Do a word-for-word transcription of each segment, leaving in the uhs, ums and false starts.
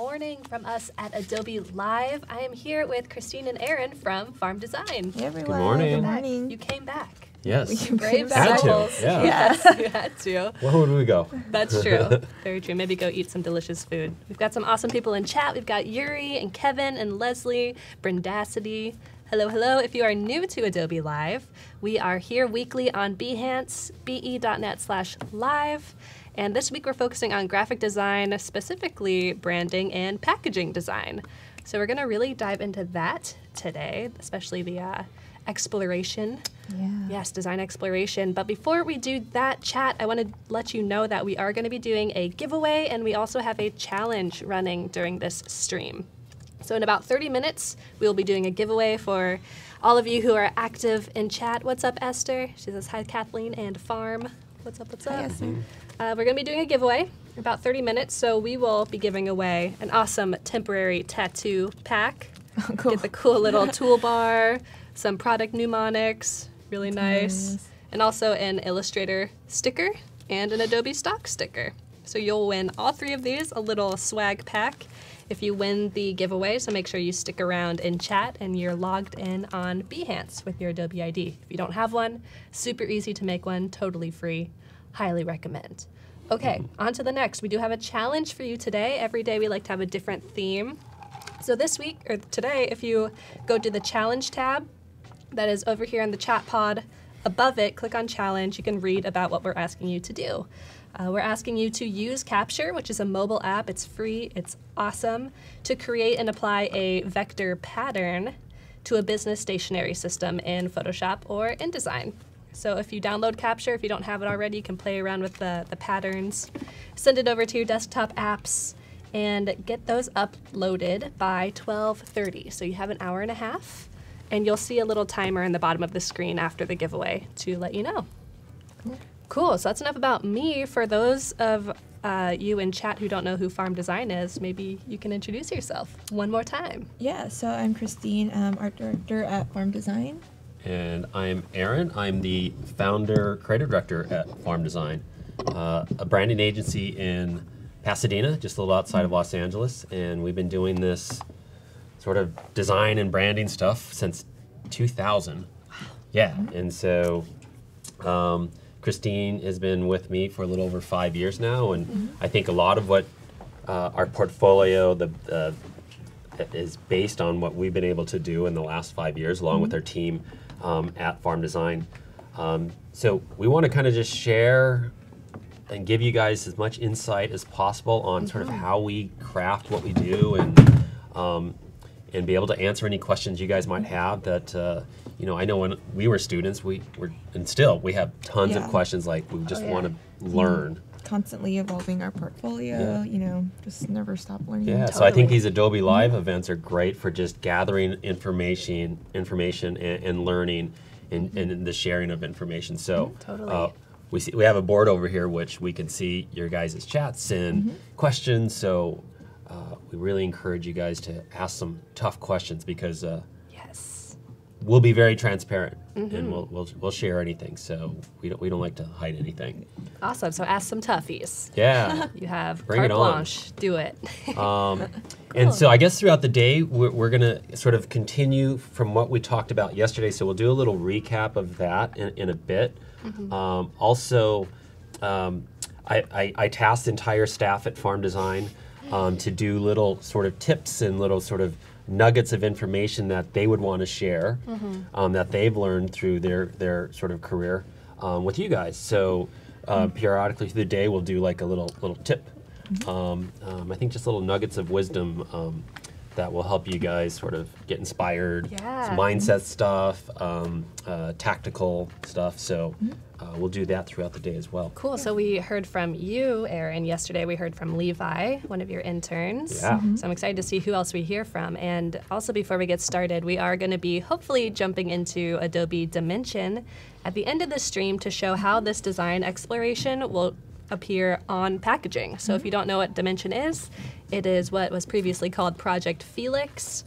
morning from us at Adobe Live. I am here with Christine and Aaron from Farm Design. Hey, everyone. Good morning. Good morning. You came back. Yes. You brave souls. Yeah. Yes, you had to. Where would we go? That's true. Very true. Maybe go eat some delicious food. We've got some awesome people in chat. We've got Yuri and Kevin and Leslie, Brindacity. Hello, hello. If you are new to Adobe Live, we are here weekly on Behance, be dot net slash live. And this week we're focusing on graphic design, specifically branding and packaging design. So we're going to really dive into that today, especially the uh, exploration. Yeah. Yes, design exploration. But before we do that, chat, I want to let you know that we are going to be doing a giveaway, and we also have a challenge running during this stream. So in about thirty minutes, we'll be doing a giveaway for all of you who are active in chat. What's up, Esther? She says, hi, Kathleen and Farm. What's up, what's up? Hi, Esther. Uh, we're going to be doing a giveaway in about thirty minutes, so we will be giving away an awesome temporary tattoo pack. Oh, cool. Get the cool little toolbar, some product mnemonics, really nice. nice, and also an Illustrator sticker and an Adobe Stock sticker. So you'll win all three of these, a little swag pack, if you win the giveaway. So make sure you stick around in chat and you're logged in on Behance with your Adobe I D. If you don't have one, super easy to make one, totally free. Highly recommend. Okay, on to the next. We do have a challenge for you today. Every day we like to have a different theme. So this week, or today, if you go to the challenge tab that is over here in the chat pod, above it, click on challenge. You can read about what we're asking you to do. Uh, we're asking you to use Capture, which is a mobile app. It's free, it's awesome, to create and apply a vector pattern to a business stationery system in Photoshop or InDesign. So if you download Capture, if you don't have it already, you can play around with the, the patterns, send it over to your desktop apps, and get those uploaded by twelve thirty. So you have an hour and a half, and you'll see a little timer in the bottom of the screen after the giveaway to let you know. Cool. Cool. So that's enough about me. For those of uh, you in chat who don't know who Farm Design is, maybe you can introduce yourself one more time. Yeah, so I'm Christine, I'm Art Director at Farm Design. And I'm Aaron. I'm the founder, creative director at Farm Design, uh, a branding agency in Pasadena, just a little outside of Los Angeles. And we've been doing this sort of design and branding stuff since two thousand. Yeah. And so um, Christine has been with me for a little over five years now. And mm-hmm. I think a lot of what uh, our portfolio, the uh, is based on what we've been able to do in the last five years, along mm-hmm. with our team Um, at Farm Design. Um, so we want to kind of just share and give you guys as much insight as possible on mm-hmm. sort of how we craft what we do, and um, and be able to answer any questions you guys might have that, uh, you know, I know when we were students, we were, and still, we have tons yeah. of questions, like we just oh, yeah. want to learn. Mm-hmm. Constantly evolving our portfolio, yeah. you know, just never stop learning. Yeah, totally. So I think these Adobe Live mm-hmm. events are great for just gathering information, information and, and learning, and, mm-hmm. and the sharing of information. So mm-hmm. totally. uh, we see, we have a board over here which we can see your guys' chats and mm-hmm. questions. So uh, we really encourage you guys to ask some tough questions, because uh, yes, we'll be very transparent. Mm-hmm. And we'll, we'll we'll share anything, so we don't we don't like to hide anything. Awesome. So ask some toughies. Yeah. You have bring carte it blanche. On. Do it. um, cool. And so I guess throughout the day we're, we're gonna sort of continue from what we talked about yesterday. So we'll do a little recap of that in, in a bit. Mm-hmm. Um, also, um, I, I I tasked the entire staff at Farm Design um, to do little sort of tips and little sort of nuggets of information that they would want to share, mm-hmm. um, that they've learned through their, their sort of career um, with you guys. So uh, mm-hmm. periodically through the day, we'll do like a little little tip. Mm-hmm. um, um, I think just little nuggets of wisdom um, that will help you guys sort of get inspired, yeah. some mindset mm-hmm. stuff, um, uh, tactical stuff. So mm-hmm. uh, we'll do that throughout the day as well. Cool. Yeah. So we heard from you, Aaron, yesterday. We heard from Levi, one of your interns. Yeah. Mm-hmm. So I'm excited to see who else we hear from. And also, before we get started, we are going to be hopefully jumping into Adobe Dimension at the end of the stream to show how this design exploration will appear on packaging. So mm-hmm. if you don't know what Dimension is, it is what was previously called Project Felix.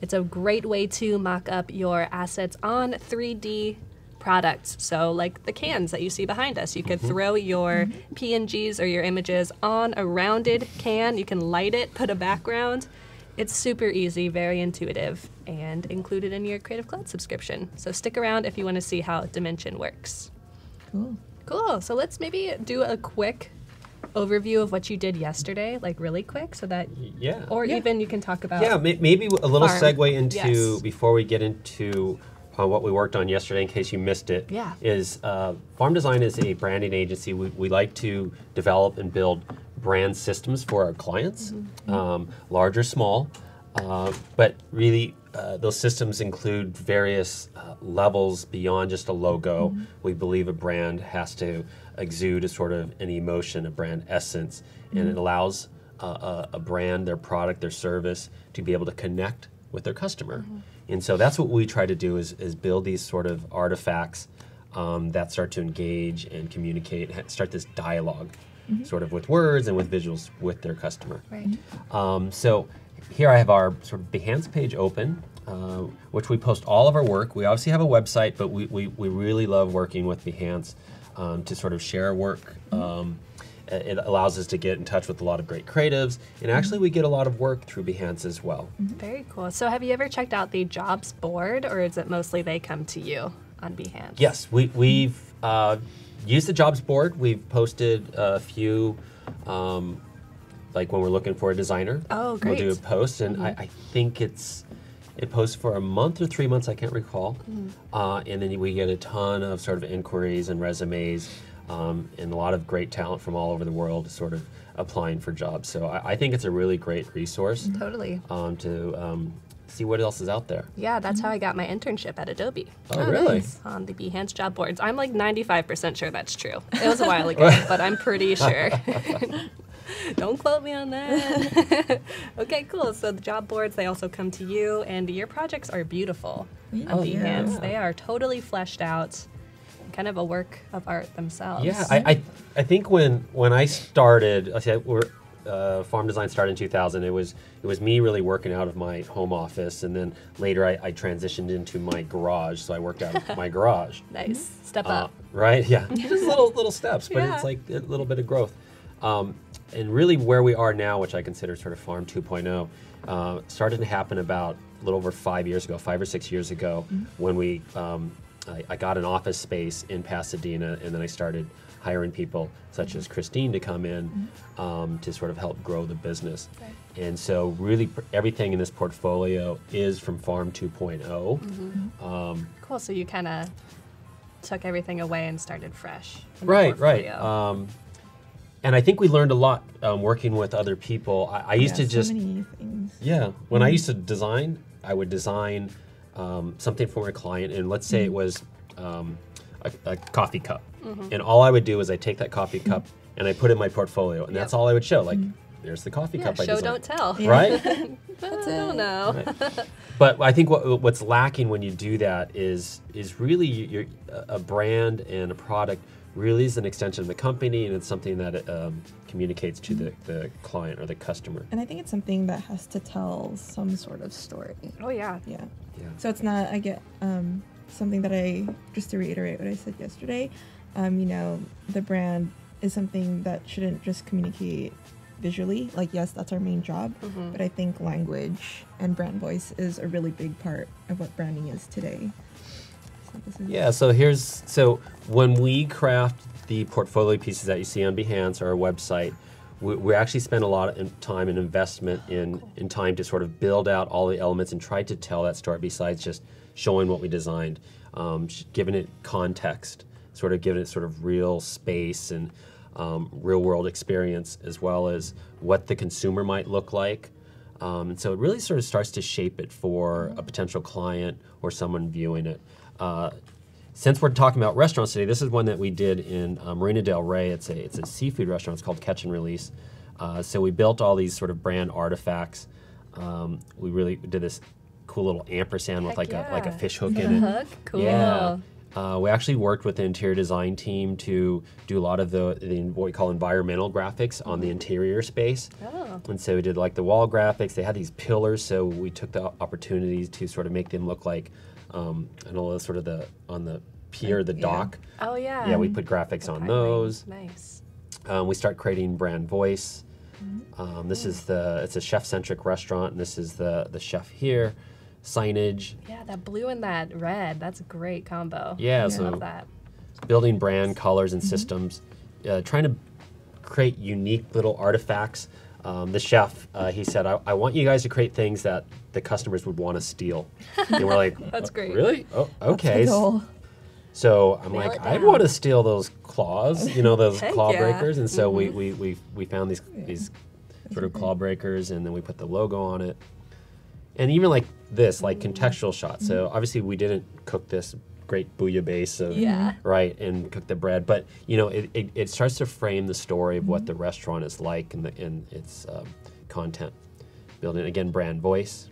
It's a great way to mock up your assets on three D products. So like the cans that you see behind us, you could mm-hmm. throw your mm-hmm. P N Gs or your images on a rounded can. You can light it, put a background. It's super easy, very intuitive, and included in your Creative Cloud subscription. So stick around if you want to see how Dimension works. Cool. Cool. So let's maybe do a quick overview of what you did yesterday, like really quick, so that yeah, or yeah. even you can talk about yeah, maybe a little farm. segue into yes. before we get into uh, what we worked on yesterday. In case you missed it, yeah, is uh, Farm Design is a branding agency. We we like to develop and build brand systems for our clients, mm-hmm. um, large or small, uh, but really uh, those systems include various uh, levels beyond just a logo. Mm-hmm. We believe a brand has to exude a sort of an emotion, a brand essence, mm-hmm. and it allows uh, a brand, their product, their service, to be able to connect with their customer. Mm-hmm. And so that's what we try to do is, is build these sort of artifacts um, that start to engage and communicate, start this dialogue. Mm-hmm. Sort of with words and with visuals with their customer. Right. Um, so here I have our sort of Behance page open, uh, which we post all of our work. We obviously have a website, but we, we, we really love working with Behance um, to sort of share work. Mm-hmm. um, it allows us to get in touch with a lot of great creatives, and actually we get a lot of work through Behance as well. Mm-hmm. Very cool. So have you ever checked out the jobs board, or is it mostly they come to you on Behance? Yes, we, we've... Uh, use the jobs board. We've posted a few, um, like when we're looking for a designer. Oh, great. We'll do a post, and mm-hmm. I, I think it's, it posts for a month or three months, I can't recall. Mm-hmm. uh, and then we get a ton of sort of inquiries and resumes, um, and a lot of great talent from all over the world sort of applying for jobs. So I, I think it's a really great resource. Totally. Um, to um, see what else is out there. Yeah, that's how I got my internship at Adobe. Oh, oh really? Nice. On the Behance job boards. I'm like ninety-five percent sure that's true. It was a while ago, but I'm pretty sure. Don't quote me on that. Okay, cool. So the job boards, they also come to you, and your projects are beautiful yeah. on oh, Behance. Yeah. They are totally fleshed out, kind of a work of art themselves. Yeah, I I, I think when, when I started, I said, we're, Uh, Farm Design started in two thousand. It was it was me really working out of my home office, and then later I, I transitioned into my garage. So I worked out of my garage. Nice step uh, up, right? Yeah, just little little steps, but yeah. it's like a little bit of growth. Um, and really, where we are now, which I consider sort of Farm two point oh, uh, started to happen about a little over five years ago, five or six years ago, mm-hmm. when we um, I, I got an office space in Pasadena, and then I started hiring people such mm-hmm. as Christine to come in mm-hmm. um, to sort of help grow the business. Right. And so really everything in this portfolio is from Farm two point oh. Mm-hmm. um, cool, so you kind of took everything away and started fresh. Right, right. Um, and I think we learned a lot um, working with other people. I, I used yeah, to just, so many things. Yeah, when mm-hmm. I used to design, I would design um, something for my client, and let's say mm-hmm. it was um, a, a coffee cup. Mm-hmm. And all I would do is I take that coffee cup and I put it in my portfolio, and yep. that's all I would show. Like, mm-hmm. there's the coffee yeah, cup. Show, I designed. Don't tell. Right? That's it. I don't know. Right. But I think what, what's lacking when you do that is is really your, a brand and a product really is an extension of the company, and it's something that it, um, communicates to the, the client or the customer. And I think it's something that has to tell some sort of story. Oh yeah, yeah. yeah. So it's not. I get um, something that I just to reiterate what I said yesterday. Um, you know, the brand is something that shouldn't just communicate visually. Like, yes, that's our main job, mm-hmm. but I think language and brand voice is a really big part of what branding is today. So this is yeah, so here's, so when we craft the portfolio pieces that you see on Behance or our website, we, we actually spend a lot of time and investment in, cool. in time to sort of build out all the elements and try to tell that story besides just showing what we designed, um, giving it context. Sort of giving it sort of real space and um, real world experience, as well as what the consumer might look like. Um, and so it really sort of starts to shape it for a potential client or someone viewing it. Uh, since we're talking about restaurants today, this is one that we did in uh, Marina del Rey. It's a, it's a seafood restaurant. It's called Catch and Release. Uh, so we built all these sort of brand artifacts. Um, we really did this cool little ampersand Heck with like, yeah. a, like a fish hook in it. Hook? Cool. Yeah. Uh, we actually worked with the interior design team to do a lot of the, the what we call environmental graphics on the interior space. Oh. And so we did like the wall graphics. They had these pillars, so we took the opportunities to sort of make them look like, um, I don't know, sort of the on the Pier, the dock. Yeah. Oh yeah. Yeah, we put graphics on those. Nice. Um, we start creating brand voice. Mm-hmm. um, this yeah. is the, it's a chef-centric restaurant, and this is the, the chef here. Signage. Yeah, that blue and that red, that's a great combo. Yeah, yeah. so I love that. Building brand, colors, and mm-hmm. systems. Uh, trying to create unique little artifacts. Um, the chef, uh, he said, I, I want you guys to create things that the customers would want to steal. And we're like, that's great. Really? Oh, okay. So I'm Nail like, I want to steal those claws, you know, those claw yeah. breakers. And so mm-hmm. we, we, we, we found these, yeah. these sort of claw breakers, and then we put the logo on it. And even like this, like mm-hmm. contextual shots. So obviously we didn't cook this great bouillabaisse of, yeah. right, and cook the bread. But, you know, it, it, it starts to frame the story of mm-hmm. what the restaurant is like and, the, and its um, content. Building, again, brand voice.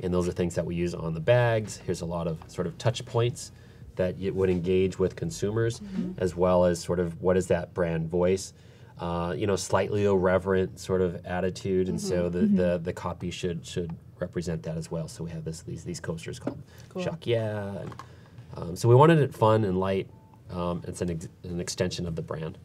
And those are things that we use on the bags. Here's a lot of sort of touch points that it would engage with consumers, mm-hmm. as well as sort of what is that brand voice. Uh, you know, slightly irreverent sort of attitude, and mm-hmm. so the, mm-hmm. the the copy should should represent that as well. So we have this these these coasters called cool. Shock Yeah. And, um, so we wanted it fun and light. Um, it's an ex an extension of the brand.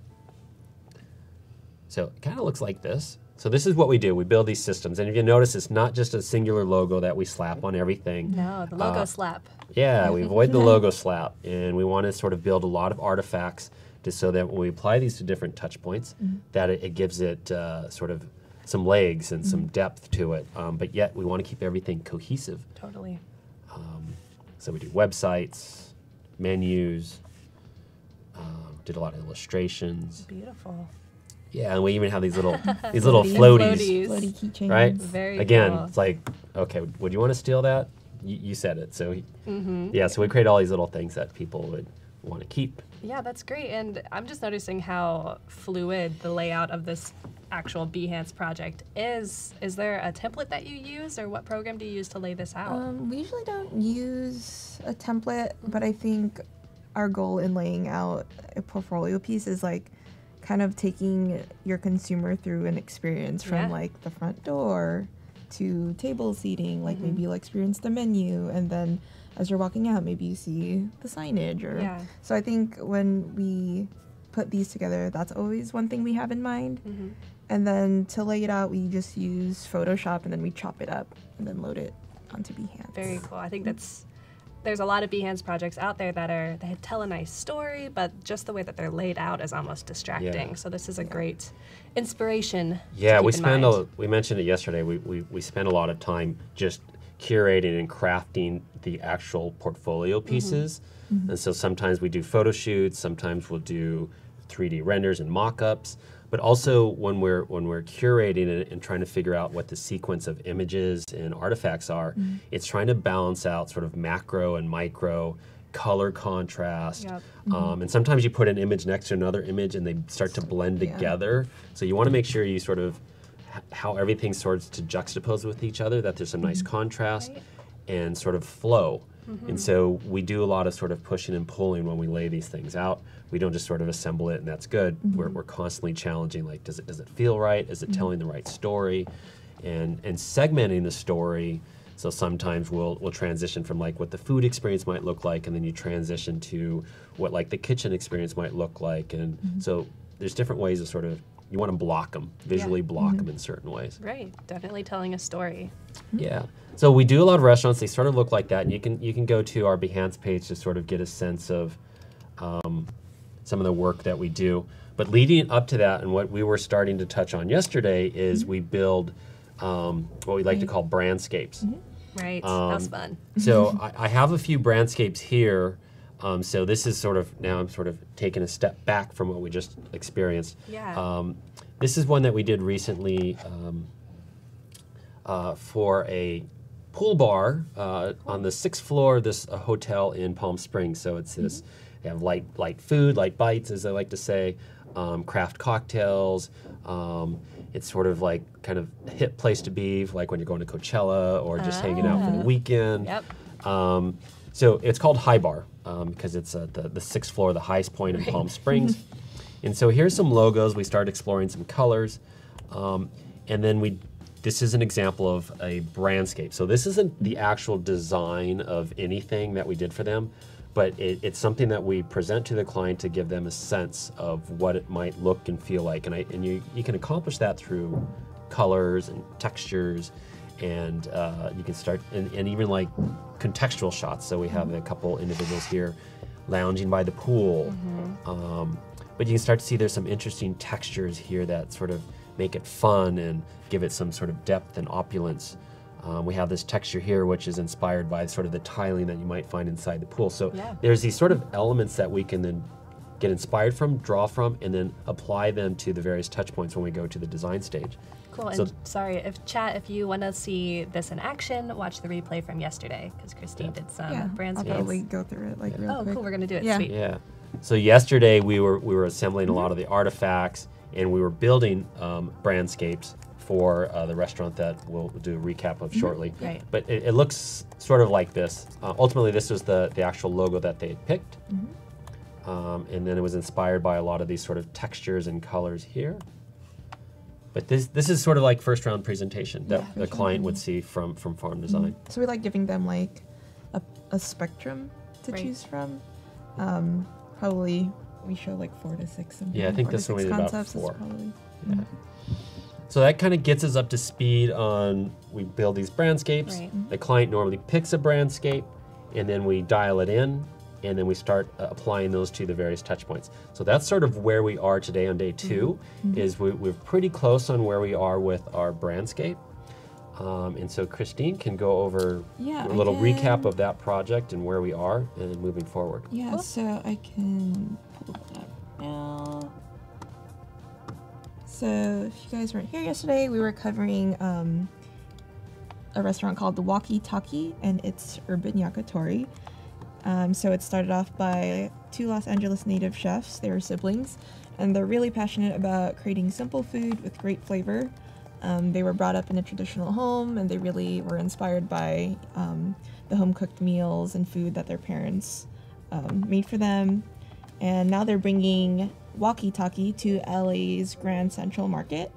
So it kind of looks like this. So this is what we do. We build these systems, and if you notice, it's not just a singular logo that we slap on everything. No, the logo uh, slap. Yeah, we avoid the logo slap, and we want to sort of build a lot of artifacts. Just so that when we apply these to different touch points, mm-hmm. that it, it gives it uh, sort of some legs and mm-hmm. some depth to it. Um, but yet we want to keep everything cohesive. Totally. Um, so we do websites, menus, um, did a lot of illustrations. Beautiful. Yeah, and we even have these little these little floaties. floaties. Floaty keychains. Right? Very Again, cool. it's like, okay, would you want to steal that? Y you said it. So, he, mm-hmm. yeah, so we create all these little things that people would want to keep. Yeah, that's great. And I'm just noticing how fluid the layout of this actual Behance project is. Is there a template that you use, or what program do you use to lay this out? Um, we usually don't use a template, but I think our goal in laying out a portfolio piece is like kind of taking your consumer through an experience from yeah. like the front door to table seating, like mm-hmm. maybe you'll experience the menu, and then as you're walking out, maybe you see the signage. Or yeah. So I think when we put these together, that's always one thing we have in mind. Mm-hmm. And then to lay it out, we just use Photoshop, and then we chop it up and then load it onto Behance. Very cool. I think that's, there's a lot of Behance projects out there that are, they tell a nice story, but just the way that they're laid out is almost distracting. Yeah. So this is a great inspiration. Yeah, to keep we spend in mind. A, we mentioned it yesterday. We, we, we spent a lot of time just curating and crafting the actual portfolio pieces. Mm-hmm. Mm-hmm. And so sometimes we do photo shoots, sometimes we'll do three D renders and mock-ups, but also when we're when we're curating it and trying to figure out what the sequence of images and artifacts are, mm-hmm. it's trying to balance out sort of macro and micro, color contrast, yep. mm-hmm. um, and sometimes you put an image next to another image and they start to blend yeah. together. So you want to make sure you sort of how everything sorts to juxtapose with each other, that there's some nice mm-hmm. contrast right. and sort of flow. Mm-hmm. And so we do a lot of sort of pushing and pulling when we lay these things out. We don't just sort of assemble it and that's good. Mm-hmm. We're, we're constantly challenging, like, does it, does it feel right? Is it mm-hmm. telling the right story? And, and segmenting the story. So sometimes we'll, we'll transition from like what the food experience might look like, and then you transition to what like the kitchen experience might look like. And mm-hmm. so there's different ways of sort of, you want to block them, visually yeah. block mm-hmm. them in certain ways. Right, definitely telling a story. Yeah, so we do a lot of restaurants, they sort of look like that, and you can you can go to our Behance page to sort of get a sense of um, some of the work that we do. But leading up to that, and what we were starting to touch on yesterday, is mm-hmm. we build um, what we like right. to call brandscapes. Mm-hmm. Right, um, that was fun. So I, I have a few brandscapes here. Um, so this is sort of, now I'm sort of taking a step back from what we just experienced. Yeah. Um, this is one that we did recently um, uh, for a pool bar uh, on the sixth floor of this uh, hotel in Palm Springs. So it's this, mm-hmm. they have light, light food, light bites, as I like to say, um, craft cocktails. Um, it's sort of like kind of a hip place to be, like when you're going to Coachella or just oh. hanging out for the weekend. Yep. Um, so it's called High Bar. Because um, it's uh, the, the sixth floor, the highest point in right. Palm Springs. And so here's some logos. We started exploring some colors. Um, and then we, this is an example of a brandscape. So this isn't the actual design of anything that we did for them, but it, it's something that we present to the client to give them a sense of what it might look and feel like. And, I, and you, you can accomplish that through colors and textures, and uh, you can start, and, and even like contextual shots. So we have a couple individuals here lounging by the pool. Mm-hmm. um, but you can start to see there's some interesting textures here that sort of make it fun and give it some sort of depth and opulence. Um, we have this texture here which is inspired by sort of the tiling that you might find inside the pool. So yeah. there's these sort of elements that we can then get inspired from, draw from, and then apply them to the various touch points when we go to the design stage. Cool, so, and sorry, if chat, if you want to see this in action, watch the replay from yesterday, because Christine yeah. did some yeah. brand space. I'll probably go through it like yeah. real oh, quick. Oh, cool, we're going to do it, yeah. sweet. Yeah. So yesterday we were, we were assembling mm-hmm. a lot of the artifacts, and we were building um, brandscapes for uh, the restaurant that we'll do a recap of shortly. Mm-hmm. Right. But it, it looks sort of like this. Uh, ultimately, this was the, the actual logo that they had picked. Mm-hmm. Um, and then it was inspired by a lot of these sort of textures and colors here. But this this is sort of like first round presentation that yeah, the client sure. would see from, from Farm Design. Mm-hmm. So we like giving them like a, a spectrum to right. choose from. Um, probably we show like four to six. Yeah, I think this one we did about four. Probably, yeah. Mm-hmm. So that kind of gets us up to speed on, we build these brandscapes. Right. Mm-hmm. The client normally picks a brandscape and then we dial it in, and then we start uh, applying those to the various touch points. So that's sort of where we are today on day two, mm-hmm. is we, we're pretty close on where we are with our brandscape. Um, and so Christine can go over yeah, a little recap of that project and where we are and moving forward. Yeah, cool. So I can pull it up now. So if you guys weren't here yesterday, we were covering um, a restaurant called The Walkie Talkie, and it's urban yakitori. Um, so it started off by two Los Angeles native chefs. They were siblings, and they're really passionate about creating simple food with great flavor. Um, they were brought up in a traditional home, and they really were inspired by um, the home-cooked meals and food that their parents um, made for them. And now they're bringing Walkie Talkie to L A's Grand Central Market.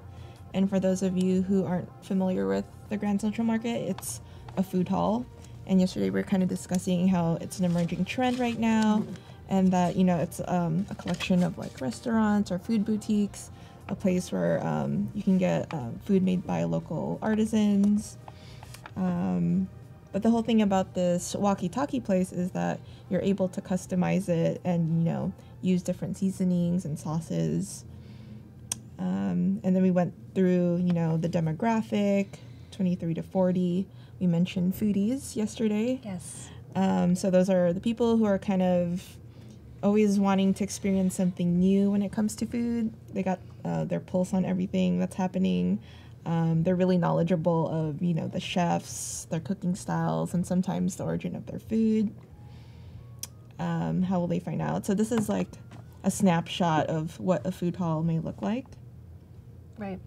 And for those of you who aren't familiar with the Grand Central Market, it's a food hall. And yesterday we were kind of discussing how it's an emerging trend right now, and that, you know, it's um, a collection of like restaurants or food boutiques, a place where um, you can get uh, food made by local artisans. Um, but the whole thing about this walkie-talkie place is that you're able to customize it and, you know, use different seasonings and sauces. Um, and then we went through, you know, the demographic, twenty-three to forty. We mentioned foodies yesterday. Yes. Um, so those are the people who are kind of always wanting to experience something new when it comes to food. They got uh, their pulse on everything that's happening. Um, they're really knowledgeable of, you know, the chefs, their cooking styles, and sometimes the origin of their food. Um, how will they find out? So this is like a snapshot of what a food hall may look like. Right.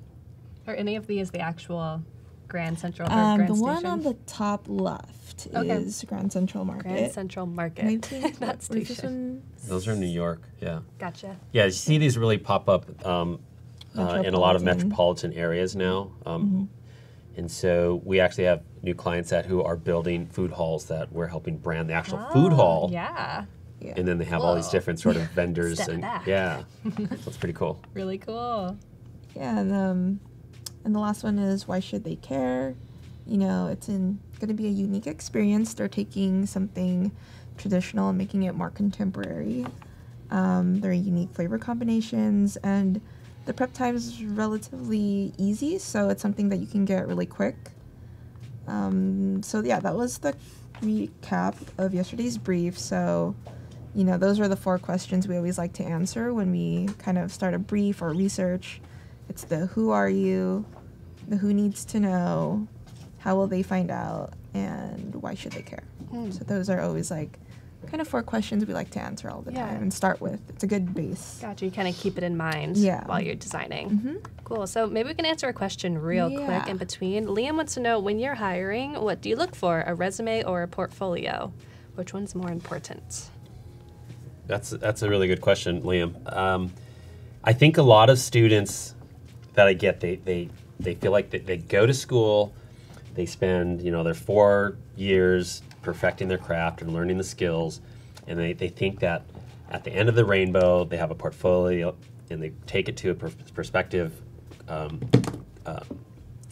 Are any of these the actual Grand Central or um, Grand the Station? One on the top left okay. is Grand Central Market. Grand Central Market. That station. Those are in New York. Yeah. Gotcha. Yeah, you see these really pop up um, uh, in a lot of metropolitan areas now, um, mm-hmm. and so we actually have new clients that who are building food halls that we're helping brand the actual oh, food hall. Yeah. Yeah. And then they have Whoa. all these different sort of vendors Step and back. yeah, that's pretty cool. Really cool. Yeah. And, um, And the last one is, why should they care? You know, it's in, going to be a unique experience. They're taking something traditional and making it more contemporary. Um, there are unique flavor combinations, and the prep time is relatively easy, so it's something that you can get really quick. Um, so yeah, that was the recap of yesterday's brief. So, you know, those are the four questions we always like to answer when we kind of start a brief or research. It's the who are you, the who needs to know, how will they find out, and why should they care? Mm. So those are always like kind of four questions we like to answer all the yeah. time and start with. It's a good base. Gotcha, you kind of keep it in mind yeah. while you're designing. Mm-hmm. Cool, so maybe we can answer a question real yeah. quick in between. Liam wants to know, when you're hiring, what do you look for, a resume or a portfolio? Which one's more important? That's, that's a really good question, Liam. Um, I think a lot of students that I get, they they, they feel like they, they go to school, they spend, you know, their four years perfecting their craft and learning the skills, and they, they think that at the end of the rainbow, they have a portfolio, and they take it to a per prospective um, uh,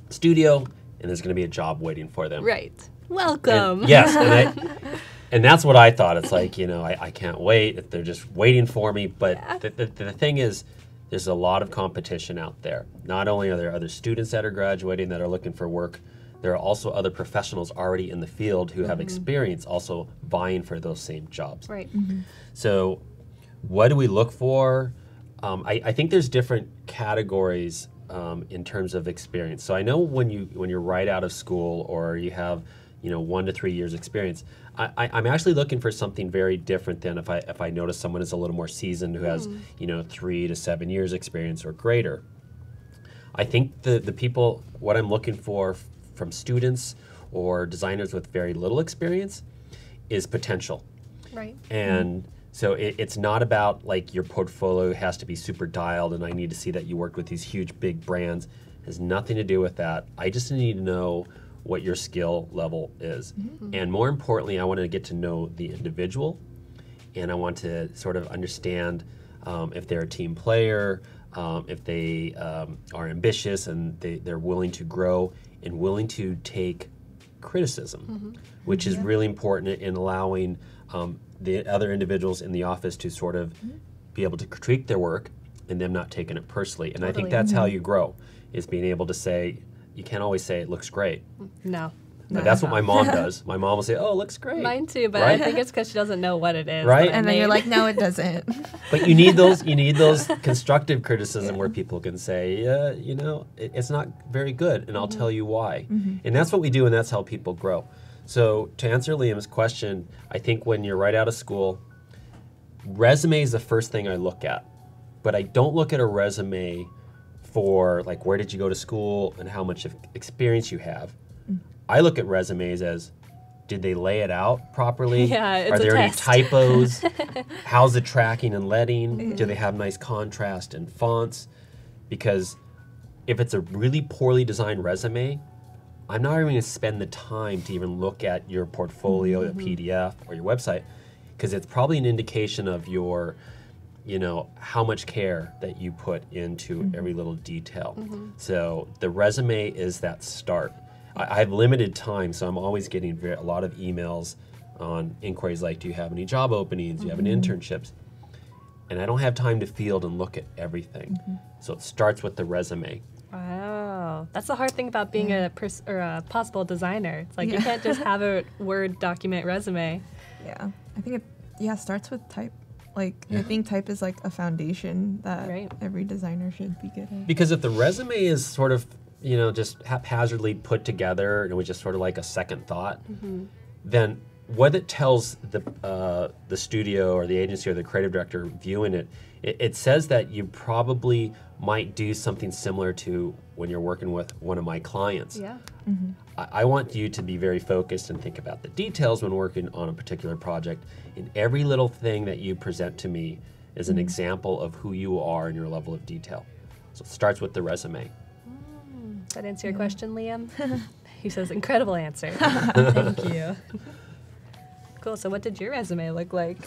studio, and there's going to be a job waiting for them. Right. Welcome. And, yes. And, I, and that's what I thought. It's like, you know, I, I can't wait. They're just waiting for me. But yeah. the, the, the thing is, there's a lot of competition out there. Not only are there other students that are graduating that are looking for work, there are also other professionals already in the field who have mm-hmm. experience also vying for those same jobs. Right. Mm-hmm. So what do we look for? Um, I, I think there's different categories um, in terms of experience. So I know when you when you're right out of school or you have, you know, one to three years experience, I, I, I'm actually looking for something very different than if I if I notice someone is a little more seasoned who has, mm. you know, three to seven years experience or greater. I think the the people what I'm looking for from students or designers with very little experience is potential. Right. And. Mm. So it, it's not about like your portfolio has to be super dialed and I need to see that you worked with these huge big brands. It has nothing to do with that. I just need to know what your skill level is. Mm-hmm. And more importantly, I want to get to know the individual and I want to sort of understand um, if they're a team player, um, if they um, are ambitious and they, they're willing to grow and willing to take criticism, mm-hmm. which is yeah. really important in allowing um, the other individuals in the office to sort of mm-hmm. be able to critique their work and them not taking it personally. And totally. I think that's mm-hmm. how you grow, is being able to say, you can't always say it looks great. No. But that's what my mom does. My mom will say, oh, it looks great. Mine too, but right? I think it's because she doesn't know what it is. Right? And then you're like, no, it doesn't. But you need those you need those constructive criticism yeah. where people can say, yeah, you know, it, it's not very good, and I'll mm-hmm. tell you why. Mm-hmm. And that's what we do, and that's how people grow. So to answer Liam's question, I think when you're right out of school, resume is the first thing I look at. But I don't look at a resume for like where did you go to school and how much experience you have. I look at resumes as, did they lay it out properly? Yeah, it's Are there a any test. typos? How's the tracking and letting? Mm-hmm. Do they have nice contrast and fonts? Because if it's a really poorly designed resume, I'm not even going to spend the time to even look at your portfolio, mm-hmm. a P D F, or your website, because it's probably an indication of your, you know, how much care that you put into mm-hmm. every little detail. Mm-hmm. So the resume is that start. I have limited time, so I'm always getting a lot of emails on inquiries like, do you have any job openings? Do you have any internships? And I don't have time to field and look at everything. Mm-hmm. So it starts with the resume. Wow. That's the hard thing about being yeah. a, pers or a possible designer. It's like yeah. you can't just have a Word document resume. Yeah. I think it yeah, starts with type. Like, yeah. I think type is like a foundation that right. every designer should be getting. Because if the resume is sort of you know, just haphazardly put together, and it was just sort of like a second thought, mm-hmm. then what it tells the uh, the studio or the agency or the creative director viewing it, it, it says that you probably might do something similar to when you're working with one of my clients. Yeah. Mm-hmm. I, I want you to be very focused and think about the details when working on a particular project, and every little thing that you present to me is an mm-hmm. example of who you are and your level of detail. So it starts with the resume. That answer your yeah. question, Liam? He says, incredible answer. Thank you. Cool. So what did your resume look like?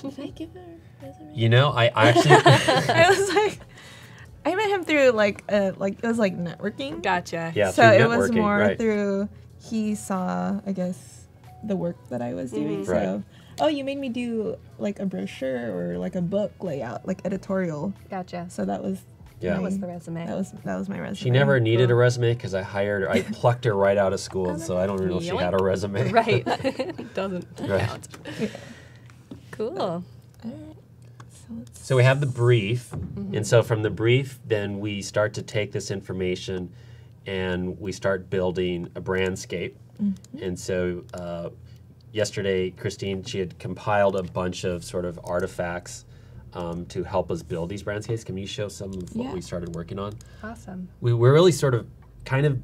Did I give a resume? You know, I, I actually... I was like... I met him through, like, a, like it was, like, networking. Gotcha. Yeah, so it was more right. through... He saw, I guess, the work that I was doing. Mm-hmm. So, right. oh, you made me do, like, a brochure or, like, a book layout, like, editorial. Gotcha. So that was... Yeah. That was the resume. That was that was my resume. She never needed a resume because I hired her. I plucked her right out of school, and so I don't even know if she had a resume. Right. It doesn't right. count. Yeah. Cool. All right. So, let's so we have the brief, mm-hmm. and so from the brief, then we start to take this information, and we start building a brandscape. Mm-hmm. And so uh, yesterday, Christine, she had compiled a bunch of sort of artifacts Um, to help us build these brandscapes. Can you show some of what yeah. we started working on? Awesome. We we really sort of kind of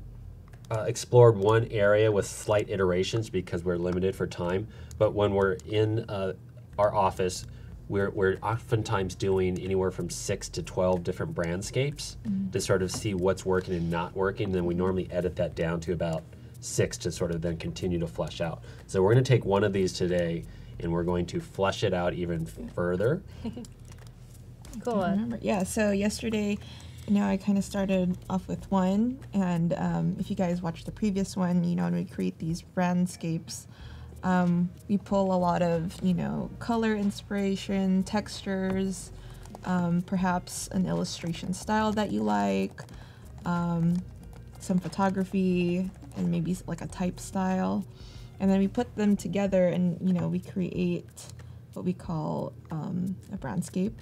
uh, explored one area with slight iterations because we're limited for time. But when we're in uh, our office, we're, we're oftentimes doing anywhere from six to twelve different brandscapes mm-hmm. to sort of see what's working and not working. And then we normally edit that down to about six to sort of then continue to flesh out. So we're going to take one of these today and we're going to flesh it out even further. Cool. Yeah, so yesterday, you know, I kind of started off with one, and um, if you guys watched the previous one, you know, when we create these brandscapes, um, we pull a lot of, you know, color inspiration, textures, um, perhaps an illustration style that you like, um, some photography, and maybe like a type style, and then we put them together and, you know, we create what we call um, a brandscape,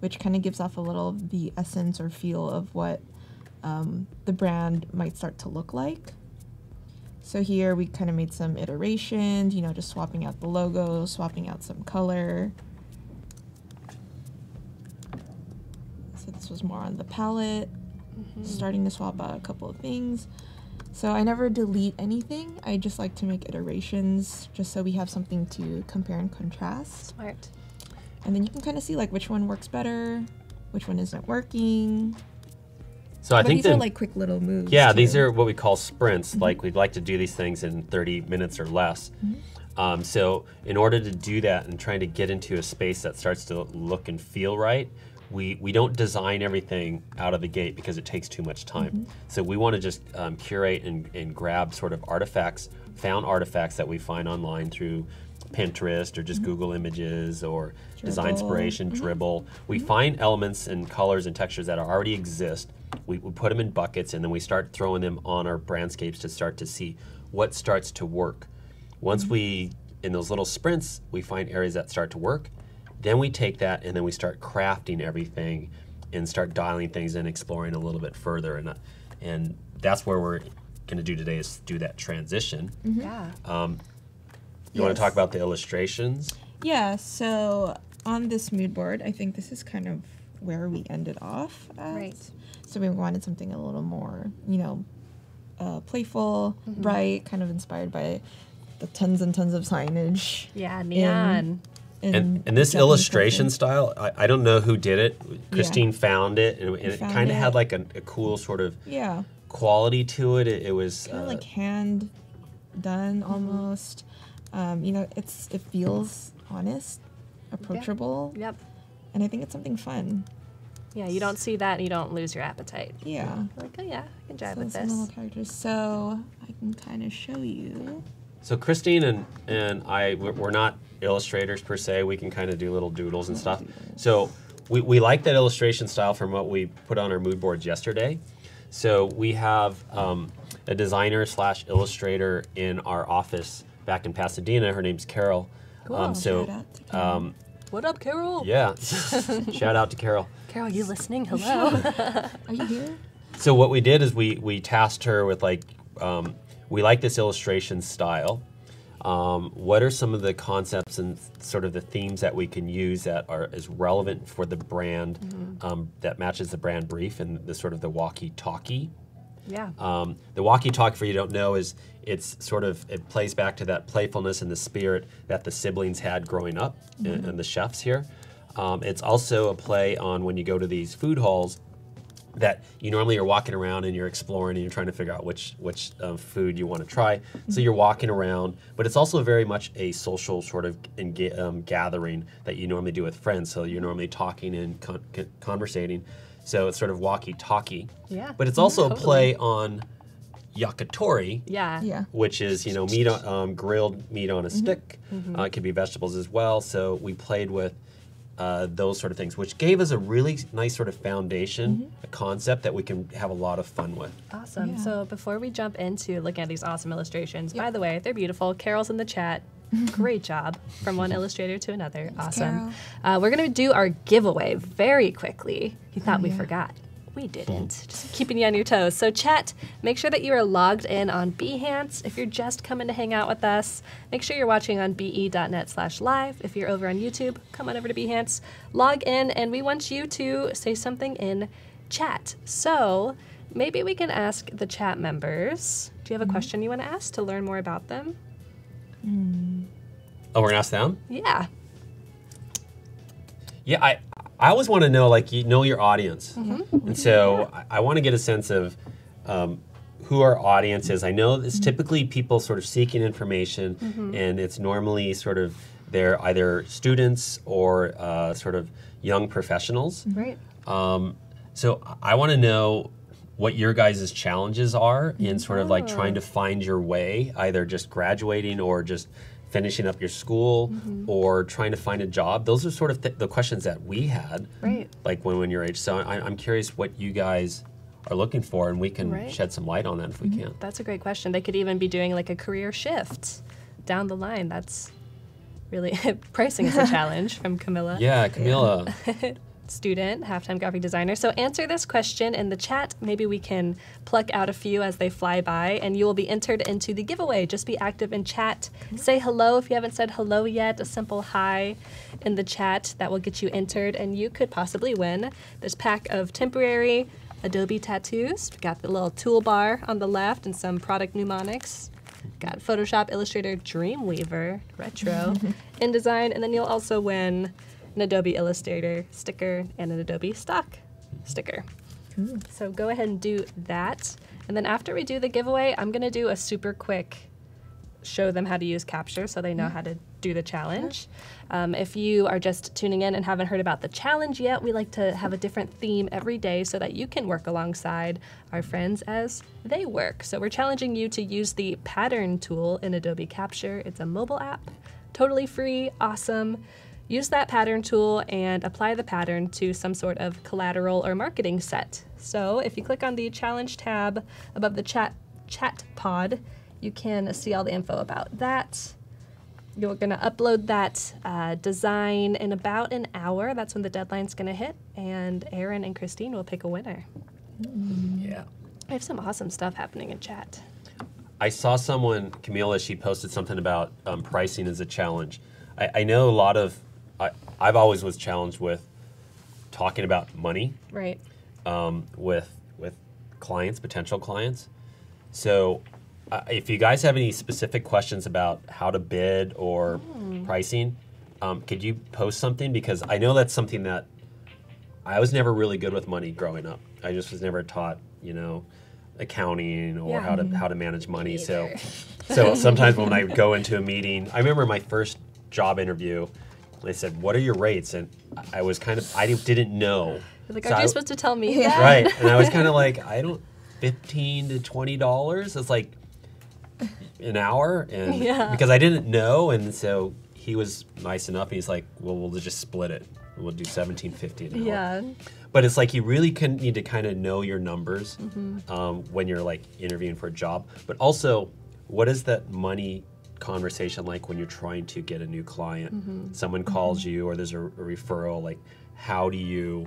which kind of gives off a little of the essence or feel of what um, the brand might start to look like. So here we kind of made some iterations, you know, just swapping out the logo, swapping out some color. So this was more on the palette, mm-hmm. starting to swap out a couple of things. So I never delete anything. I just like to make iterations just so we have something to compare and contrast. Smart. And then you can kind of see like which one works better, which one isn't working. So I but think these are like quick little moves. Yeah, too. These are what we call sprints. Mm-hmm. Like we'd like to do these things in thirty minutes or less. Mm-hmm. um, so in order to do that and trying to get into a space that starts to look and feel right, we, we don't design everything out of the gate because it takes too much time. Mm-hmm. So we want to just um, curate and, and grab sort of artifacts, found artifacts that we find online through Pinterest or just mm-hmm. Google Images or Design Inspiration, mm-hmm. Dribbble. We mm-hmm. find elements and colors and textures that are already exist. We, we put them in buckets and then we start throwing them on our brandscapes to start to see what starts to work. Once mm-hmm. we, in those little sprints, we find areas that start to work. Then we take that and then we start crafting everything and start dialing things in, exploring a little bit further. And, uh, and that's where we're going to do today is do that transition. Mm-hmm. Yeah. Um, You yes. want to talk about the illustrations? Yeah, so on this mood board, I think this is kind of where we ended off at. Right. So we wanted something a little more, you know, uh, playful, mm-hmm. bright, kind of inspired by the tons and tons of signage. Yeah, neon. In, in and, and this illustration style, I, I don't know who did it. Christine yeah. found it, and, and it kind of had like a, a cool sort of yeah. quality to it. It, it was kind of uh, like hand done mm-hmm. almost. Um, you know, it's it feels honest, approachable. Yeah. Yep. And I think it's something fun. Yeah, you don't see that and you don't lose your appetite. Yeah. You're like, oh yeah, I can jive so with this. Little characters. So I can kind of show you. So Christine and, and I, we're not illustrators per se. We can kind of do little doodles and stuff. Doodles. So we, we like that illustration style from what we put on our mood boards yesterday. So we have um, a designer slash illustrator in our office back in Pasadena. Her name's Carol. Cool. Um, so, shout out to Carol. Um, what up, Carol? Yeah. Shout out to Carol. Carol, you listening? Hello. Are you here? So what we did is we we tasked her with like, um, we like this illustration style. Um, what are some of the concepts and sort of the themes that we can use that are as relevant for the brand mm-hmm. um, that matches the brand brief and the sort of the walkie talkie. Yeah. Um, the walkie talkie, for you don't know, is it's sort of it plays back to that playfulness and the spirit that the siblings had growing up, mm-hmm. and, and the chefs here. Um, it's also a play on when you go to these food halls that you normally are walking around and you're exploring and you're trying to figure out which which uh, food you want to try. Mm-hmm. So you're walking around, but it's also very much a social sort of enga um, gathering that you normally do with friends. So you're normally talking and con con conversating. So it's sort of walkie-talkie. Yeah. But it's also totally. a play on yakitori. Yeah. Yeah. Which is, you know, meat on, um, grilled meat on a mm-hmm. stick. Mm-hmm. Uh, it could be vegetables as well. So we played with uh, those sort of things, which gave us a really nice sort of foundation, mm-hmm. a concept that we can have a lot of fun with. Awesome. Yeah. So before we jump into looking at these awesome illustrations, yep. by the way, they're beautiful. Carol's in the chat. Great job from one illustrator to another. Thanks, awesome. Uh, we're going to do our giveaway very quickly. You thought oh, we yeah. forgot. We didn't. Just keeping you on your toes. So chat, make sure that you are logged in on Behance. If you're just coming to hang out with us, make sure you're watching on be dot net slash live. If you're over on YouTube, come on over to Behance. Log in, and we want you to say something in chat. So maybe we can ask the chat members, do you have a mm-hmm. question you want to ask to learn more about them? Mm. Oh, we're gonna ask them? Yeah. Yeah, I I always want to know, like, you know your audience, mm-hmm. and so yeah. I, I want to get a sense of um, who our audience is. I know it's typically people sort of seeking information, mm-hmm. and it's normally sort of they're either students or uh, sort of young professionals. Right. Um, so I want to know what your guys' challenges are in sort of like trying to find your way, either just graduating or just finishing up your school, mm-hmm. or trying to find a job. Those are sort of th the questions that we had, right? Like when when your age. So I, I'm curious what you guys are looking for, and we can right. shed some light on that if we mm-hmm. can. That's a great question. They could even be doing like a career shift down the line. That's really pricing is a challenge from Camilla. Yeah, Camilla. Yeah. Student, halftime graphic designer. So answer this question in the chat. Maybe we can pluck out a few as they fly by, and you will be entered into the giveaway. Just be active in chat. Mm-hmm. Say hello if you haven't said hello yet. A simple hi in the chat. That will get you entered, and you could possibly win this pack of temporary Adobe tattoos. We've got the little toolbar on the left and some product mnemonics. Got Photoshop, Illustrator, Dreamweaver, Retro, InDesign, and then you'll also win an Adobe Illustrator sticker and an Adobe Stock sticker. Ooh. So go ahead and do that. And then after we do the giveaway, I'm gonna do a super quick show them how to use Capture so they know mm-hmm. how to do the challenge. Yeah. Um, if you are just tuning in and haven't heard about the challenge yet, we like to have a different theme every day so that you can work alongside our friends as they work. So we're challenging you to use the pattern tool in Adobe Capture. It's a mobile app, totally free, awesome. Use that pattern tool and apply the pattern to some sort of collateral or marketing set. So if you click on the challenge tab above the chat chat pod, you can see all the info about that. You're gonna upload that uh, design in about an hour. That's when the deadline's gonna hit, and Aaron and Christine will pick a winner. Mm. Yeah. I have some awesome stuff happening in chat. I saw someone, Camilla, she posted something about um, pricing as a challenge. I, I know a lot of I, I've always was challenged with talking about money, right? Um, with with clients, potential clients. So, uh, if you guys have any specific questions about how to bid or mm. pricing, um, could you post something? Because I know that's something that I was never really good with money growing up. I just was never taught, you know, accounting or yeah. how to how to manage money. Me so, so sometimes when I go into a meeting, I remember my first job interview. They said, "What are your rates?" And I was kind of, I didn't know. Like, so aren't you supposed to tell me yeah. that? Right. And I was kind of like, I don't, fifteen to twenty dollars? It's like an hour. And yeah. because I didn't know. And so he was nice enough. He's like, well, we'll just split it. We'll do seventeen fifty an hour. Yeah. But it's like you really can, need to kind of know your numbers mm-hmm. um, when you're like interviewing for a job. But also, what is that money conversation like when you're trying to get a new client? Mm-hmm. Someone calls mm-hmm. you or there's a, a referral, like how do you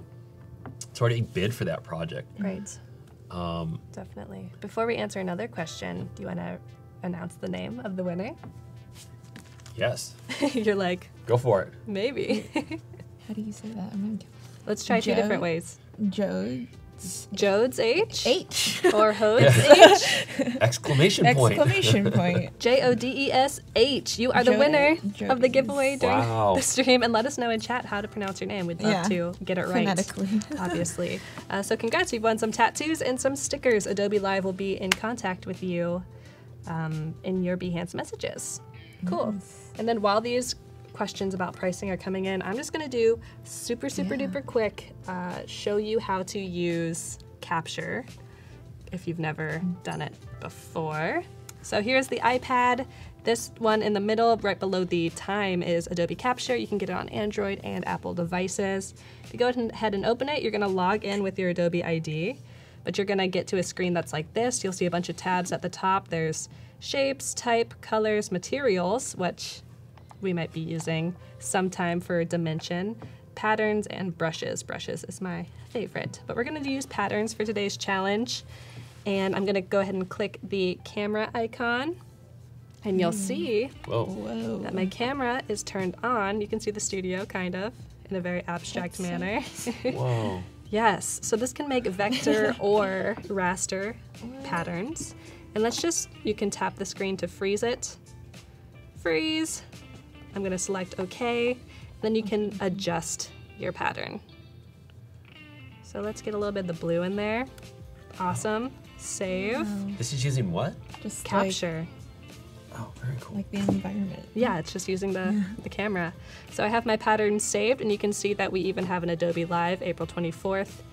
sort of bid for that project? Right. Um, Definitely. Before we answer another question, do you want to announce the name of the winner? Yes. You're like, go for it. Maybe. How do you say that? I'm gonna... Let's try Joe, two different ways. Joe. Jodes H? H. Or Hodes H? Exclamation point. Exclamation point. J O D E S H. You are the Jode winner Jodes. Of the giveaway during wow. the stream. And let us know in chat how to pronounce your name. We'd love yeah. to get it right. Phonetically. Obviously. Uh, so congrats. You've won some tattoos and some stickers. Adobe Live will be in contact with you um, in your Behance messages. Cool. Nice. And then while these questions about pricing are coming in, I'm just gonna do super, super yeah. duper quick, uh, show you how to use Capture if you've never done it before. So here's the iPad. This one in the middle, right below the time, is Adobe Capture. You can get it on Android and Apple devices. If you go ahead and open it, you're gonna log in with your Adobe I D, but you're gonna get to a screen that's like this. You'll see a bunch of tabs at the top. There's shapes, type, colors, materials, which we might be using sometime for dimension, patterns, and brushes. Brushes is my favorite, but we're gonna use patterns for today's challenge. And I'm gonna go ahead and click the camera icon, and you'll mm. see Whoa. Whoa. that my camera is turned on. You can see the studio, kind of, in a very abstract That's manner. Whoa. Yes, so this can make vector or raster Whoa. patterns. And let's just, you can tap the screen to freeze it. Freeze. I'm gonna select OK, then you can adjust your pattern. So let's get a little bit of the blue in there. Awesome. Save. Wow. This is using what? Just Capture. Like, oh, very cool. Like the environment. Yeah, it's just using the, yeah. the camera. So I have my pattern saved, and you can see that we even have an Adobe Live April twenty-fourth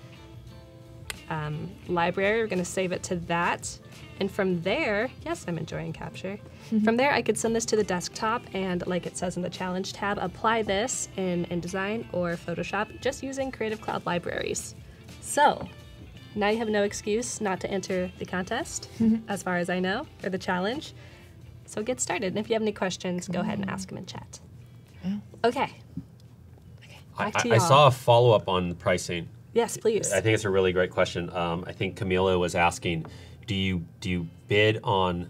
um, library. We're gonna save it to that. And from there, yes, I'm enjoying Capture. Mm-hmm. From there, I could send this to the desktop and, like it says in the Challenge tab, apply this in InDesign or Photoshop just using Creative Cloud libraries. So now you have no excuse not to enter the contest, mm-hmm. as far as I know, or the challenge. So get started. And if you have any questions, go ahead and ask them in chat. Yeah. Okay. Okay. Back I, to I saw a follow-up on the pricing. Yes, please. I think it's a really great question. Um, I think Camilla was asking, Do you do you bid on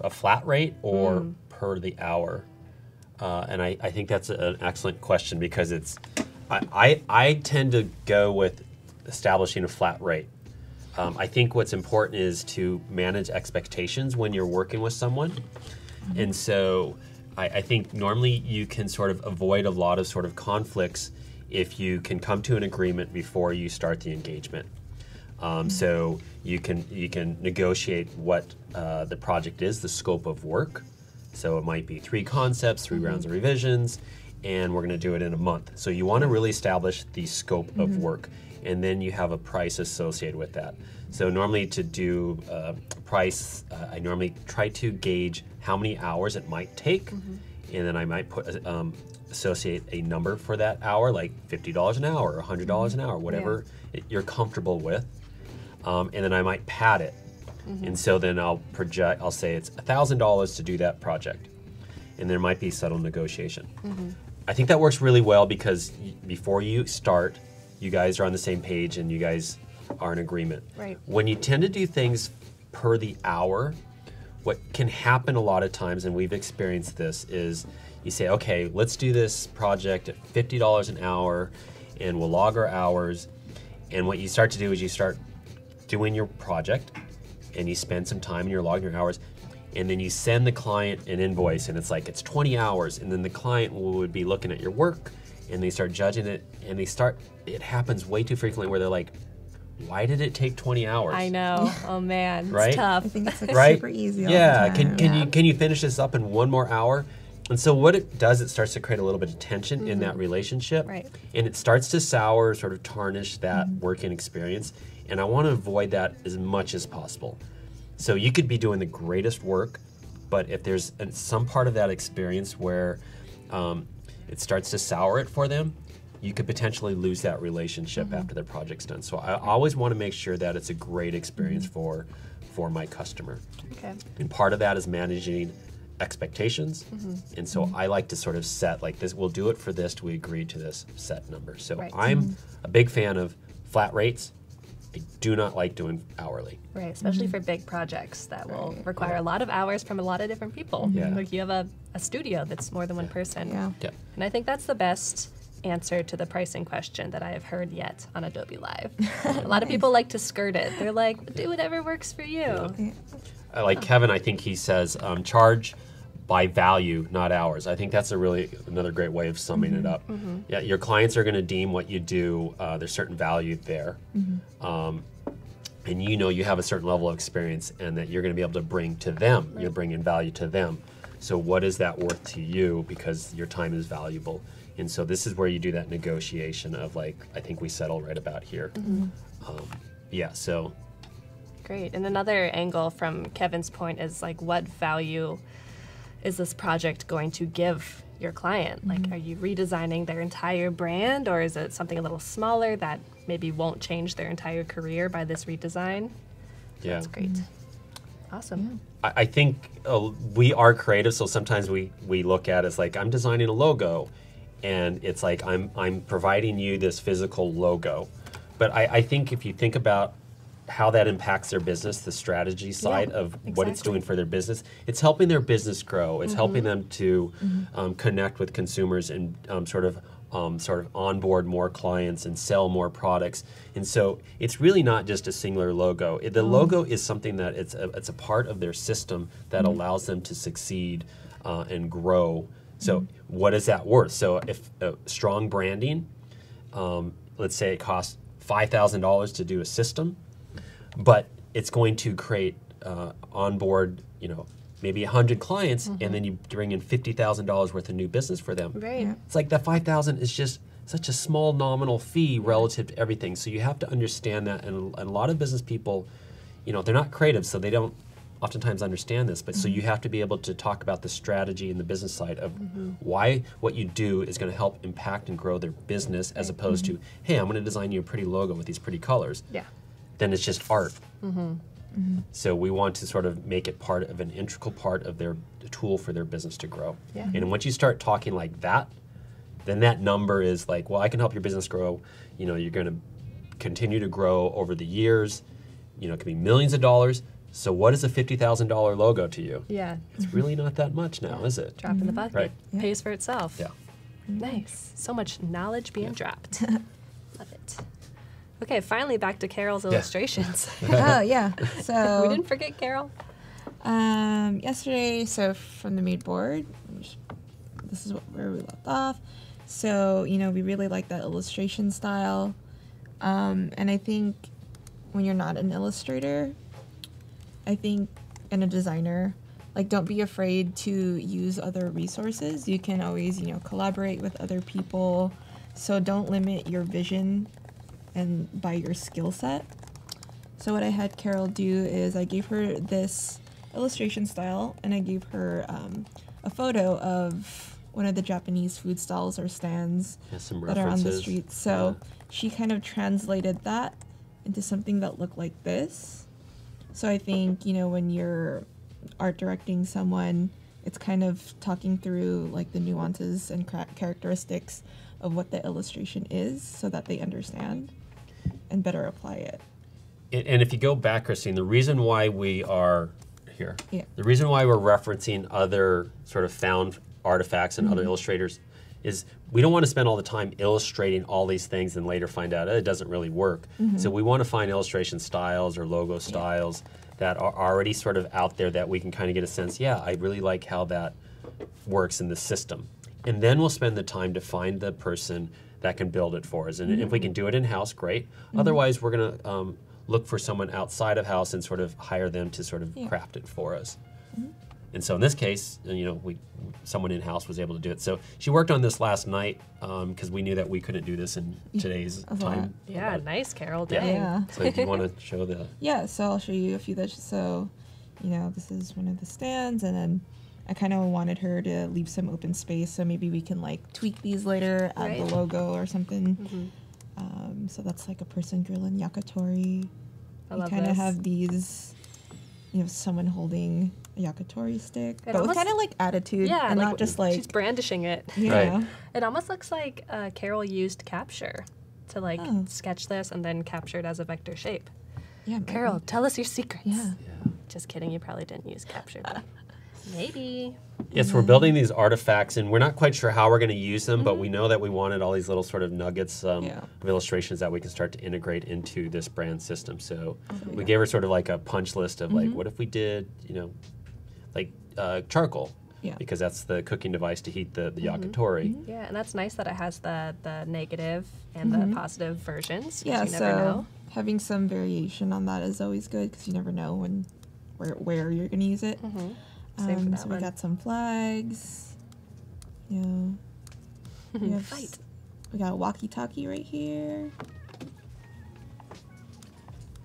a flat rate or mm. per the hour? Uh, and I, I think that's a, an excellent question because it's I, I I tend to go with establishing a flat rate. Um, I think what's important is to manage expectations when you're working with someone, and so I, I think normally you can sort of avoid a lot of sort of conflicts if you can come to an agreement before you start the engagement. Um, so you can you can negotiate what uh, the project is, the scope of work. So it might be three concepts, three mm-hmm. rounds of revisions, and we're going to do it in a month. So you want to really establish the scope mm-hmm. of work, and then you have a price associated with that. So normally to do uh, price, uh, I normally try to gauge how many hours it might take, mm-hmm. and then I might put um, associate a number for that hour, like fifty dollars an hour, or one hundred dollars mm-hmm. an hour, whatever yeah. it, you're comfortable with. Um, and then I might pad it. Mm-hmm. And so then I'll project, I'll say it's one thousand dollars to do that project. And there might be subtle negotiation. Mm-hmm. I think that works really well because before you start, you guys are on the same page and you guys are in agreement. Right. When you tend to do things per the hour, what can happen a lot of times, and we've experienced this, is you say, okay, let's do this project at fifty dollars an hour and we'll log our hours. And what you start to do is you start doing your project and you spend some time and you're logging your hours and then you send the client an invoice and it's like it's twenty hours and then the client would be looking at your work and they start judging it and they start, it happens way too frequently where they're like, why did it take twenty hours? I know, oh man, right? It's tough. I think it's like right? super easy all yeah. the time. Can, can, yeah. you, can you finish this up in one more hour? And so what it does, it starts to create a little bit of tension mm-hmm. in that relationship right. and it starts to sour, sort of tarnish that mm-hmm. working experience. And I want to avoid that as much as possible. So you could be doing the greatest work, but if there's some part of that experience where um, it starts to sour it for them, you could potentially lose that relationship mm-hmm. after the project's done. So I always want to make sure that it's a great experience mm-hmm. for, for my customer. Okay. And part of that is managing expectations. Mm-hmm. And so mm-hmm. I like to sort of set like this, we'll do it for this, we agree to this set number. So right. I'm mm-hmm. a big fan of flat rates. I do not like doing hourly. Right, especially mm-hmm. for big projects that right. will require yeah. a lot of hours from a lot of different people. Yeah. Like you have a, a studio that's more than one yeah. person. Yeah. yeah. And I think that's the best answer to the pricing question that I have heard yet on Adobe Live. A lot of people like to skirt it. They're like, do whatever works for you. Yeah. Uh, like Kevin, I think he says, um, charge by value, not hours. I think that's a really another great way of summing mm-hmm. it up. Mm-hmm. Yeah, your clients are going to deem what you do. Uh, there's certain value there, mm-hmm. um, and you know you have a certain level of experience, and that you're going to be able to bring to them. Right. You're bringing value to them. So what is that worth to you? Because your time is valuable, and so this is where you do that negotiation of like I think we settle right about here. Mm-hmm. um, yeah. So great. And another angle from Kevin's point is like what value is this project going to give your client? Like, mm-hmm. are you redesigning their entire brand, or is it something a little smaller that maybe won't change their entire career by this redesign? Yeah. That's great. Mm-hmm. Awesome. Yeah. I, I think uh, we are creative, so sometimes we, we look at it as like, I'm designing a logo, and it's like, I'm, I'm providing you this physical logo. But I, I think if you think about how that impacts their business, the strategy side yeah, of exactly. what it's doing for their business. It's helping their business grow. It's mm-hmm. helping them to mm-hmm. um, connect with consumers and um, sort of um, sort of onboard more clients and sell more products. And so it's really not just a singular logo. It, the mm-hmm. logo is something that it's a, it's a part of their system that mm-hmm. allows them to succeed uh, and grow. So mm-hmm. what is that worth? So if uh, strong branding, um, let's say it costs five thousand dollars to do a system, but it's going to create uh, onboard, you know, maybe one hundred clients, mm-hmm. and then you bring in fifty thousand dollars worth of new business for them. Right. Yeah. It's like that five thousand dollars is just such a small nominal fee relative to everything. So you have to understand that, and a lot of business people, you know, they're not creative, so they don't oftentimes understand this, but mm-hmm. so you have to be able to talk about the strategy and the business side of mm-hmm. why what you do is going to help impact and grow their business, as opposed mm-hmm. to, hey, I'm going to design you a pretty logo with these pretty colors. Yeah. Then it's just art. Mm-hmm. Mm-hmm. So we want to sort of make it part of an integral part of their tool for their business to grow. Yeah. And once you start talking like that, then that number is like, well, I can help your business grow. You know, you're going to continue to grow over the years. You know, it could be millions of dollars. So what is a fifty thousand dollar logo to you? Yeah. It's really not that much now, yeah. is it? Drop in the bucket. Right. Yeah. Pays for itself. Yeah. Nice. So much knowledge being yeah. dropped. Love it. Okay, finally back to Carol's yes. illustrations. Oh, yeah. So we didn't forget Carol. Um, yesterday, so from the mood board, this is what, where we left off. So, you know, we really like that illustration style. Um, and I think when you're not an illustrator, I think, and a designer, like, don't be afraid to use other resources. You can always, you know, collaborate with other people. So don't limit your vision and by your skill set. So what I had Carol do is I gave her this illustration style, and I gave her um, a photo of one of the Japanese food stalls or stands that are on the street. So yeah. she kind of translated that into something that looked like this. So I think, you know, when you're art directing someone, it's kind of talking through like the nuances and characteristics of what the illustration is so that they understand and better apply it. And, and if you go back, Christine, the reason why we are here, yeah. the reason why we're referencing other sort of found artifacts and mm-hmm. other illustrators is we don't want to spend all the time illustrating all these things and later find out oh, it doesn't really work. Mm-hmm. So we want to find illustration styles or logo styles yeah. that are already sort of out there that we can kind of get a sense, yeah, I really like how that works in the system. And then we'll spend the time to find the person that can build it for us. And mm-hmm. if we can do it in-house, great. Mm-hmm. Otherwise, we're going to um, look for someone outside of house and sort of hire them to sort of yeah. craft it for us. Mm-hmm. And so in this case, you know, we someone in-house was able to do it. So she worked on this last night because um, we knew that we couldn't do this in today's yeah. time. Yeah, but, nice, Carol. Dang. Yeah. So do you want to show the? Yeah. So I'll show you a few. That so, you know, this is one of the stands, and then I kind of wanted her to leave some open space, so maybe we can like tweak these later, add right. the logo or something. Mm-hmm. um, so that's like a person grilling yakitori. I love this. We kind of have these, you know, someone holding a yakitori stick, it but almost, with kind of like attitude, yeah, and like, not just like she's brandishing it. Yeah, right. It almost looks like uh, Carol used Capture to like oh. sketch this and then capture it as a vector shape. Yeah, Carol, maybe. Tell us your secrets. Yeah. yeah, just kidding. You probably didn't use Capture, but maybe. Yes, we're building these artifacts, and we're not quite sure how we're going to use them, mm-hmm. but we know that we wanted all these little sort of nuggets um, yeah. of illustrations that we can start to integrate into this brand system. So okay. we gave her sort of like a punch list of like, mm-hmm. what if we did, you know, like uh, charcoal, yeah. because that's the cooking device to heat the, the mm-hmm. yakitori. Mm-hmm. Yeah, and that's nice that it has the, the negative and mm-hmm. the positive versions, yeah, you so never know. Having some variation on that is always good, because you never know when where, where you're going to use it. Mm-hmm. Um, so one. we got some flags, you know, we, have Fight. we got a walkie talkie right here,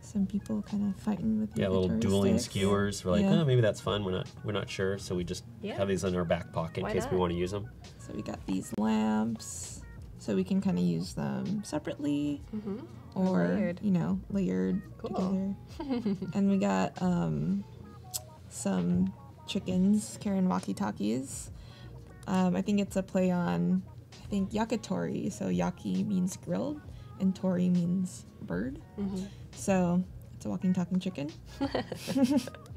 some people kind of fighting with yeah little dueling sticks. skewers, we're like yeah. oh maybe that's fun, we're not we're not sure, so we just yeah. have these in our back pocket Why in case not? we want to use them. So we got these lamps, so we can kind of use them separately mm-hmm. or layered. you know layered cool. together. And we got um, some chickens carrying walkie-talkies. Um, I think it's a play on, I think, yakitori. So yaki means grilled, and tori means bird. Mm-hmm. So it's a walking-talking chicken.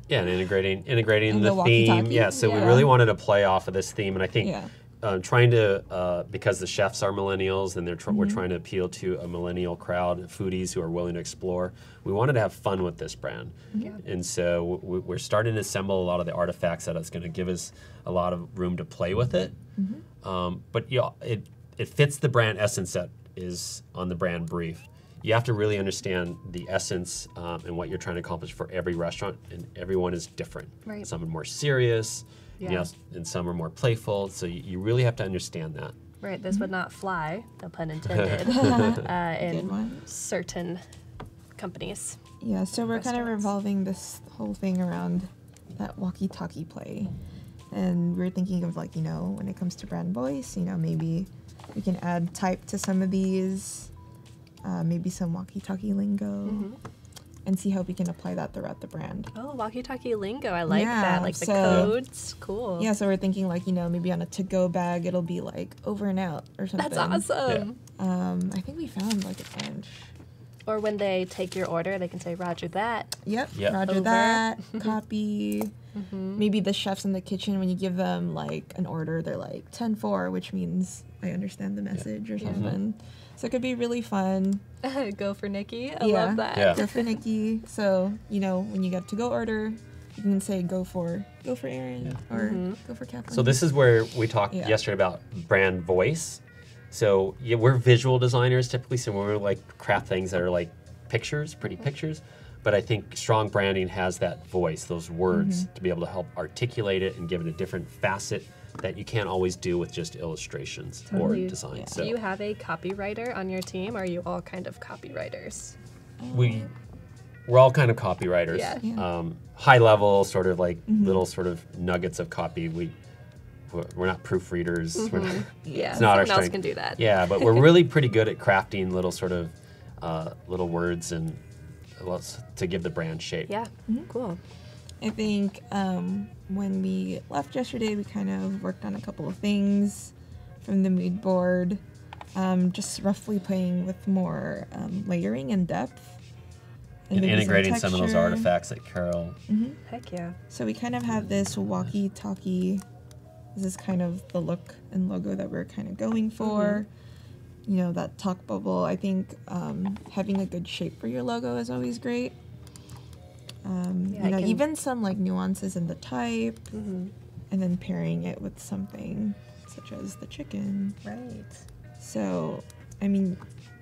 yeah, and integrating integrating and the, the theme. Yeah, so yeah. we really wanted to play off of this theme, and I think yeah. uh, trying to, uh, because the chefs are millennials, and they're tr mm-hmm. we're trying to appeal to a millennial crowd, foodies who are willing to explore. We wanted to have fun with this brand. Yeah. And so w we're starting to assemble a lot of the artifacts that is going to give us a lot of room to play with it. Mm-hmm. um, but you know, it, it fits the brand essence that is on the brand brief. you have to really understand the essence um, and what you're trying to accomplish for every restaurant, and everyone is different. Right. Some are more serious, yeah. you know, and some are more playful, so you, you really have to understand that. Right, this mm-hmm. would not fly, no pun intended, uh, in certain companies. Yeah, so we're kind of revolving this whole thing around that walkie-talkie play. And we're thinking of, like, you know, when it comes to brand voice, you know, maybe we can add type to some of these, uh, maybe some walkie-talkie lingo, mm-hmm. and see how we can apply that throughout the brand. Oh, walkie-talkie lingo, I like yeah, that, like so, the codes, cool. Yeah, so we're thinking, like, you know, maybe on a to-go bag, it'll be like over and out or something. That's awesome. Yeah. Um, I think we found like a bunch. Or when they take your order, they can say, roger that. Yep, yep. roger Over. that, copy. Mm-hmm. Maybe the chefs in the kitchen, when you give them like an order, they're like ten four, which means I understand the message yeah. or something. Mm-hmm. So it could be really fun. Go for Nikki, I yeah. love that. Yeah. Go for Nikki. So, you know, when you get to go order, you can say go for go for Aaron yeah. or mm-hmm. go for Kathleen. So this is where we talked yeah. yesterday about brand voice. So yeah, we're visual designers typically, so we're like craft things that are like pictures, pretty pictures. But I think strong branding has that voice, those words, mm-hmm. to be able to help articulate it and give it a different facet that you can't always do with just illustrations totally. or design. Yeah. So. Do you have a copywriter on your team, or are you all kind of copywriters? We, we're all kind of copywriters. Yeah. Yeah. Um, high level, sort of like mm-hmm. little sort of nuggets of copy. We. We're not proofreaders. Mm-hmm. We're not, yeah, it's not our strength. Someone else can do that. Yeah, but we're really pretty good at crafting little sort of uh, little words and to give the brand shape. Yeah, mm-hmm. cool. I think um, when we left yesterday, we kind of worked on a couple of things from the mood board, um, just roughly playing with more um, layering and depth. And, and integrating some, some of those artifacts that Carol. Mm-hmm. Heck yeah. So we kind of have this walkie-talkie. This is kind of the look and logo that we're kind of going for. Mm-hmm. You know, that talk bubble. I think um, having a good shape for your logo is always great. Um, yeah, you know, can... even some like nuances in the type, mm-hmm. and then pairing it with something such as the chicken. Right. So, I mean,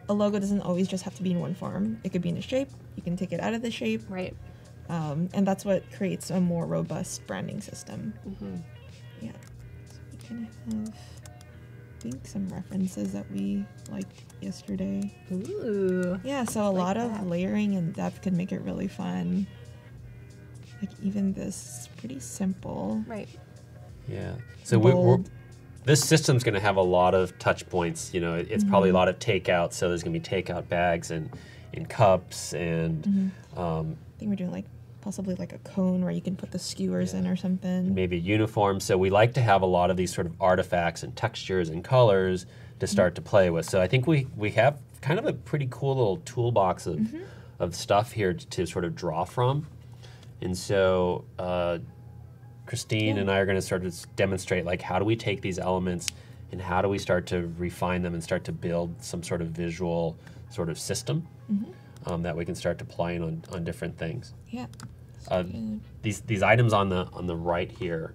a logo doesn't always just have to be in one form. It could be in a shape. You can take it out of the shape. Right. Um, and that's what creates a more robust branding system. Mm-hmm. Yeah. Kind of have, I think, some references that we liked yesterday. Ooh. Yeah, so a lot of layering and depth could make it really fun. Like even this is pretty simple. Right. Yeah. So we, we're, this system's going to have a lot of touch points. You know, it, it's mm-hmm. probably a lot of takeout. So there's going to be takeout bags and, and cups and. Mm-hmm. um, I think we're doing like. Possibly like a cone where you can put the skewers yeah. in or something. Maybe a uniform. So we like to have a lot of these sort of artifacts and textures and colors to start mm-hmm. to play with. So I think we, we have kind of a pretty cool little toolbox of, mm-hmm. of stuff here to, to sort of draw from. And so uh, Christine yeah. and I are going to sort of demonstrate like how do we take these elements and how do we start to refine them and start to build some sort of visual sort of system. Mm-hmm. Um, that we can start applying on, on different things. Yeah. Uh, these these items on the on the right here,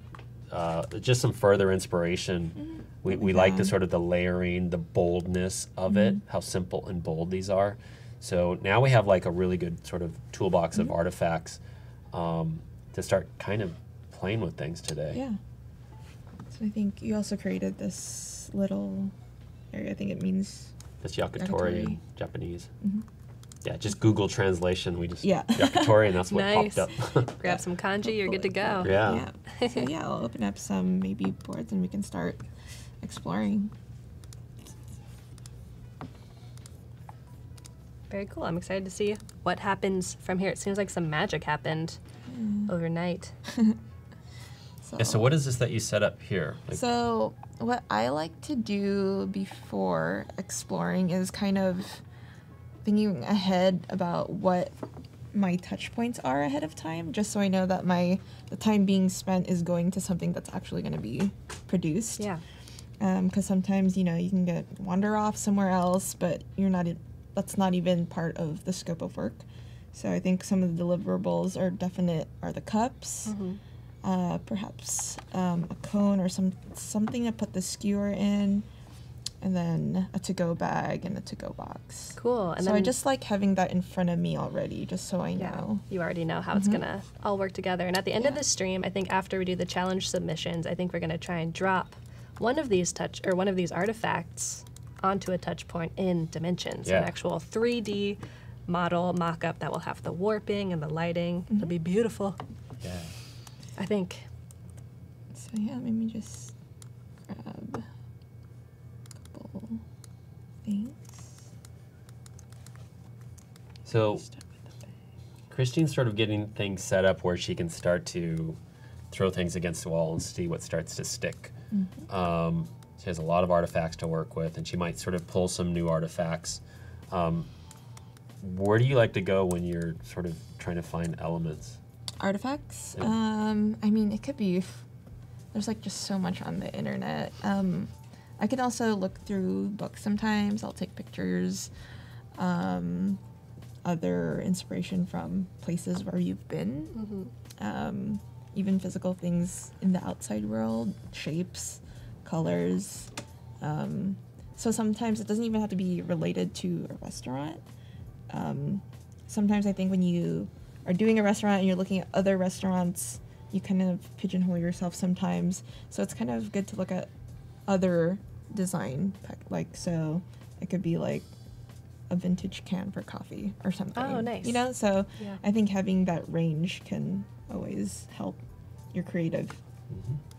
uh, just some further inspiration. Mm-hmm. We we yeah. like the sort of the layering, the boldness of mm-hmm. it, how simple and bold these are. So now we have like a really good sort of toolbox mm-hmm. of artifacts um, to start kind of playing with things today. Yeah. So I think you also created this little area. I think it means. It's yakitori in Japanese. Mm-hmm. Yeah, just Google translation. We just yeah. yakitori, and that's what nice. popped up. Grab some kanji, you're good to go. Yeah. Yeah. So yeah, I'll open up some maybe boards, and we can start exploring. Very cool. I'm excited to see what happens from here. It seems like some magic happened mm. overnight. So, yeah, so what is this that you set up here? Like, so what I like to do before exploring is kind of thinking ahead about what my touch points are ahead of time, just so I know that my the time being spent is going to something that's actually going to be produced. Yeah. Because um, sometimes, you know, you can get wander off somewhere else, but you're not. That's not even part of the scope of work. So I think some of the deliverables are definite. Are the cups, mm-hmm. uh, perhaps um, a cone or some something to put the skewer in. and then a to-go bag and a to-go box. Cool. And so then, I just like having that in front of me already, just so I yeah, know. You already know how mm-hmm. it's going to all work together. And at the end yeah. of the stream, I think after we do the challenge submissions, I think we're going to try and drop one of these touch or one of these artifacts onto a touch point in Dimensions, yeah. an actual three D model mock-up that will have the warping and the lighting. Mm-hmm. It'll be beautiful. Yeah. I think. So yeah, let me just grab... Things. So Christine's sort of getting things set up where she can start to throw things against the wall and see what starts to stick. Mm-hmm. Um, she has a lot of artifacts to work with, and she might sort of pull some new artifacts. Um, where do you like to go when you're sort of trying to find elements? Artifacts? Yeah. Um, I mean, it could be, there's like just so much on the internet. Um, I can also look through books sometimes. I'll take pictures, um, other inspiration from places where you've been, mm-hmm. um, even physical things in the outside world, shapes, colors. Um, so sometimes it doesn't even have to be related to a restaurant. Um, sometimes I think when you are doing a restaurant and you're looking at other restaurants, you kind of pigeonhole yourself sometimes. So it's kind of good to look at other design, like, so it could be like a vintage can for coffee or something. Oh, nice. You know, so yeah. I think having that range can always help your creative. Mm-hmm.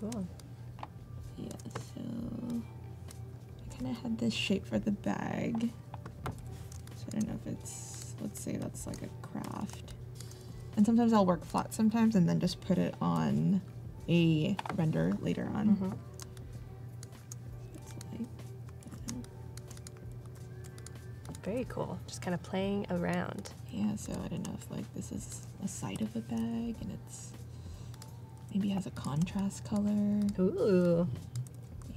Cool. Yeah, so I kind of had this shape for the bag. So I don't know if it's, let's say that's like a craft. And sometimes I'll work flat sometimes and then just put it on a render later on. Mm-hmm. Very cool. Just kind of playing around. Yeah, so I don't know if like this is a side of a bag and it's maybe has a contrast color. Ooh. Yeah.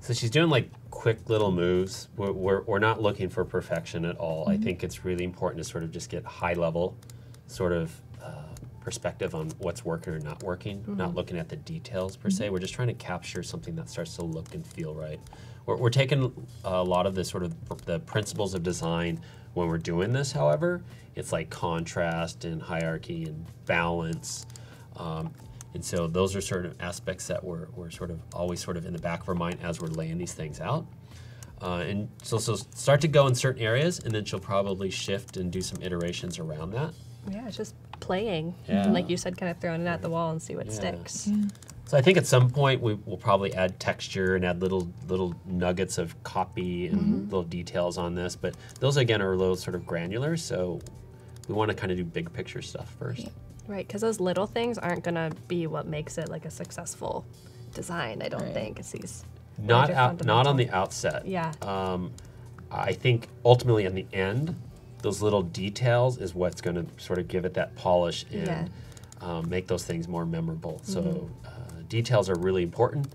So she's doing like quick little moves. We're, we're, we're not looking for perfection at all. Mm-hmm. I think it's really important to sort of just get high level sort of uh, perspective on what's working or not working. Mm-hmm. Not looking at the details per mm-hmm. se. We're just trying to capture something that starts to look and feel right. We're, we're taking a lot of the sort of the principles of design when we're doing this, however. It's like contrast and hierarchy and balance. Um, and so those are sort of aspects that we're, we're sort of always sort of in the back of our mind as we're laying these things out. Uh, and so, so start to go in certain areas, and then she'll probably shift and do some iterations around that. Yeah, it's just playing. Yeah. And like you said, kind of throwing it at the wall and see what yeah. sticks. Yeah. So I think at some point we will probably add texture and add little little nuggets of copy and mm-hmm. little details on this, but those again are a little sort of granular, so we want to kind of do big picture stuff first. Right, because those little things aren't going to be what makes it like a successful design, I don't right. think. It's these not out, not on the outset. Yeah. Um, I think ultimately in the end, those little details is what's going to sort of give it that polish and yeah. um, make those things more memorable. Mm-hmm. So. Uh, Details are really important,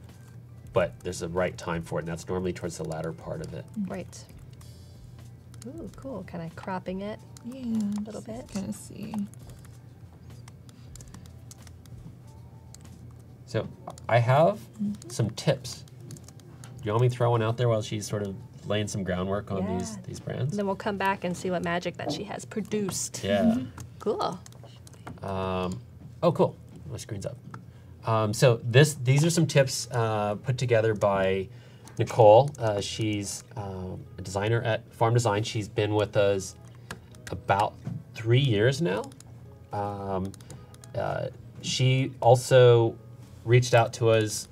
but there's a right time for it, and that's normally towards the latter part of it. Right. Ooh, cool. Kind of cropping it yeah, a little bit. Kind of see. So I have mm-hmm. some tips. Do you want me to throw one out there while she's sort of laying some groundwork on yeah. these, these brands? And then we'll come back and see what magic that she has produced. Yeah. Mm-hmm. Cool. Um, oh, cool. My screen's up. Um, so this, these are some tips uh, put together by Nicole. Uh, she's um, a designer at Farm Design. She's been with us about three years now. Um, uh, she also reached out to us,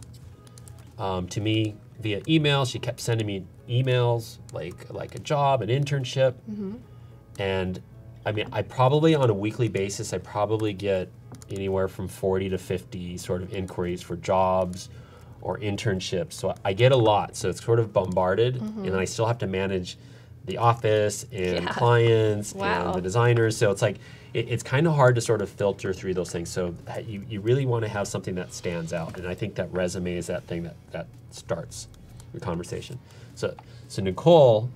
um, to me via email. She kept sending me emails like like a job, an internship, mm-hmm. and I mean, I probably on a weekly basis, I probably get anywhere from forty to fifty sort of inquiries for jobs or internships. So I get a lot. So it's sort of bombarded, mm-hmm. and I still have to manage the office and yeah. clients wow. and the designers. So it's like, it, it's kind of hard to sort of filter through those things. So you, you really want to have something that stands out. And I think that resume is that thing that, that starts the conversation. So, so Nicole,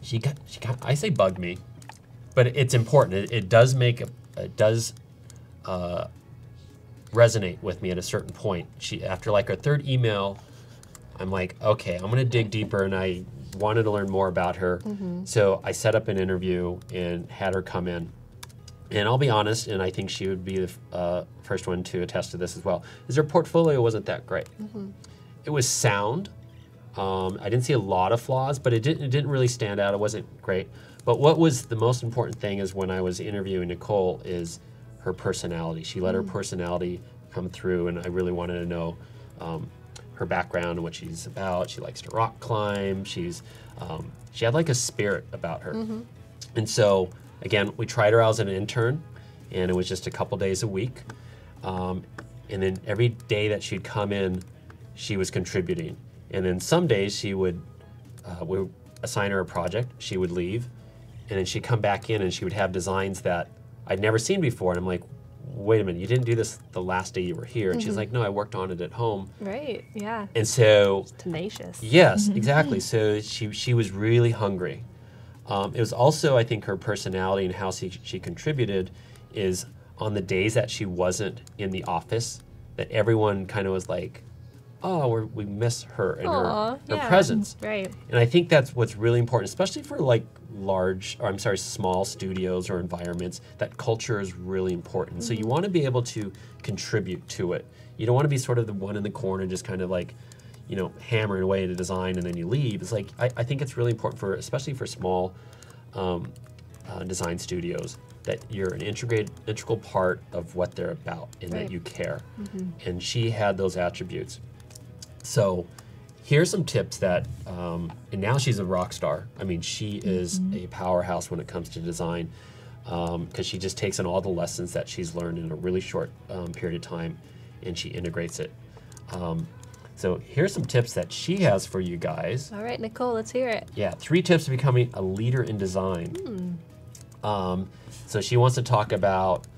she got, she got, I say bugged me, but it's important. It, it does make, a, it does, Uh, resonate with me at a certain point. She, after like her third email, I'm like, okay, I'm gonna dig deeper, and I wanted to learn more about her. Mm-hmm. So I set up an interview and had her come in. And I'll be honest, and I think she would be the uh, first one to attest to this as well, is her portfolio wasn't that great. Mm-hmm. It was sound. Um, I didn't see a lot of flaws, but it didn't, it didn't really stand out. It wasn't great. But what was the most important thing is when I was interviewing Nicole is her personality. She let mm-hmm. her personality come through, and I really wanted to know um, her background and what she's about. She likes to rock climb. She's um, she had like a spirit about her. Mm-hmm. And so, again, we tried her out as an intern, and it was just a couple days a week. Um, and then every day that she'd come in, she was contributing. And then some days she would, uh, we would assign her a project, she would leave, and then she'd come back in and she would have designs that I'd never seen before. And I'm like, wait a minute, you didn't do this the last day you were here. And mm-hmm. she's like, no, I worked on it at home. Right, yeah. And so. It's tenacious. Yes, mm-hmm. exactly. So she, she was really hungry. Um, it was also, I think, her personality and how she, she contributed is on the days that she wasn't in the office, that everyone kind of was like, oh, we're, we miss her and Aww, her, her yeah. presence. Right. And I think that's what's really important, especially for like large, or I'm sorry, small studios or environments, that culture is really important. Mm-hmm. So you want to be able to contribute to it. You don't want to be sort of the one in the corner just kind of like, you know, hammering away at a design and then you leave. It's like, I, I think it's really important for, especially for small um, uh, design studios, that you're an integrated, integral part of what they're about and right. that you care. Mm-hmm. And she had those attributes. So here's some tips that, um, and now she's a rock star. I mean, she is mm-hmm. a powerhouse when it comes to design, because um, she just takes in all the lessons that she's learned in a really short um, period of time, and she integrates it. Um, so here's some tips that she has for you guys. All right, Nicole, let's hear it. Yeah, three tips to becoming a leader in design. Mm. Um, so she wants to talk about,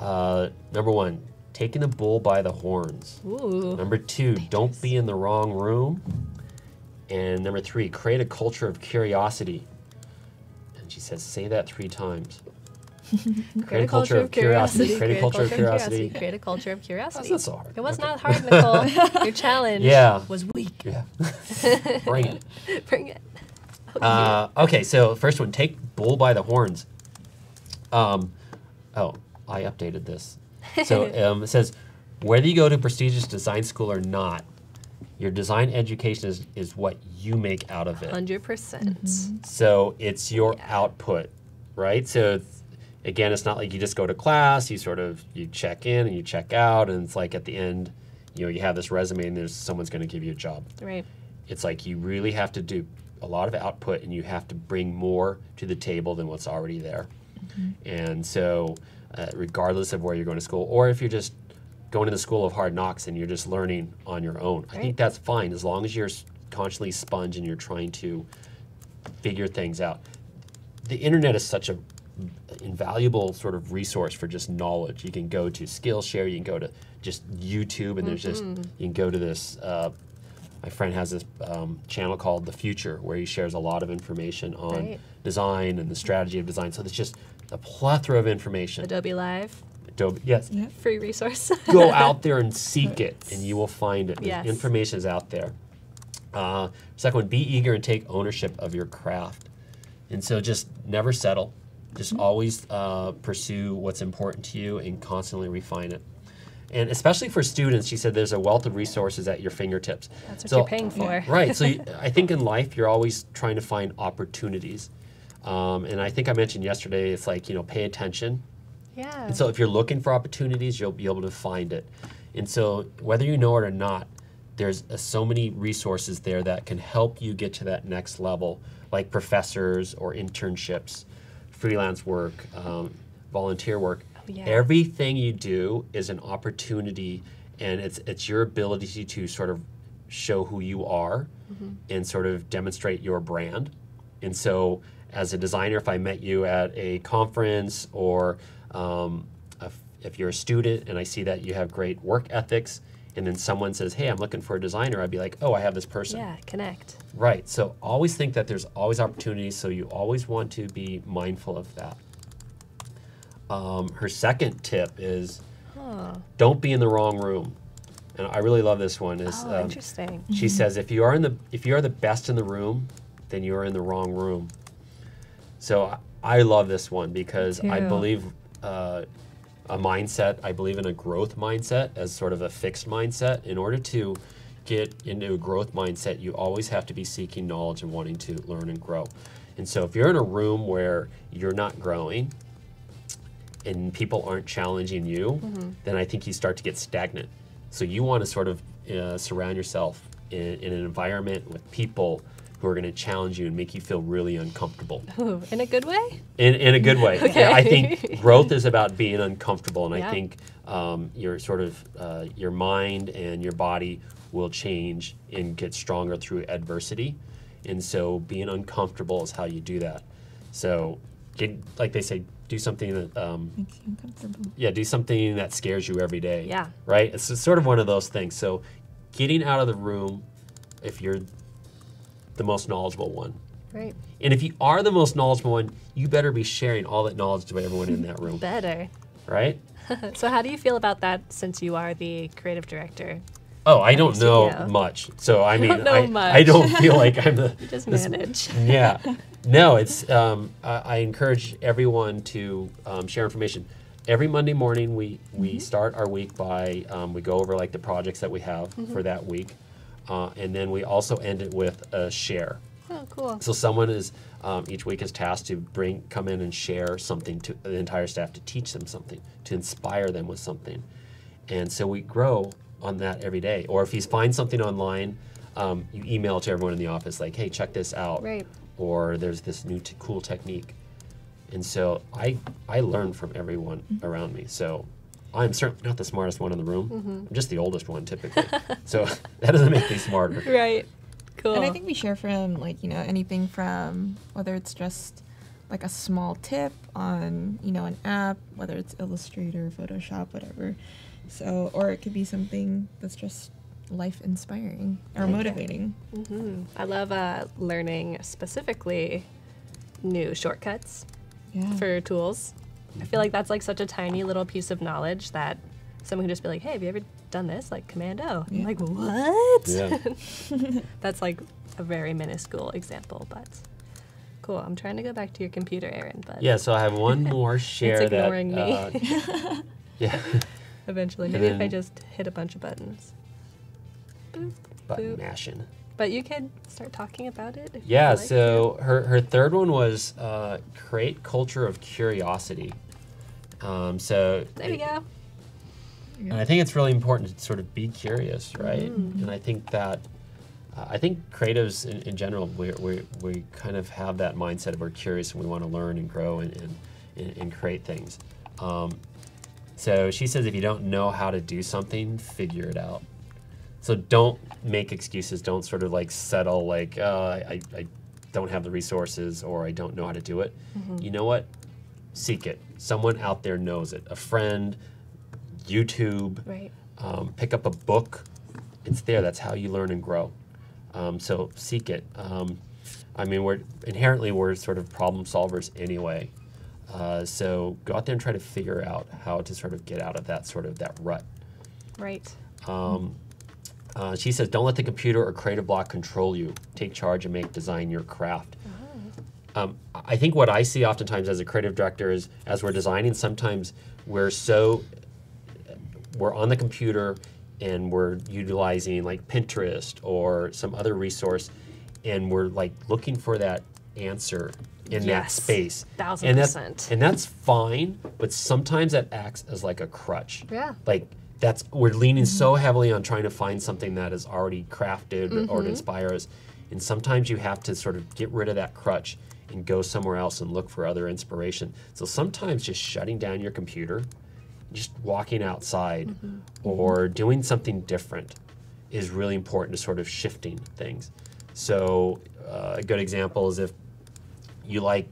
uh, number one, taking the bull by the horns. Ooh, number two, dangerous. Don't be in the wrong room. And number three, create a culture of curiosity. And she says, say that three times. Create a culture of curiosity. Create a culture of curiosity. Create a culture of curiosity. That's not so hard. It was okay. not hard, Nicole. Your challenge yeah. was weak. Yeah. Bring it. Bring it. Okay. Uh, okay, so first one, take bull by the horns. Um, oh, I updated this. So um, it says, whether you go to prestigious design school or not, your design education is, is what you make out of it. one hundred percent. Mm-hmm. So it's your yeah. output, right? So it's, again, it's not like you just go to class, you sort of, you check in and you check out, and it's like at the end, you know, you have this resume and there's someone's going to give you a job. Right. It's like you really have to do a lot of output, and you have to bring more to the table than what's already there. Mm-hmm. And so... Uh, regardless of where you're going to school, or if you're just going to the school of hard knocks and you're just learning on your own. Right. I think that's fine, as long as you're constantly sponge and you're trying to figure things out. The internet is such a invaluable sort of resource for just knowledge. You can go to Skillshare, you can go to just YouTube, and mm-hmm. there's just, you can go to this, uh, my friend has this um, channel called The Future, where he shares a lot of information on right. design and the strategy of design, so there's just a plethora of information. Adobe Live. Adobe, yes. Yep. Free resource. Go out there and seek it, and you will find it. Yes. Information is out there. Uh, second one, be eager and take ownership of your craft. And so just never settle. Just mm-hmm. always uh, pursue what's important to you and constantly refine it. And especially for students, she said there's a wealth of resources at your fingertips. That's what so, you're paying for. Right. So you, I think in life, you're always trying to find opportunities. Um, and I think I mentioned yesterday, it's like, you know, pay attention. Yeah. And so if you're looking for opportunities, you'll be able to find it. And so whether you know it or not, there's uh, so many resources there that can help you get to that next level, like professors or internships, freelance work, um, volunteer work. Oh, yeah. Everything you do is an opportunity, and it's, it's your ability to sort of show who you are mm-hmm. and sort of demonstrate your brand. And so... as a designer, if I met you at a conference, or um, a, if you're a student and I see that you have great work ethics, and then someone says, hey, I'm looking for a designer, I'd be like, oh, I have this person. Yeah, connect. Right, so always think that there's always opportunities, so you always want to be mindful of that. Um, her second tip is huh. Oh. Don't be in the wrong room. And I really love this one. Is, oh, um, interesting. She says, if you are in the if you are the best in the room, then you are in the wrong room. So I love this one because I believe uh, a mindset. I believe in a growth mindset as sort of a fixed mindset. In order to get into a growth mindset, you always have to be seeking knowledge and wanting to learn and grow. And so if you're in a room where you're not growing and people aren't challenging you, mm-hmm. then I think you start to get stagnant. So you want to sort of uh, surround yourself in, in an environment with people who are going to challenge you and make you feel really uncomfortable. Ooh, in a good way? In, in a good way. Okay. Yeah, I think growth is about being uncomfortable, and yeah. I think um, your sort of uh, your mind and your body will change and get stronger through adversity. And so being uncomfortable is how you do that. So get, like they say, do something that um, makes you uncomfortable. Yeah, do something that scares you every day. Yeah. Right? It's sort of one of those things. So getting out of the room if you're the most knowledgeable one. Right. And if you are the most knowledgeable one, you better be sharing all that knowledge to everyone in that room. Better. Right? So how do you feel about that since you are the creative director? Oh, I don't know much. So I mean, don't I, much. I don't feel like I'm the. You just this, manage. Yeah, no, it's. Um, I, I encourage everyone to um, share information. Every Monday morning, we we mm-hmm. start our week by um, we go over like the projects that we have mm-hmm. for that week, uh, and then we also end it with a share. Oh, cool. So someone is um, each week is tasked to bring come in and share something to the entire staff to teach them something, to inspire them with something, and so we grow on that every day. Or if you find something online, um, you email to everyone in the office like, hey, check this out. Right. Or there's this new t cool technique. And so I, I learn from everyone mm-hmm. around me. So I'm certainly not the smartest one in the room. Mm-hmm. I'm just the oldest one typically. So that doesn't make me smarter. Right, cool. And I think we share from like, you know, anything from whether it's just like a small tip on, you know, an app, whether it's Illustrator, Photoshop, whatever. So, or it could be something that's just life-inspiring or motivating. Mm-hmm. I love uh, learning specifically new shortcuts yeah. for tools. I feel like that's like such a tiny little piece of knowledge that someone can just be like, hey, have you ever done this? Like Command O. Yeah. I'm like, what? Yeah. That's like a very minuscule example, but cool. I'm trying to go back to your computer, Aaron. But yeah, so I have one more share it's ignoring that... ignoring me. Uh, yeah. Eventually, maybe if I just hit a bunch of buttons. Boop, button boop. Mashing. But you can start talking about it. If yeah. You like so it. her her third one was uh, create culture of curiosity. Um, so there you go. And I think it's really important to sort of be curious, right? Mm. And I think that uh, I think creatives in, in general we we we kind of have that mindset of we're curious and we want to learn and grow and and, and, and create things. Um, So she says, if you don't know how to do something, figure it out. So don't make excuses. Don't sort of like settle like, uh, I, I don't have the resources or I don't know how to do it. Mm-hmm. You know what? Seek it. Someone out there knows it. A friend, YouTube, right. um, pick up a book. It's there. That's how you learn and grow. Um, so seek it. Um, I mean, we're inherently we're sort of problem solvers anyway. Uh, so go out there and try to figure out how to sort of get out of that sort of that rut. Right. Um, uh, she says, don't let the computer or creative block control you. Take charge and make design your craft. Uh-huh. um, I think what I see oftentimes as a creative director is as we're designing, sometimes we're so, we're on the computer and we're utilizing like Pinterest or some other resource and we're like looking for that answer in yes, that space. Thousand and that's, percent. And that's fine, but sometimes that acts as like a crutch. Yeah. Like that's we're leaning mm-hmm. so heavily on trying to find something that is already crafted mm-hmm. or to inspire us. And sometimes you have to sort of get rid of that crutch and go somewhere else and look for other inspiration. So sometimes just shutting down your computer, just walking outside mm-hmm. or doing something different is really important to sort of shifting things. So uh, a good example is if you like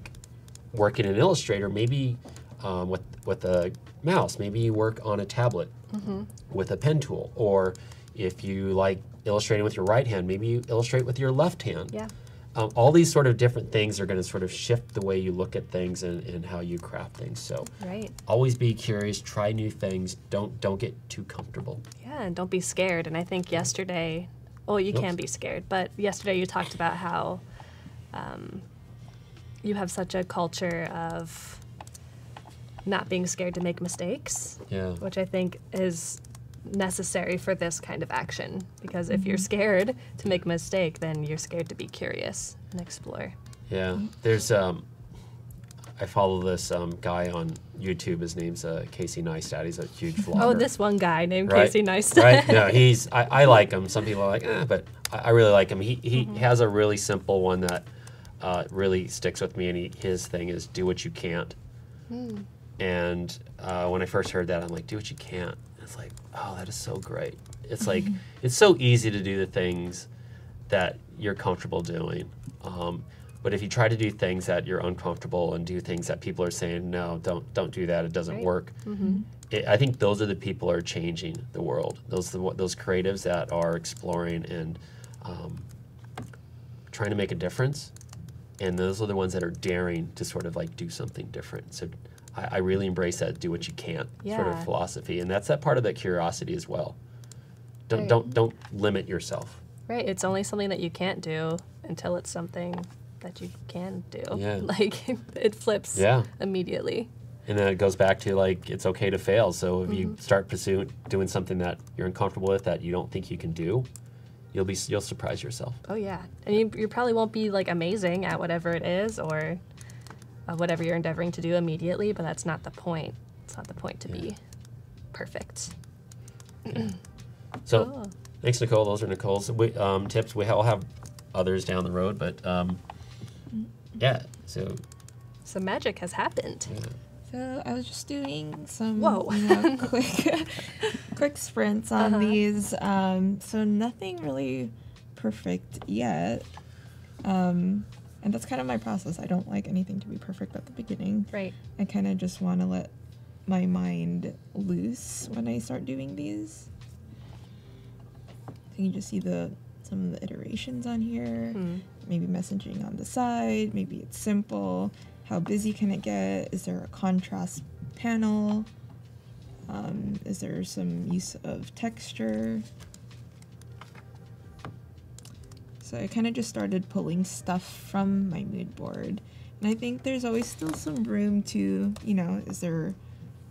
working in Illustrator, maybe um, with, with a mouse, maybe you work on a tablet mm-hmm. with a pen tool. Or if you like illustrating with your right hand, maybe you illustrate with your left hand. Yeah. Um, all these sort of different things are going to sort of shift the way you look at things and, and how you craft things. So right. always be curious, try new things, don't don't get too comfortable. Yeah, and don't be scared. And I think yesterday, well, you Oops. can be scared, but yesterday you talked about how um, you have such a culture of not being scared to make mistakes, yeah. which I think is necessary for this kind of action, because if you're scared to make a mistake, then you're scared to be curious and explore. Yeah, there's um I follow this um guy on YouTube. His name's uh Casey Neistat. He's a huge vlogger. Oh, this one guy named right? Casey Neistat. Right? No, he's I, I like him. Some people are like, eh, but I, I really like him. He he mm-hmm. has a really simple one that uh really sticks with me, and he, his thing is do what you can't. Mm. And uh when I first heard that, I'm like, do what you can't. It's like, oh, that is so great. It's like, it's so easy to do the things that you're comfortable doing. Um, but if you try to do things that you're uncomfortable and do things that people are saying, no, don't don't do that, it doesn't right. work. Mm-hmm. it, I think those are the people who are changing the world. Those the, those creatives that are exploring and um, trying to make a difference. And those are the ones that are daring to sort of like do something different. So. I really embrace that do what you can't yeah. sort of philosophy, and that's that part of that curiosity as well. Don't right. don't don't limit yourself. Right, it's only something that you can't do until it's something that you can do. Yeah. Like it flips yeah. immediately. And then it goes back to like it's okay to fail. So if mm-hmm. you start pursuing doing something that you're uncomfortable with that you don't think you can do, you'll be you'll surprise yourself. Oh yeah, and you you probably won't be like amazing at whatever it is or. Of whatever you're endeavoring to do immediately, but that's not the point. It's not the point to yeah. be perfect. Yeah. So, cool. Thanks, Nicole. Those are Nicole's we, um, tips. We all have others down the road, but um, yeah. So, so magic has happened. Yeah. So I was just doing some Whoa. You know, quick, quick sprints on uh-huh. these. Um, so nothing really perfect yet. Um, And that's kind of my process. I don't like anything to be perfect at the beginning. Right. I kind of just want to let my mind loose when I start doing these. So you can just see the some of the iterations on here. Mm-hmm. Maybe messaging on the side. Maybe it's simple. How busy can it get? Is there a contrast panel? Um, is there some use of texture? So I kind of just started pulling stuff from my mood board. And I think there's always still some room to, you know, is there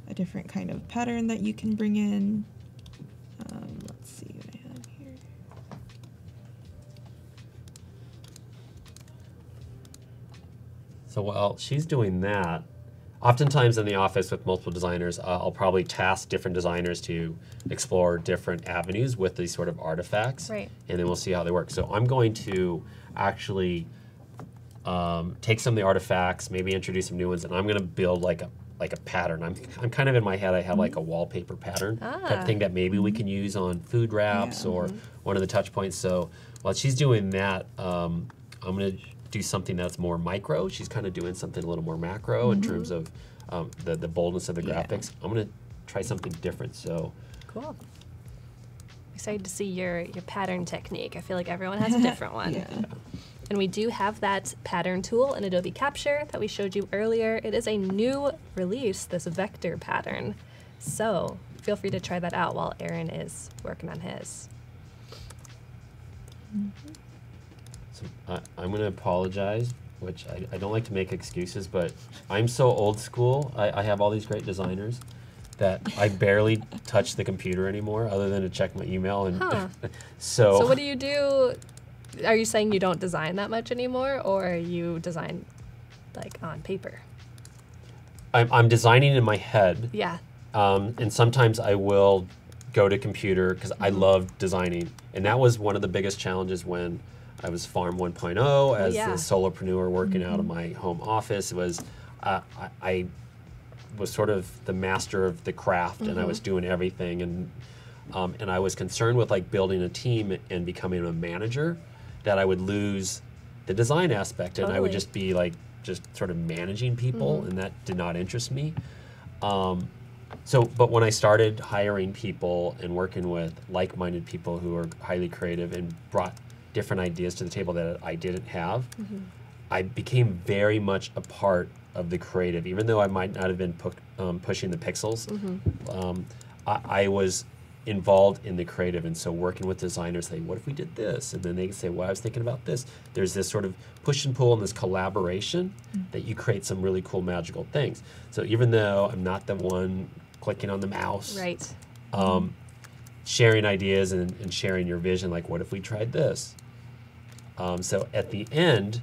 a different kind of pattern that you can bring in? Um, let's see what I have here. So while she's doing that, oftentimes in the office with multiple designers, uh, I'll probably task different designers to explore different avenues with these sort of artifacts, right. and then we'll see how they work. So I'm going to actually um, take some of the artifacts, maybe introduce some new ones, and I'm going to build like a like a pattern. I'm I'm kind of in my head. I have like a wallpaper pattern ah. type of thing that maybe we can use on food wraps yeah. or mm-hmm. one of the touch points. So while she's doing that, um, I'm going to. do something that's more micro. She's kind of doing something a little more macro mm-hmm. in terms of um, the, the boldness of the yeah. graphics. I'm gonna try something different, so. Cool. Excited to see your, your pattern technique. I feel like everyone has a different one. Yeah. Yeah. And we do have that pattern tool in Adobe Capture that we showed you earlier. It is a new release, this vector pattern. So feel free to try that out while Aaron is working on his. Mm-hmm. Uh, I'm gonna apologize, which I, I don't like to make excuses, but I'm so old school. I, I have all these great designers that I barely touch the computer anymore, other than to check my email. And huh. so. So what do you do? Are you saying you don't design that much anymore, or you design like on paper? I'm I'm designing in my head. Yeah. Um, and sometimes I will go to computer because mm-hmm. I love designing, and that was one of the biggest challenges when. I was Farm one point oh as yeah. a solopreneur working mm-hmm. out of my home office. It was uh, I, I was sort of the master of the craft, mm-hmm. and I was doing everything, and um, and I was concerned with like building a team and becoming a manager that I would lose the design aspect, totally. And I would just be like just sort of managing people, mm-hmm. and that did not interest me. Um, So, but when I started hiring people and working with like-minded people who are highly creative and brought different ideas to the table that I didn't have, mm-hmm. I became very much a part of the creative. Even though I might not have been pu um, pushing the pixels, mm-hmm. um, I, I was involved in the creative. And so working with designers, say, what if we did this? And then they can say, well, I was thinking about this. There's this sort of push and pull and this collaboration mm-hmm. that you create some really cool magical things. So even though I'm not the one clicking on the mouse, right. um, sharing ideas and, and sharing your vision, like what if we tried this? Um, so at the end,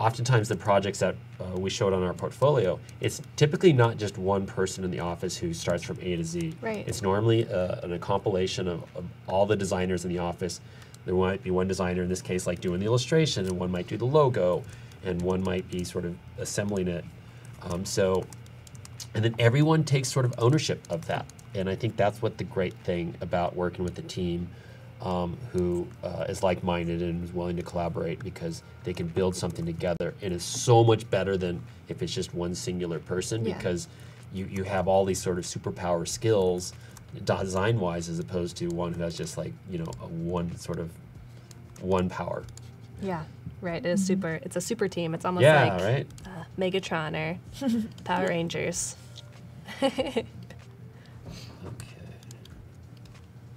oftentimes the projects that uh, we showed on our portfolio, it's typically not just one person in the office who starts from A to Z. Right. It's normally uh, an, a compilation of, of all the designers in the office. There might be one designer in this case like doing the illustration, and one might do the logo, and one might be sort of assembling it. Um, so, and then everyone takes sort of ownership of that. And I think that's what the great thing about working with the team Um, who uh, is like-minded and is willing to collaborate, because they can build something together. And it's so much better than if it's just one singular person, yeah. because you, you have all these sort of superpower skills design-wise, as opposed to one who has just like, you know, a one sort of one power. Yeah, right. It is super. It's a super team. It's almost yeah, like right? uh, Megatron or Power Rangers. Okay.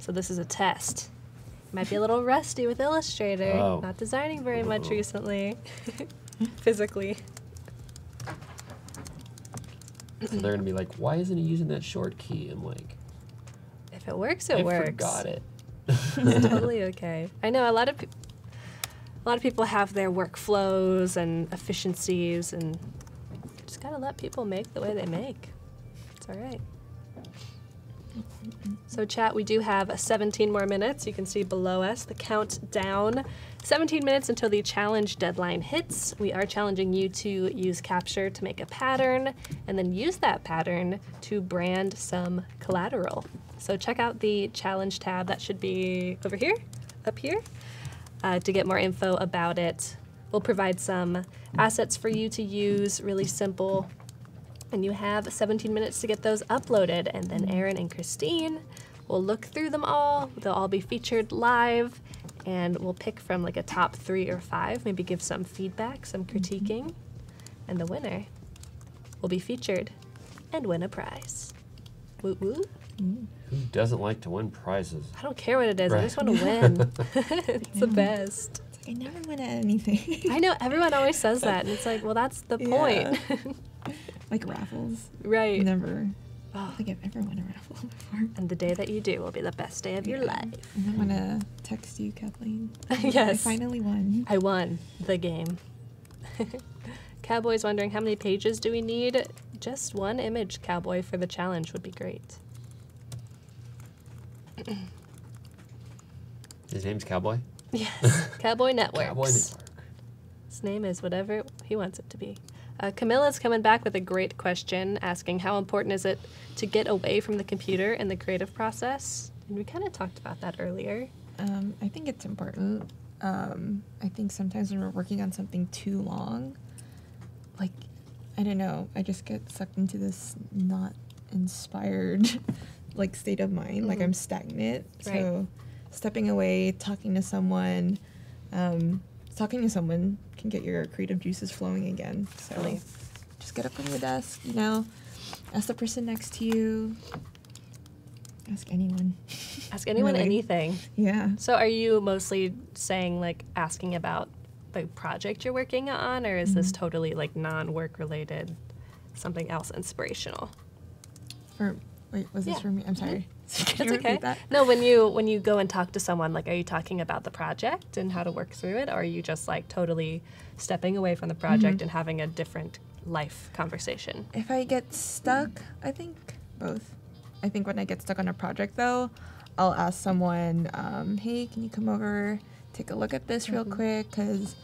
So this is a test. Might be a little rusty with Illustrator. Oh. Not designing very much oh. recently, physically. So they're gonna be like, why isn't he using that short key? I'm like, if it works, it I works. I forgot it. It's totally okay. I know a lot of pe a lot of people have their workflows and efficiencies, and you just gotta let people make the way they make. It's all right. So chat, we do have seventeen more minutes. You can see below us the countdown. seventeen minutes until the challenge deadline hits. We are challenging you to use Capture to make a pattern, and then use that pattern to brand some collateral. So check out the challenge tab. That should be over here, up here, uh, to get more info about it. We'll provide some assets for you to use, really simple. And you have seventeen minutes to get those uploaded, and then Aaron and Christine will look through them all. They'll all be featured live, and we'll pick from like a top three or five, maybe give some feedback, some critiquing, and the winner will be featured and win a prize. Woo woo. Who doesn't like to win prizes? I don't care what it is, right. I just want to win. It's the best. It's like I never win at anything. I know, everyone always says that, and it's like, well, that's the yeah. point. Like raffles. Right. Never. Oh. I don't think I've ever won a raffle before. And the day that you do will be the best day of yeah. your life. And I'm going to text you, Kathleen. Yes. I finally won. I won the game. Cowboy's wondering, how many pages do we need? Just one image, Cowboy, for the challenge would be great. His name's Cowboy? Yes. Cowboy Networks. Cowboy Network. His name is whatever he wants it to be. Uh, Camilla's coming back with a great question, asking how important is it to get away from the computer in the creative process? And we kind of talked about that earlier. Um, I think it's important. Um, I think sometimes when we're working on something too long, like, I don't know, I just get sucked into this not inspired like state of mind, mm-hmm. like I'm stagnant. Right. So stepping away, talking to someone, um, talking to someone can get your creative juices flowing again. So really? Just get up from your desk, you know, ask the person next to you, ask anyone. Ask anyone really. Anything. Yeah. So are you mostly saying like asking about the project you're working on, or is mm-hmm. this totally like non-work related, something else inspirational? Or wait, was yeah. this for me? I'm sorry. Mm-hmm. That's okay. That? No, when you when you go and talk to someone, like, are you talking about the project and how to work through it, or are you just like totally stepping away from the project mm-hmm. and having a different life conversation? If I get stuck, I think both. I think when I get stuck on a project, though, I'll ask someone, um, hey, can you come over, take a look at this mm-hmm. real quick? Because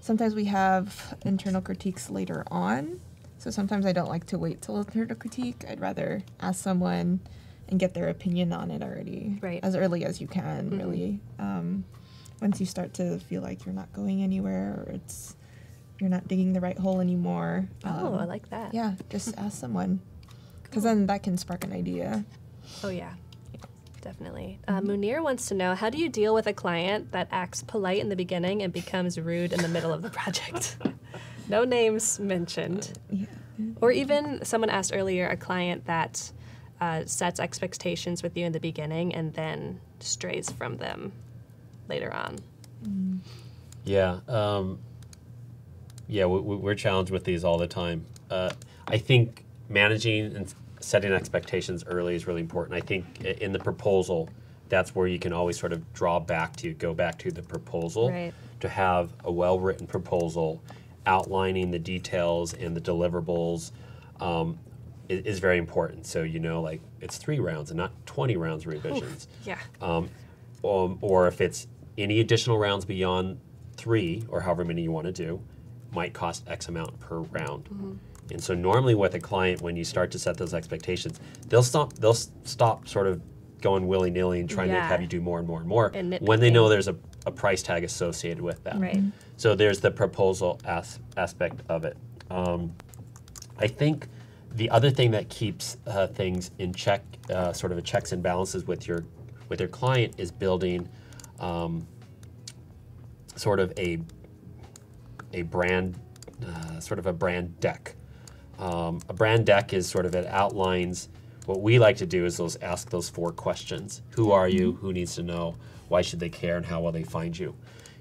sometimes we have internal critiques later on, so sometimes I don't like to wait till internal critique. I'd rather ask someone and get their opinion on it already, right. as early as you can, mm-hmm. really. Um, once you start to feel like you're not going anywhere, or it's you're not digging the right hole anymore. Um, oh, I like that. Yeah, just ask someone, because cool. then that can spark an idea. Oh yeah, yeah. Definitely. Uh, Munir wants to know, how do you deal with a client that acts polite in the beginning and becomes rude in the middle of the project? No names mentioned. Yeah. Or even someone asked earlier, a client that uh, sets expectations with you in the beginning and then strays from them later on. Mm. Yeah. Um, yeah, we, we're challenged with these all the time. Uh, I think managing and setting expectations early is really important. I think in the proposal, that's where you can always sort of draw back to, go back to the proposal, right, to have a well-written proposal outlining the details and the deliverables um, is, is very important. So, you know, like it's three rounds and not twenty rounds of revisions. Oof, yeah. Um, um, or if it's any additional rounds beyond three or however many you want to do, might cost X amount per round. Mm-hmm. And so normally with a client, when you start to set those expectations, they'll stop, they'll stop sort of going willy-nilly and trying yeah. to have you do more and more and more and when they know there's a, a price tag associated with that. Right. So there's the proposal as aspect of it. Um, I think the other thing that keeps uh, things in check, uh, sort of a checks and balances with your, with your client is building um, sort of a, a brand, uh, sort of a brand deck. Um, a brand deck is sort of, it outlines, what we like to do is those, ask those four questions. Who are you? Who needs to know? Why should they care? And how will they find you?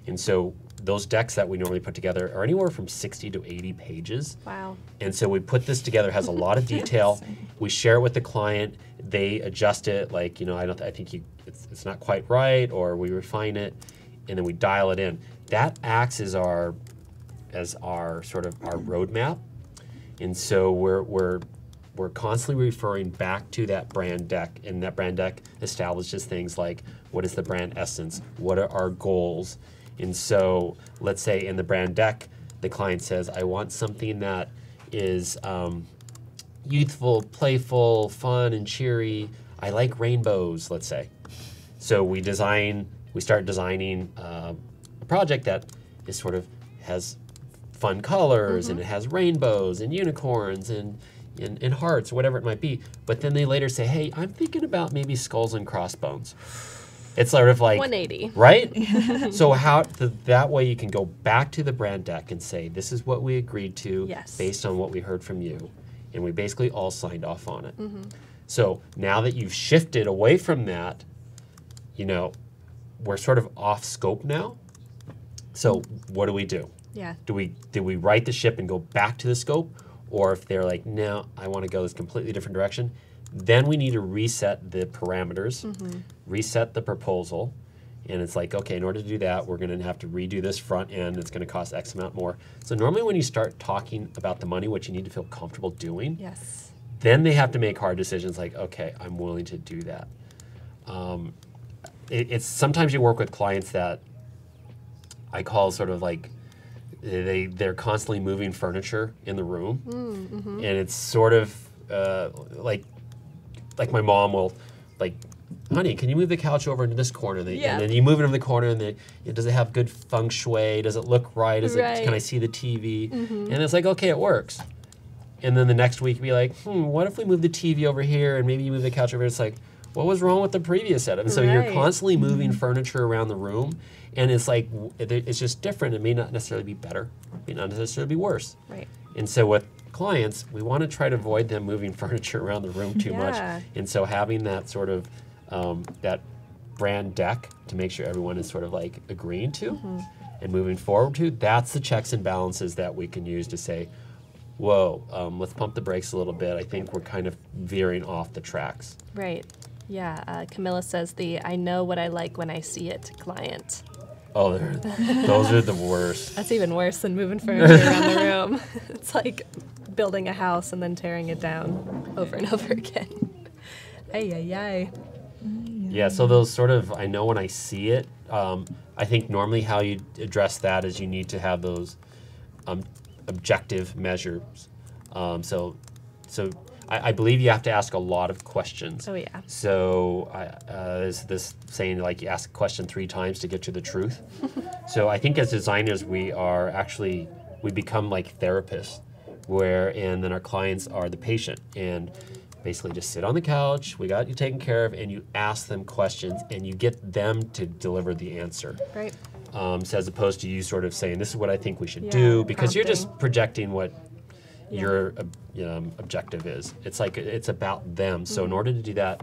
And so those decks that we normally put together are anywhere from sixty to eighty pages. Wow. And so we put this together, has a lot of detail. We share it with the client. They adjust it, like, you know, I don't, th I think you, it's, it's not quite right, or we refine it, and then we dial it in. That acts as our, as our sort of our roadmap. And so we're, we're, we're constantly referring back to that brand deck, and that brand deck establishes things like, what is the brand essence? What are our goals? And so let's say in the brand deck, the client says, I want something that is um, youthful, playful, fun, and cheery. I like rainbows, let's say. So we design, we start designing uh, a project that is sort of has fun colors, mm-hmm. and it has rainbows and unicorns and, and, and hearts, whatever it might be. But then they later say, hey, I'm thinking about maybe skulls and crossbones. It's sort of like, one eighty. Right? So how th that way you can go back to the brand deck and say, this is what we agreed to, yes, based on what we heard from you. And we basically all signed off on it. Mm-hmm. So now that you've shifted away from that, you know, we're sort of off scope now. So what do we do? Yeah. Do we do we right the ship and go back to the scope? Or if they're like, no, I want to go this completely different direction, then we need to reset the parameters, mm-hmm. reset the proposal, and it's like, okay, in order to do that, we're going to have to redo this front end. It's going to cost X amount more. So normally when you start talking about the money, which you need to feel comfortable doing, yes, then they have to make hard decisions like, okay, I'm willing to do that. Um, it, it's sometimes you work with clients that I call sort of like, They, they're constantly moving furniture in the room, mm, mm-hmm. and it's sort of uh, like like my mom will, like, honey, can you move the couch over into this corner? They, yeah. And then you move it over the corner, and they, it, does it have good feng shui? Does it look right? Is right. It, can I see the T V? Mm-hmm. And it's like, okay, it works. And then the next week be like, hmm, what if we move the T V over here, and maybe you move the couch over here? It's like, what was wrong with the previous setup? And so right. you're constantly moving mm-hmm. furniture around the room, and it's like, it's just different. It may not necessarily be better. It may not necessarily be worse. Right. And so with clients, we want to try to avoid them moving furniture around the room too yeah. much. And so having that sort of, um, that brand deck to make sure everyone is sort of like agreeing to mm-hmm. and moving forward to, that's the checks and balances that we can use to say, whoa, um, let's pump the brakes a little bit. I think we're kind of veering off the tracks. Right. Yeah, uh, Camilla says the I know what I like when I see it client. Oh, those are the worst. That's even worse than moving furniture around the room. It's like building a house and then tearing it down over and over again. Ay, ay, ay. Yeah, so those sort of I know when I see it, um, I think normally how you address that is you need to have those um, objective measures. Um, so, so. I, I believe you have to ask a lot of questions. Oh, yeah. So I, uh, there's this saying, like, you ask a question three times to get to the truth. So I think as designers, we are actually, we become like therapists, where, and then our clients are the patient. And basically just sit on the couch, we got you taken care of, and you ask them questions and you get them to deliver the answer. Great. Um, so as opposed to you sort of saying, this is what I think we should yeah, do, because prompting. You're just projecting what yeah. your um, objective is. It's like, it's about them. So mm-hmm. in order to do that,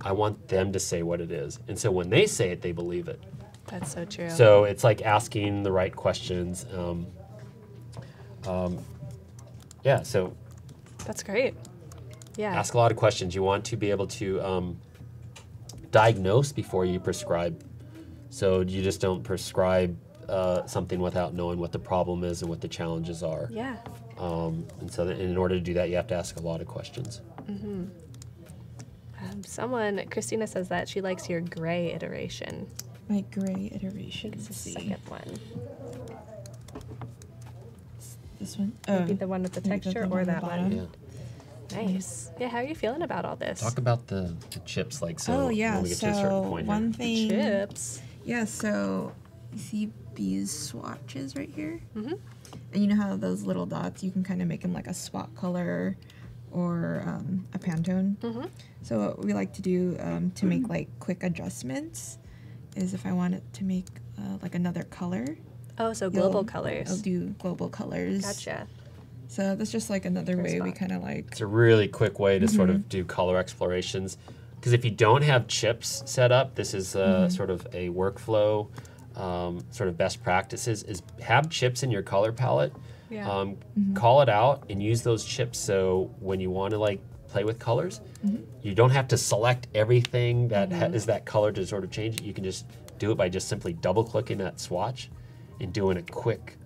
I want them to say what it is. And so when they say it, they believe it. That's so true. So it's like asking the right questions. Um, um, yeah, so. That's great. Yeah. Ask a lot of questions. You want to be able to um, diagnose before you prescribe. So you just don't prescribe uh, something without knowing what the problem is and what the challenges are. Yeah. Um, and so that in order to do that, you have to ask a lot of questions. Mm-hmm. Um, someone, Christina says that she likes your gray iteration. My gray iteration. It's the second one. This one? Oh. Maybe the one with the texture or that one. Yeah. Nice. Yeah, how are you feeling about all this? Talk about the, the chips, like so. Oh yeah, when we get so to a certain point one here. Thing. The chips. Yeah, so you see these swatches right here, mm-hmm. and you know how those little dots, you can kind of make them like a spot color or um, a Pantone. Mm-hmm. So what we like to do um, to make like quick adjustments is if I want it to make uh, like another color. Oh, so global colors. I'll do global colors. Gotcha. So that's just like another First way spot. We kind of like... It's a really quick way to mm-hmm. sort of do color explorations. Because if you don't have chips set up, this is uh, mm-hmm. sort of a workflow, um, sort of best practices, is have chips in your color palette, yeah. um, mm-hmm. call it out and use those chips so when you want to like play with colors, mm-hmm. you don't have to select everything that mm-hmm. ha is that color to sort of change it. You can just do it by just simply double clicking that swatch and doing a quick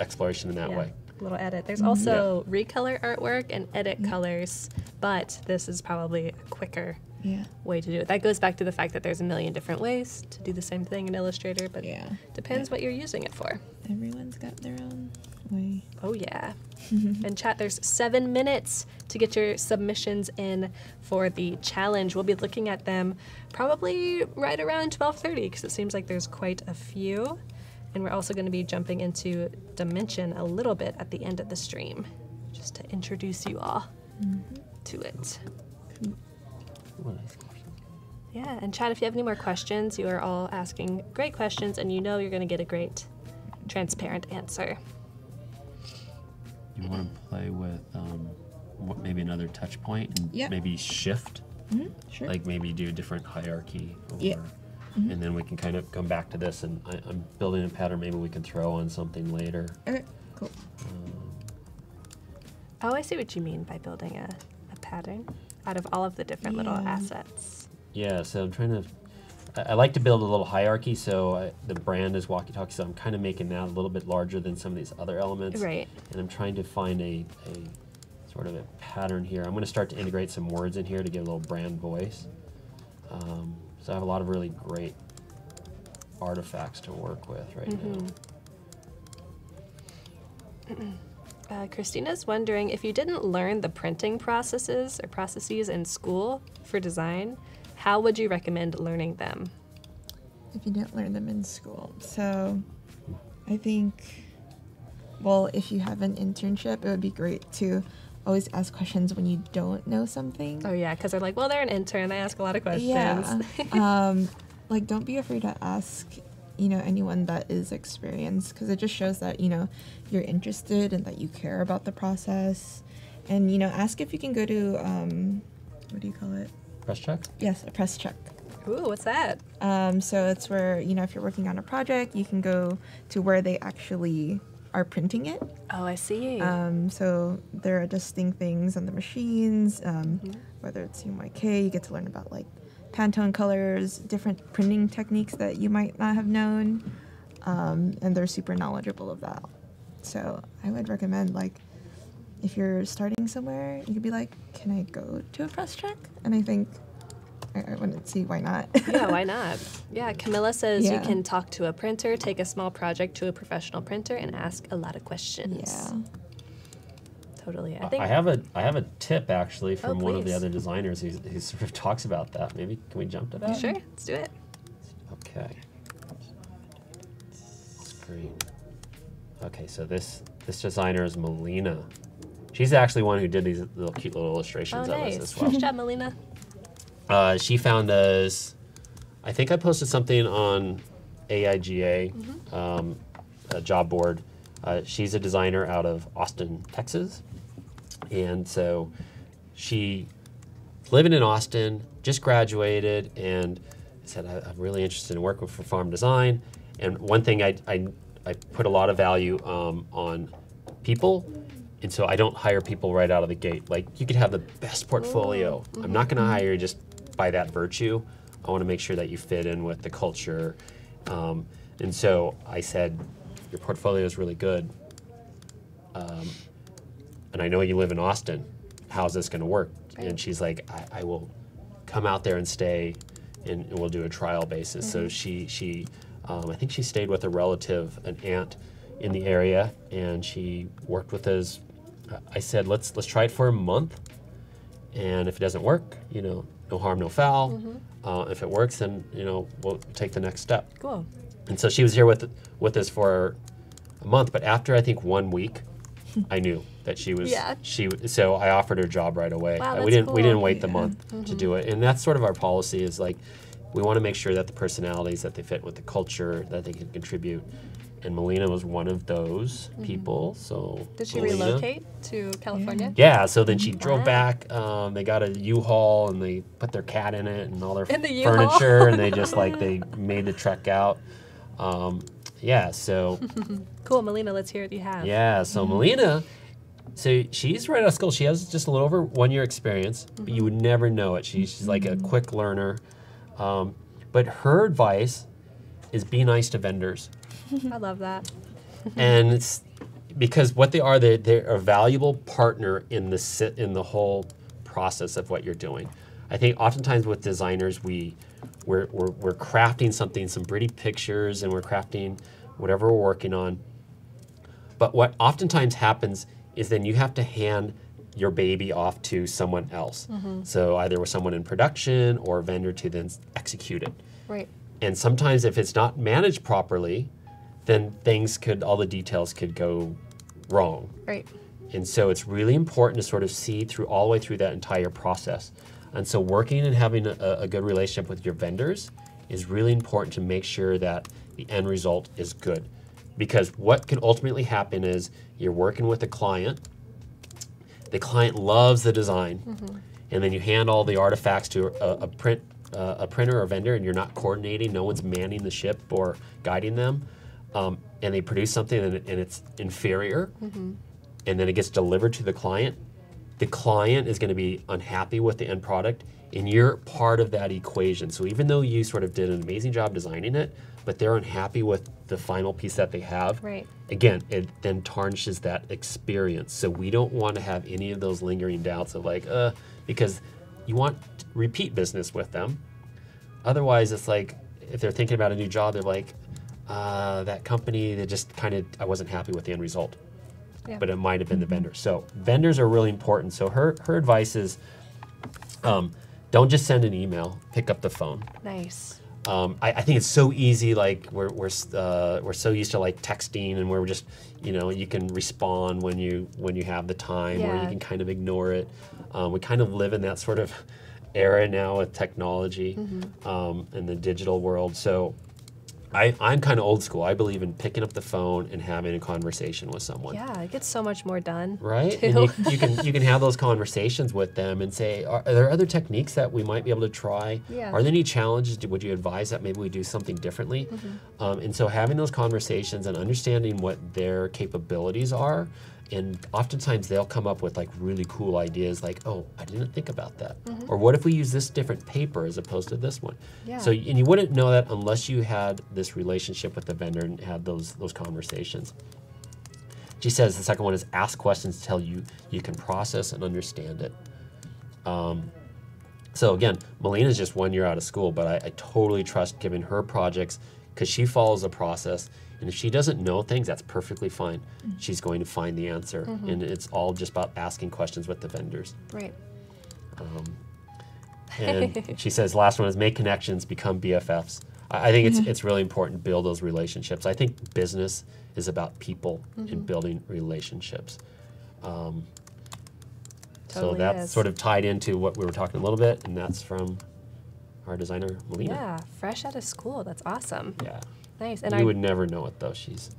exploration in that yeah. way. Little edit. There's also yeah. recolor artwork and edit yeah. colors, but this is probably a quicker yeah. way to do it. That goes back to the fact that there's a million different ways to do the same thing in Illustrator, but yeah. depends yeah. what you're using it for. Everyone's got their own way. Oh yeah. And chat, there's seven minutes to get your submissions in for the challenge. We'll be looking at them probably right around twelve thirty because it seems like there's quite a few. And we're also going to be jumping into Dimension a little bit at the end of the stream, just to introduce you all mm-hmm. to it. Yeah, and chat, if you have any more questions, you are all asking great questions, and you know you're going to get a great, transparent answer. You want to play with um, what, maybe another touch point and yep. maybe shift? Mm-hmm, sure. Like maybe do a different hierarchy over... Yep. Mm-hmm. And then we can kind of come back to this, and I, I'm building a pattern. Maybe we can throw on something later. Okay, cool. Um, oh, I see what you mean by building a, a pattern out of all of the different yeah. little assets. Yeah, so I'm trying to... I, I like to build a little hierarchy, so I, the brand is Walkie Talkie, so I'm kind of making that a little bit larger than some of these other elements. Right. And I'm trying to find a, a sort of a pattern here. I'm going to start to integrate some words in here to get a little brand voice. Um, So I have a lot of really great artifacts to work with right mm-hmm. now. Uh, Christina's wondering if you didn't learn the printing processes or processes in school for design, how would you recommend learning them? If you didn't learn them in school. So I think, well, if you have an internship, it would be great to always ask questions when you don't know something. Oh yeah, because they're like, well, they're an intern, they ask a lot of questions. Yeah. um, like, don't be afraid to ask, you know, anyone that is experienced, because it just shows that, you know, you're interested and that you care about the process. And, you know, ask if you can go to, um, what do you call it? Press check? Yes, a press check. Ooh, what's that? Um, so it's where, you know, if you're working on a project, you can go to where they actually are printing it. Oh, I see. Um, so they're adjusting things on the machines, um, mm-hmm. whether it's U M Y K, you get to learn about like Pantone colors, different printing techniques that you might not have known, um, and they're super knowledgeable of that. So I would recommend, like, if you're starting somewhere, you could be like, can I go to a press check? And I think I wouldn't see why not. Yeah, why not? Yeah, Camilla says yeah. you can talk to a printer, take a small project to a professional printer, and ask a lot of questions. Yeah, totally. I think I have a I have a tip actually from oh, one of the other designers who, who sort of talks about that. Maybe can we jump to that? Sure, let's do it. Okay. Screen. Okay, so this this designer is Melina. She's actually one who did these little cute little illustrations oh, of nice. us as well. Nice job, Melina. Uh, she found us. I think I posted something on A I G A, mm-hmm. um, a job board. Uh, she's a designer out of Austin, Texas. And so she, living in Austin, just graduated, and said, I, I'm really interested in working for Farm Design. And one thing I, I, I put a lot of value um, on people, and so I don't hire people right out of the gate. Like, you could have the best portfolio. Mm-hmm. I'm not gonna hire you just by that virtue. I wanna make sure that you fit in with the culture. Um, and so I said, your portfolio is really good, um, and I know you live in Austin. How's this gonna work? Right. And she's like, I, I will come out there and stay, and we'll do a trial basis. Mm-hmm. So she, she um, I think she stayed with a relative, an aunt, in the area, and she worked with us. I said, let's let's try it for a month, and if it doesn't work, you know, no harm, no foul. Mm-hmm. uh, if it works, then you know we'll take the next step. Cool. And so she was here with with us for a month, but after I think one week, I knew that she was. Yeah. She so I offered her a job right away. Wow, that's we didn't cool. we didn't wait the yeah. month mm-hmm. to do it, and that's sort of our policy is like we want to make sure that the personalities that they fit with the culture that they can contribute. And Melina was one of those mm-hmm. people. So did she Melina. relocate to California? Yeah. So then she drove wow. back. Um, they got a U-Haul and they put their cat in it and all their the furniture, and they just like they made the trek out. Um, yeah. So cool, Melina. Let's hear what you have. Yeah. So mm-hmm. Melina, so she's right out of school. She has just a little over one year experience, mm-hmm. but you would never know it. She's, she's like mm-hmm. a quick learner. Um, but her advice is be nice to vendors. I love that. And it's because what they are, they, they're a valuable partner in the, in the whole process of what you're doing. I think oftentimes with designers, we, we're, we're, we're crafting something, some pretty pictures, and we're crafting whatever we're working on. But what oftentimes happens is then you have to hand your baby off to someone else. Mm-hmm. So either with someone in production or a vendor to then execute it. Right. And sometimes if it's not managed properly, then things could, all the details could go wrong. Right. And so it's really important to sort of see through, all the way through that entire process. And so working and having a, a good relationship with your vendors is really important to make sure that the end result is good. Because what could ultimately happen is you're working with a client, the client loves the design, mm-hmm. and then you hand all the artifacts to a, a, print, uh, a printer or vendor and you're not coordinating, no one's manning the ship or guiding them. Um, and they produce something and, and it's inferior, mm-hmm. and then it gets delivered to the client, the client is going to be unhappy with the end product, and you're part of that equation. So even though you sort of did an amazing job designing it, but they're unhappy with the final piece that they have, right. again, it then tarnishes that experience. So we don't want to have any of those lingering doubts of like, uh, because you want to repeat business with them. Otherwise, it's like, if they're thinking about a new job, they're like, Uh, that company, they just kind of, I wasn't happy with the end result, yeah. but it might have been the vendor. So vendors are really important. So her, her advice is um, don't just send an email, pick up the phone. Nice. Um, I, I think it's so easy, like we're, we're, uh, we're so used to like texting and we're just, you know, you can respond when you, when you have the time yeah. or you can kind of ignore it. Um, we kind of live in that sort of era now with technology mm-hmm. um, and the digital world. So I, I'm kind of old school. I believe in picking up the phone and having a conversation with someone. Yeah, it gets so much more done. Right? And you, you, can, you can have those conversations with them and say, are, are there other techniques that we might be able to try? Yeah. Are there any challenges? Would you advise that maybe we do something differently? Mm-hmm. um, and so having those conversations and understanding what their capabilities are, and oftentimes they'll come up with like really cool ideas like, oh, I didn't think about that. Mm-hmm. Or what if we use this different paper as opposed to this one? Yeah. So, and you wouldn't know that unless you had this relationship with the vendor and had those, those conversations. She says the second one is ask questions until you, you can process and understand it. Um, so again, Melina's just one year out of school, but I, I totally trust giving her projects because she follows a process. And if she doesn't know things, that's perfectly fine. Mm-hmm. She's going to find the answer. Mm-hmm. And it's all just about asking questions with the vendors. Right. Um, and she says, last one is make connections, become B F Fs. I, I think it's, it's really important to build those relationships. I think business is about people mm-hmm. and building relationships. Um, Totally so that's is. sort of tied into what we were talking a little bit, and that's from our designer, Melina. Yeah, fresh out of school. That's awesome. Yeah. Nice. And you would never know it, though. She's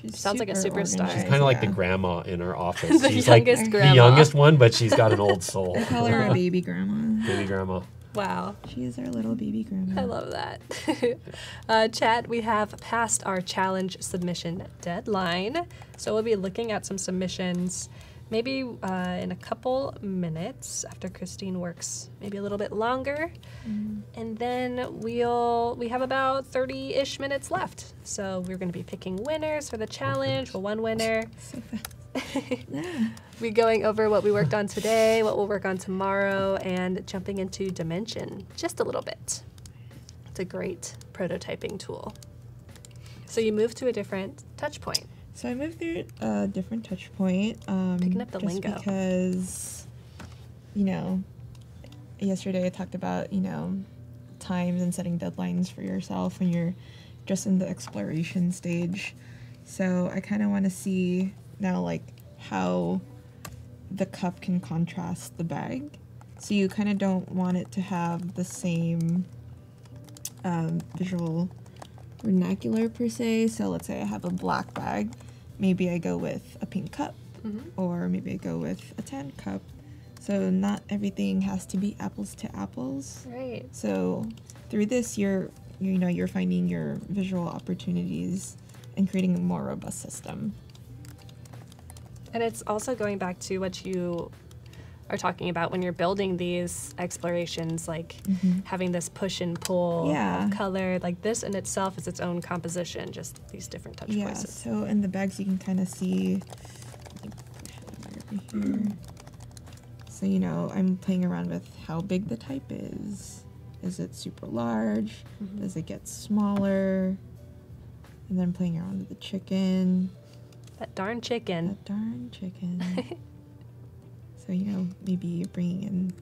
She's sounds like a superstar. Organized. She's kind of like yeah. the grandma in our office. the she's youngest like grandma. The youngest one, but she's got an old soul. I call her a baby grandma. Baby grandma. Wow. She is our little baby grandma. I love that. uh, chat, we have passed our challenge submission deadline. So we'll be looking at some submissions maybe uh, in a couple minutes after Christine works, maybe a little bit longer. Mm. And then we'll, we have about thirty-ish minutes left. So we're gonna be picking winners for the challenge, well, one winner. So fast. We're going over what we worked on today, what we'll work on tomorrow, and jumping into Dimension just a little bit. It's a great prototyping tool. So you move to a different touch point. So I moved through a different touch point. Um, Picking up the just lingo. Because, you know, yesterday I talked about, you know, times and setting deadlines for yourself when you're just in the exploration stage. So I kind of want to see now, like, how the cup can contrast the bag. So you kind of don't want it to have the same um, visual vernacular per se. So let's say I have a black bag. Maybe I go with a pink cup, mm-hmm. or maybe I go with a tan cup. So not everything has to be apples to apples. Right. So through this, you're, you know, you're finding your visual opportunities and creating a more robust system. And it's also going back to what you are talking about when you're building these explorations, like mm-hmm. having this push and pull yeah. of color. Like this in itself is its own composition, just these different touch yeah, points. So in the bags you can kind of see, mm-hmm. so you know, I'm playing around with how big the type is. Is it super large? Mm-hmm. Does it get smaller? And then playing around with the chicken. That darn chicken. That darn chicken. So, you know, maybe bringing in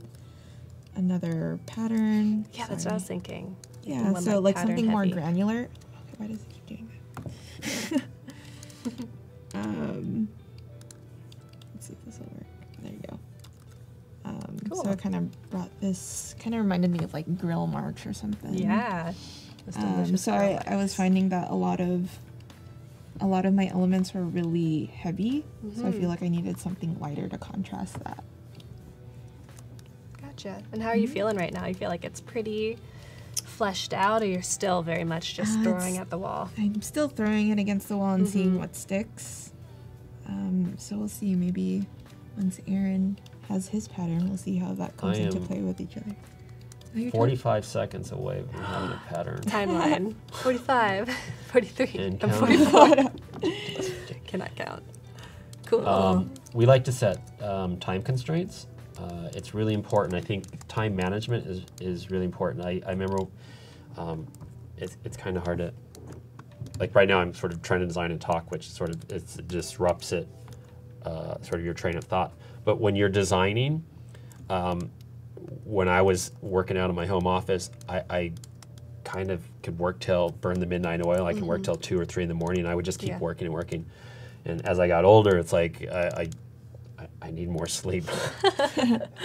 another pattern. Yeah, Sorry. that's what I was thinking. Yeah, one, so like, like something heavy. more granular. Okay, why does it keep doing that? um, let's see if this will work. There you go. Um, cool. So it kind of brought this, kind of reminded me of like Grill March or something. Yeah. Um, so I, I was finding that a lot of a lot of my elements were really heavy, mm-hmm. so I feel like I needed something lighter to contrast that. Gotcha. And how are mm-hmm. you feeling right now? You feel like it's pretty fleshed out, or you're still very much just uh, throwing at the wall? I'm still throwing it against the wall and mm-hmm. seeing what sticks. Um, so we'll see. Maybe once Aaron has his pattern, we'll see how that comes into play with each other. forty-five seconds away from having a pattern. Timeline. forty-five, forty-three, I'm forty-four. Cannot count. Cool. Um, we like to set um, time constraints. Uh, it's really important. I think time management is, is really important. I, I remember um, it's, it's kind of hard to, like right now I'm sort of trying to design and talk, which sort of it's, it disrupts it, uh, sort of your train of thought. But when you're designing, um, when I was working out of my home office, I, I kind of could work till, burn the midnight oil. I could mm-hmm. work till two or three in the morning. And I would just keep yeah. working and working. And as I got older, it's like, I I, I need more sleep.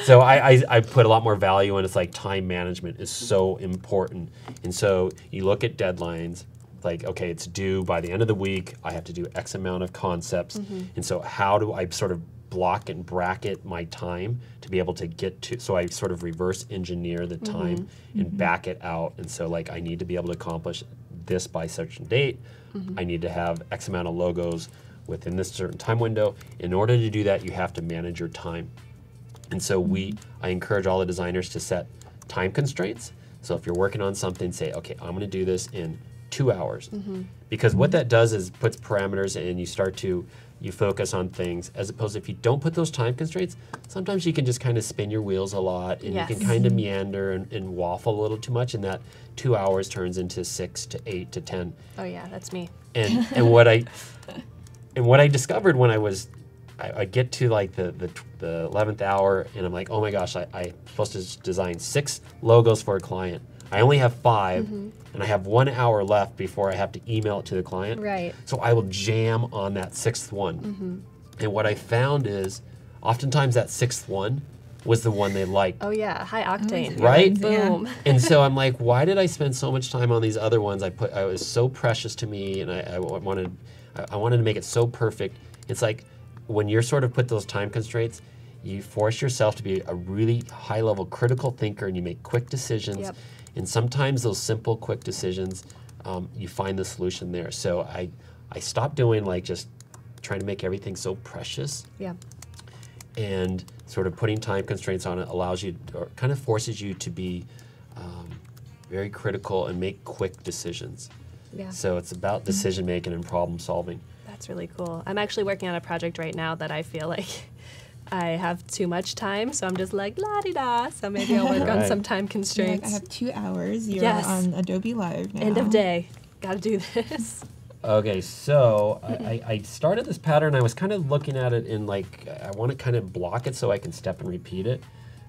So I, I, I put a lot more value in, it's like time management is so important. And so you look at deadlines, like, okay, it's due by the end of the week. I have to do X amount of concepts. Mm-hmm. And so how do I sort of block and bracket my time to be able to get to, so I sort of reverse engineer the time mm-hmm. and mm-hmm. back it out. And so like, I need to be able to accomplish this by such a date. Mm-hmm. I need to have X amount of logos within this certain time window. In order to do that, you have to manage your time. And so we, I encourage all the designers to set time constraints. So if you're working on something, say, okay, I'm gonna do this in two hours. Mm-hmm. Because what that does is puts parameters in, and you start to, you focus on things, as opposed to if you don't put those time constraints, sometimes you can just kind of spin your wheels a lot, and yes. you can kind of meander and, and waffle a little too much, and that two hours turns into six to eight to ten. Oh yeah, that's me. And and what I and what I discovered when I was, I, I get to like the, the the eleventh hour, and I'm like, oh my gosh, I, I'm supposed to design six logos for a client. I only have five, mm-hmm. and I have one hour left before I have to email it to the client. Right. So I will jam on that sixth one. Mm-hmm. And what I found is oftentimes that sixth one was the one they liked. Oh yeah, high octane. Right? Boom. Yeah. And so I'm like, why did I spend so much time on these other ones? I put, I was so precious to me, and I, I wanted, I wanted to make it so perfect. It's like when you're sort of put those time constraints, you force yourself to be a really high level critical thinker, and you make quick decisions. Yep. And sometimes those simple, quick decisions, um, you find the solution there. So I, I stopped doing like just trying to make everything so precious. Yeah. And sort of putting time constraints on it allows you, or kind of forces you to be um, very critical and make quick decisions. Yeah. So it's about decision making and problem solving. That's really cool. I'm actually working on a project right now that I feel like I have too much time, so I'm just like, la-di-da, so maybe I'll work right. on some time constraints. Like, I have two hours, you're yes. on Adobe Live now. End of day, gotta do this. Okay, so I, I started this pattern, I was kind of looking at it in like, I want to kind of block it so I can step and repeat it.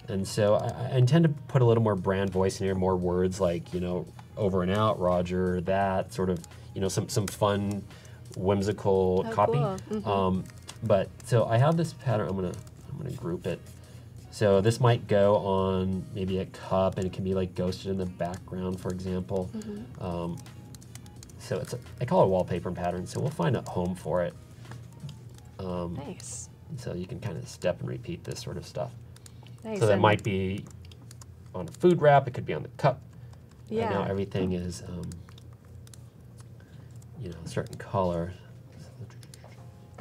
And so I, I intend to put a little more brand voice in here, more words like, you know, over and out, Roger, that, sort of, you know, some, some fun, whimsical oh, copy. Cool. Mm-hmm. um, but, so I have this pattern, I'm going to I'm going to group it. So this might go on maybe a cup, and it can be like ghosted in the background, for example. Mm-hmm. um, so it's a, I call it a wallpaper pattern, so we'll find a home for it. Um, nice. So you can kind of step and repeat this sort of stuff. Nice. So that might be on a food wrap, it could be on the cup. Yeah. Right now everything is, um, you know, a certain color.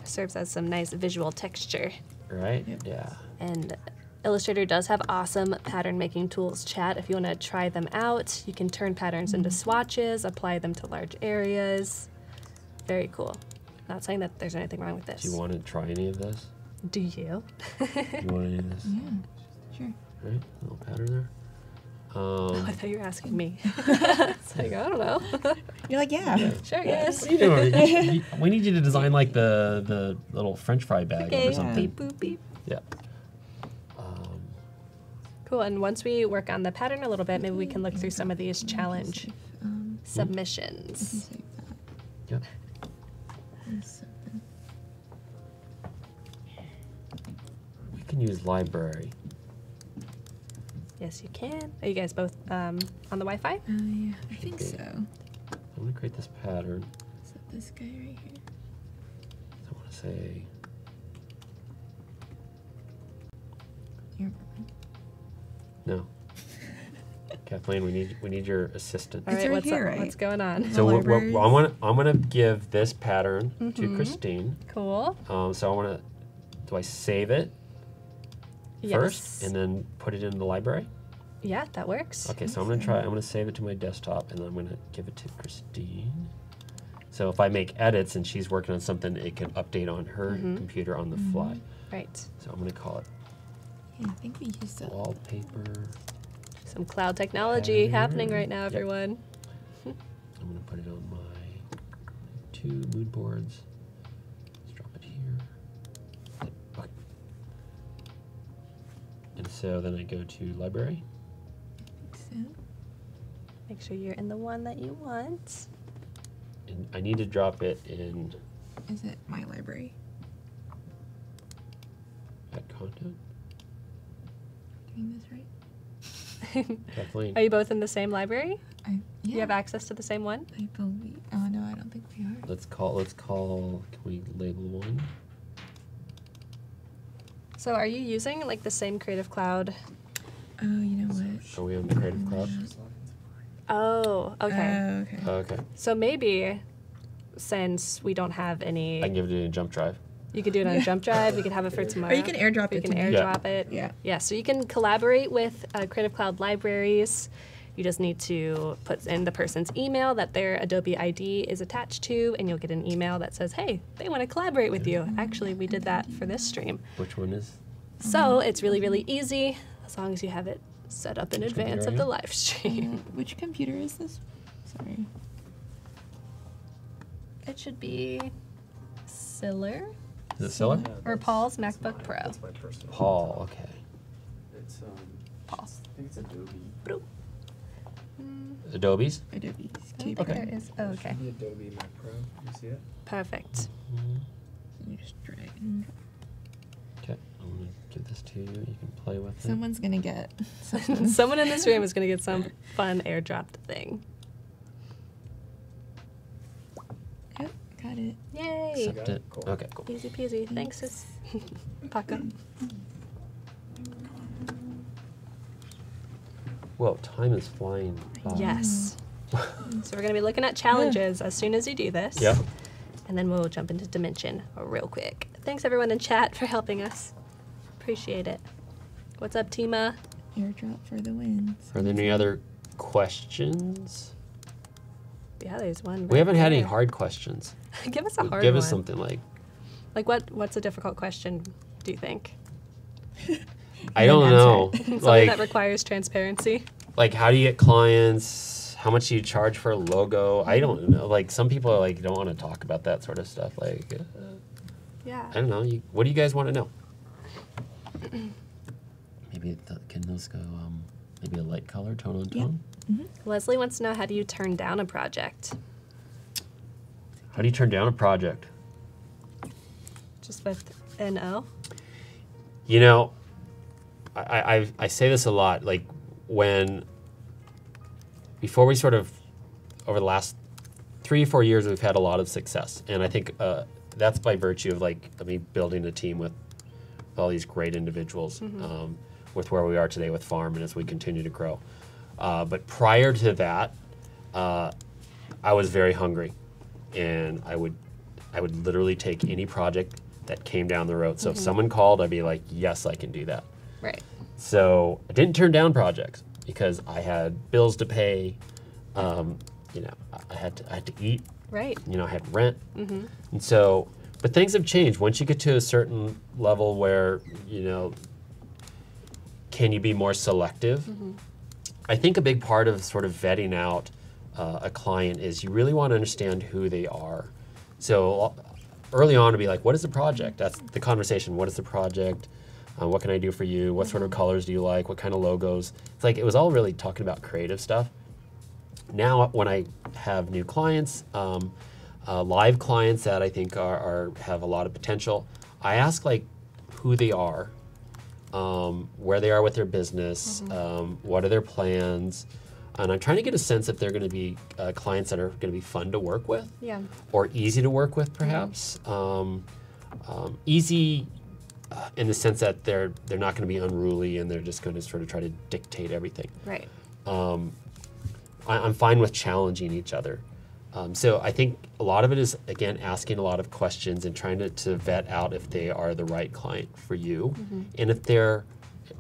Serves as some nice visual texture. Right? Yep. Yeah. And Illustrator does have awesome pattern making tools, chat. If you want to try them out, you can turn patterns mm-hmm. into swatches, apply them to large areas. Very cool. Not saying that there's anything wrong with this. Do you want to try any of this? Do you? Do you want any of this? Yeah, sure. Right? A little pattern there. Um, oh, I thought you were asking me. It's like, I don't know. You're like, yeah. yeah. Sure, yes. What are you doing? you, you, we need you to design like the, the little French fry bag okay. or something. Beep, boop, beep. Yeah. Um, cool, and once we work on the pattern a little bit, maybe we can look through some of these challenge um, submissions. Yep. We can use library. Yes, you can. Are you guys both um, on the Wi-Fi? Uh, yeah, I think okay. so. I'm gonna create this pattern. Is that this guy right here? I want to say. You're no. Kathleen, we need we need your assistant. All right, right what's here, up? Right? What's going on? So we're, we're, I'm gonna I'm gonna give this pattern mm-hmm. to Christine. Cool. Um, so I want to. Do I save it? Yes. First, and then put it in the library? Yeah, that works. Okay, so I'm gonna try, I'm gonna save it to my desktop, and then I'm gonna give it to Christine. So if I make edits and she's working on something, it can update on her mm-hmm. computer on the mm-hmm. fly. Right. So I'm gonna call it yeah, I think we used it. Wallpaper. Some cloud technology pattern. Happening right now, everyone. Yep. I'm gonna put it on my two mood boards. And so then I go to library. So. Make sure you're in the one that you want. And I need to drop it in. Is it my library? Add content. Doing this right? Kathleen. Are you both in the same library? I, yeah. Do you have access to the same one? I believe. Oh no, I don't think we are. Let's call. Let's call. Can we label one? So are you using like the same Creative Cloud? Oh, you know what? Are we on the Creative Cloud? Oh, okay. Uh, okay. Oh, okay. So maybe since we don't have any... I can give it in a jump drive. You could do it on a jump drive. You could have it for tomorrow. Or you can airdrop it. You can airdrop it. Yeah. Yeah, so you can collaborate with uh, Creative Cloud libraries. You just need to put in the person's email that their Adobe I D is attached to, and you'll get an email that says, hey, they want to collaborate with you. Actually, we did that for this stream. Which one is? So it's really, really easy as long as you have it set up in advance of the live stream. Uh, which computer is this? Sorry. It should be Siller. Is it Siller? Or Paul's MacBook Pro. That's my personal. Paul, okay. It's um, Paul's. I think it's Adobe. Adobe's? Adobe's. Keyboard. Okay. There is. Oh, okay. Adobe Mac Pro. You see it? Perfect. Mm-hmm. You just drag. Okay. I'm I'm going to do this to you. You can play with Someone's it. Someone's going to get something. Someone in this room is going to get some fun airdropped thing. Oh, got it. Yay. Accept it. it. Cool. Okay, cool. Easy peasy. Thanks, sis. Paco. Whoa, time is flying by. Yes. So we're going to be looking at challenges yeah. as soon as you do this. Yeah. And then we'll jump into Dimension real quick. Thanks everyone in chat for helping us. Appreciate it. What's up, Tima? Airdrop for the wins. Are there any other questions? Yeah, there's one. Right we haven't there. had any hard questions. Give us a hard. Give one. us something like. Like what? What's a difficult question? Do you think? I don't know. Something like, that requires transparency. Like, how do you get clients? How much do you charge for a logo? I don't know. Like, some people are like, don't want to talk about that sort of stuff. Like, uh, yeah. I don't know. You, what do you guys want to know? Maybe the, can those go? Um, maybe a light color, tone on tone. Yeah. Mm-hmm. Leslie wants to know, how do you turn down a project? How do you turn down a project? Just with an O. You know, I I, I say this a lot. Like when. Before we sort of, over the last three, four years, we've had a lot of success. And I think uh, that's by virtue of like, I mean, building a team with all these great individuals, mm-hmm. um, with where we are today with Farm and as we continue to grow. Uh, but prior to that, uh, I was very hungry. And I would, I would literally take any project that came down the road. So mm-hmm. if someone called, I'd be like, yes, I can do that. Right. So I didn't turn down projects. Because I had bills to pay, um, you know, I had to, I had to eat. Right. You know, I had rent, mm-hmm. and so. But things have changed. Once you get to a certain level, where you know, can you be more selective? Mm-hmm. I think a big part of sort of vetting out uh, a client is you really want to understand who they are. So early on, to be like, what is the project? That's the conversation. What is the project? Uh, what can I do for you? What mm-hmm. sort of colors do you like? What kind of logos? It's like, it was all really talking about creative stuff. Now, when I have new clients, um, uh, live clients that I think are, are have a lot of potential, I ask like who they are, um, where they are with their business, mm-hmm. um, what are their plans, and I'm trying to get a sense if they're going to be uh, clients that are going to be fun to work with, yeah, or easy to work with, perhaps. Mm-hmm. um, um, easy. Uh, in the sense that they're they're not going to be unruly and they're just going to sort of try to dictate everything. Right. Um, I, I'm fine with challenging each other. Um, so I think a lot of it is, again, asking a lot of questions and trying to, to vet out if they are the right client for you, mm-hmm. and if they're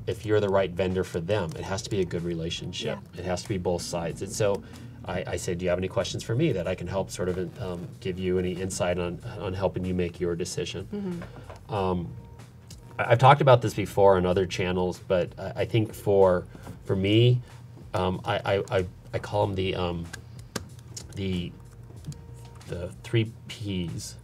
if you're the right vendor for them. It has to be a good relationship. Yeah. It has to be both sides. And so I, I say, do you have any questions for me that I can help sort of um, give you any insight on, on helping you make your decision? Mm-hmm. Um, I've talked about this before on other channels, but I think for for me, um, I, I I call them the um, the the three P's.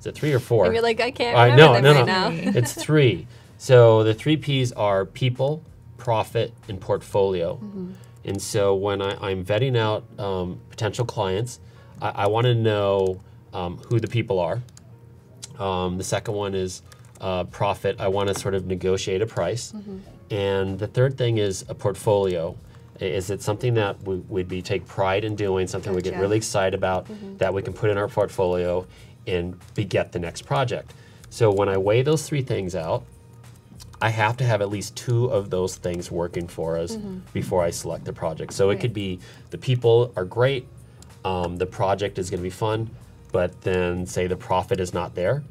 Is it three or four? And you're like, I can't remember uh, no, them no, right no. now. It's three. So the three P's are people, profit, and portfolio. Mm-hmm. And so when I, I'm vetting out um, potential clients, I, I want to know um, who the people are. Um, the second one is Uh, profit. I want to sort of negotiate a price, mm-hmm. and the third thing is a portfolio. Is it something that we would be take pride in doing? Something gotcha. we get really excited about, mm-hmm. that we can put in our portfolio and beget the next project. So when I weigh those three things out, I have to have at least two of those things working for us, mm-hmm. before I select the project. So right. it could be the people are great, um, the project is going to be fun, but then say the profit is not there.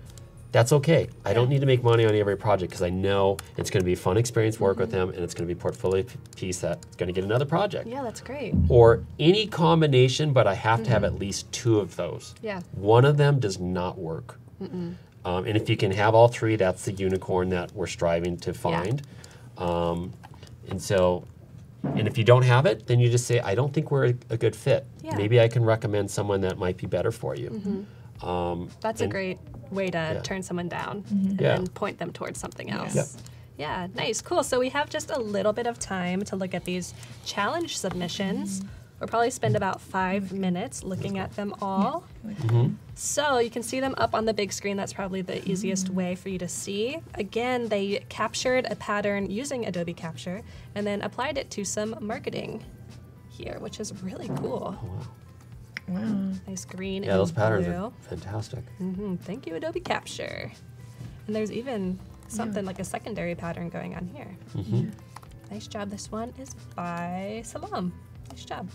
That's okay. I don't need to make money on every project because I know it's going to be a fun experience work, mm-hmm. with them, and it's going to be a portfolio piece that's going to get another project. Yeah, that's great. Or any combination, but I have, mm-hmm. to have at least two of those. Yeah. One of them does not work. Mm-mm. Um, and if you can have all three, that's the unicorn that we're striving to find. Yeah. Um, and so, and if you don't have it, then you just say, I don't think we're a good fit. Yeah. Maybe I can recommend someone that might be better for you. Mm-hmm. um, that's and, a great way to yeah. turn someone down, mm-hmm. and yeah. then point them towards something else. Yeah. Yeah, nice, cool. So we have just a little bit of time to look at these challenge submissions. Mm-hmm. We'll probably spend about five minutes looking at them all. Mm-hmm. So you can see them up on the big screen. That's probably the easiest way for you to see. Again, they captured a pattern using Adobe Capture and then applied it to some marketing here, which is really cool. Wow. Nice green yeah, and those patterns blue. Are fantastic. Mm-hmm. Thank you, Adobe Capture. And there's even something yeah. like a secondary pattern going on here. Mm-hmm. Nice job. This one is by Salam. Nice job.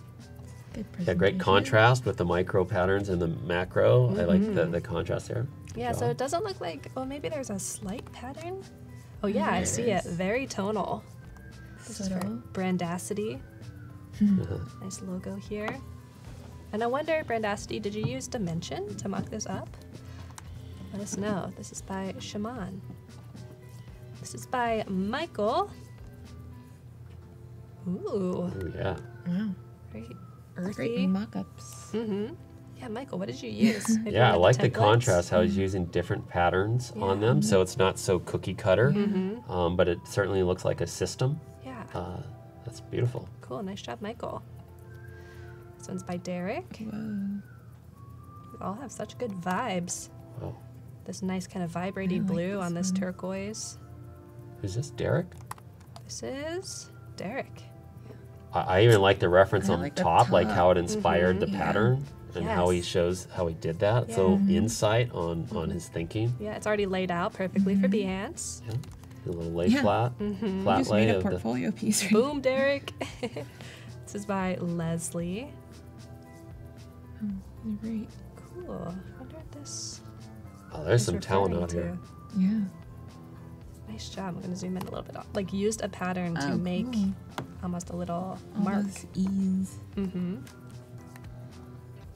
Yeah, great contrast with the micro patterns and the macro. Mm-hmm. I like the, the contrast there. Yeah, so. so it doesn't look like, well, maybe there's a slight pattern. Oh yeah, nice. I see it. Very tonal. This Subtle. is for Brindacity. Mm-hmm. Nice logo here. And I wonder, Brindacity, did you use Dimension to mock this up? Let us know. This is by Shaman. This is by Michael. Ooh. Ooh yeah. Wow. Great. Earthy. Great mock-ups. Mm-hmm. Yeah, Michael, what did you use? yeah, I like the, the contrast, how he's using different patterns yeah. on them, mm-hmm. so it's not so cookie cutter, mm-hmm. um, but it certainly looks like a system. Yeah. Uh, that's beautiful. Cool, nice job, Michael. This one's by Derek. Whoa. We all have such good vibes. Wow. This nice kind of vibrating like blue this on this one. turquoise. Is this Derek? This is Derek. I even like the reference on like top, the top, like how it inspired mm-hmm. the pattern yeah. and yes. how he shows how he did that. Yeah. So insight on, mm-hmm. on his thinking. Yeah, it's already laid out perfectly mm-hmm. for Behance. Yeah. A little lay yeah. flat, mm-hmm. flat you just lay made a portfolio of the... piece. Right? Boom, Derek. This is by Leslie. Oh, great. Cool. I wonder what this. Oh, there's some talent out to. here. Yeah. Nice job. I'm going to zoom in a little bit. Like used a pattern to oh, make cool. almost a little almost mark. Ease. Mm-hmm.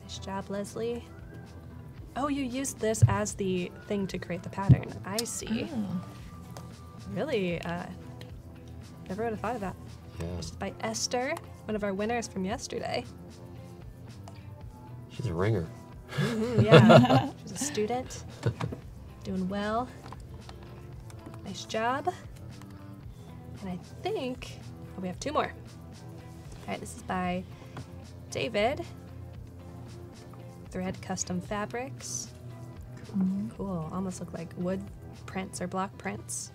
Nice job, Leslie. Oh, you used this as the thing to create the pattern. I see. Oh. Really, uh, never would have thought of that. Yeah. This is by Esther, one of our winners from yesterday. She's a ringer. Mm-hmm, yeah, she's a student, doing well. Nice job. And I think oh, we have two more. All right, this is by David. Thread Custom Fabrics. Mm-hmm. Cool, almost look like wood prints or block prints.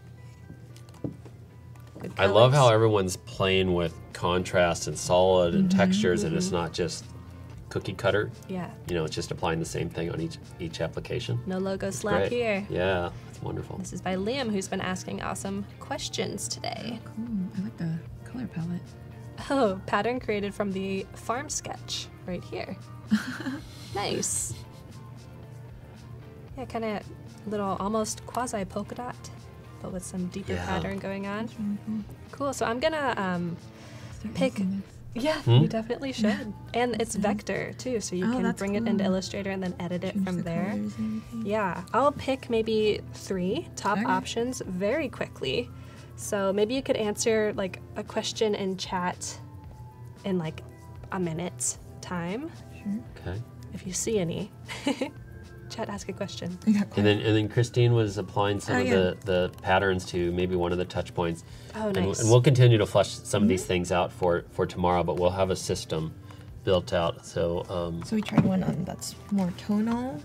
Good I colors. love how everyone's playing with contrast and solid and mm-hmm. textures, and it's not just cookie cutter. Yeah. You know, it's just applying the same thing on each each application. No logo it's slack great. here. Yeah. Wonderful. This is by Liam, who's been asking awesome questions today. Oh, cool. I like the color palette. Oh, pattern created from the farm sketch right here. Nice. Yeah, kind of little almost quasi polka dot, but with some deeper yeah. pattern going on. Mm-hmm. Cool. So I'm gonna um, pick. Yeah, hmm? you definitely should. Yeah. And it's vector too, so you oh, can bring cool. it into Illustrator and then edit it Change from the there. Yeah, I'll pick maybe three top okay. options very quickly. So maybe you could answer like a question in chat in like a minute's time. Sure. Okay. If you see any. Chat, ask a question. Yeah, and then and then Christine was applying some oh, of yeah. the, the patterns to maybe one of the touch points. Oh, nice. And, and we'll continue to flesh some mm-hmm. of these things out for, for tomorrow, but we'll have a system built out. So um, so we tried one on that's more tonal.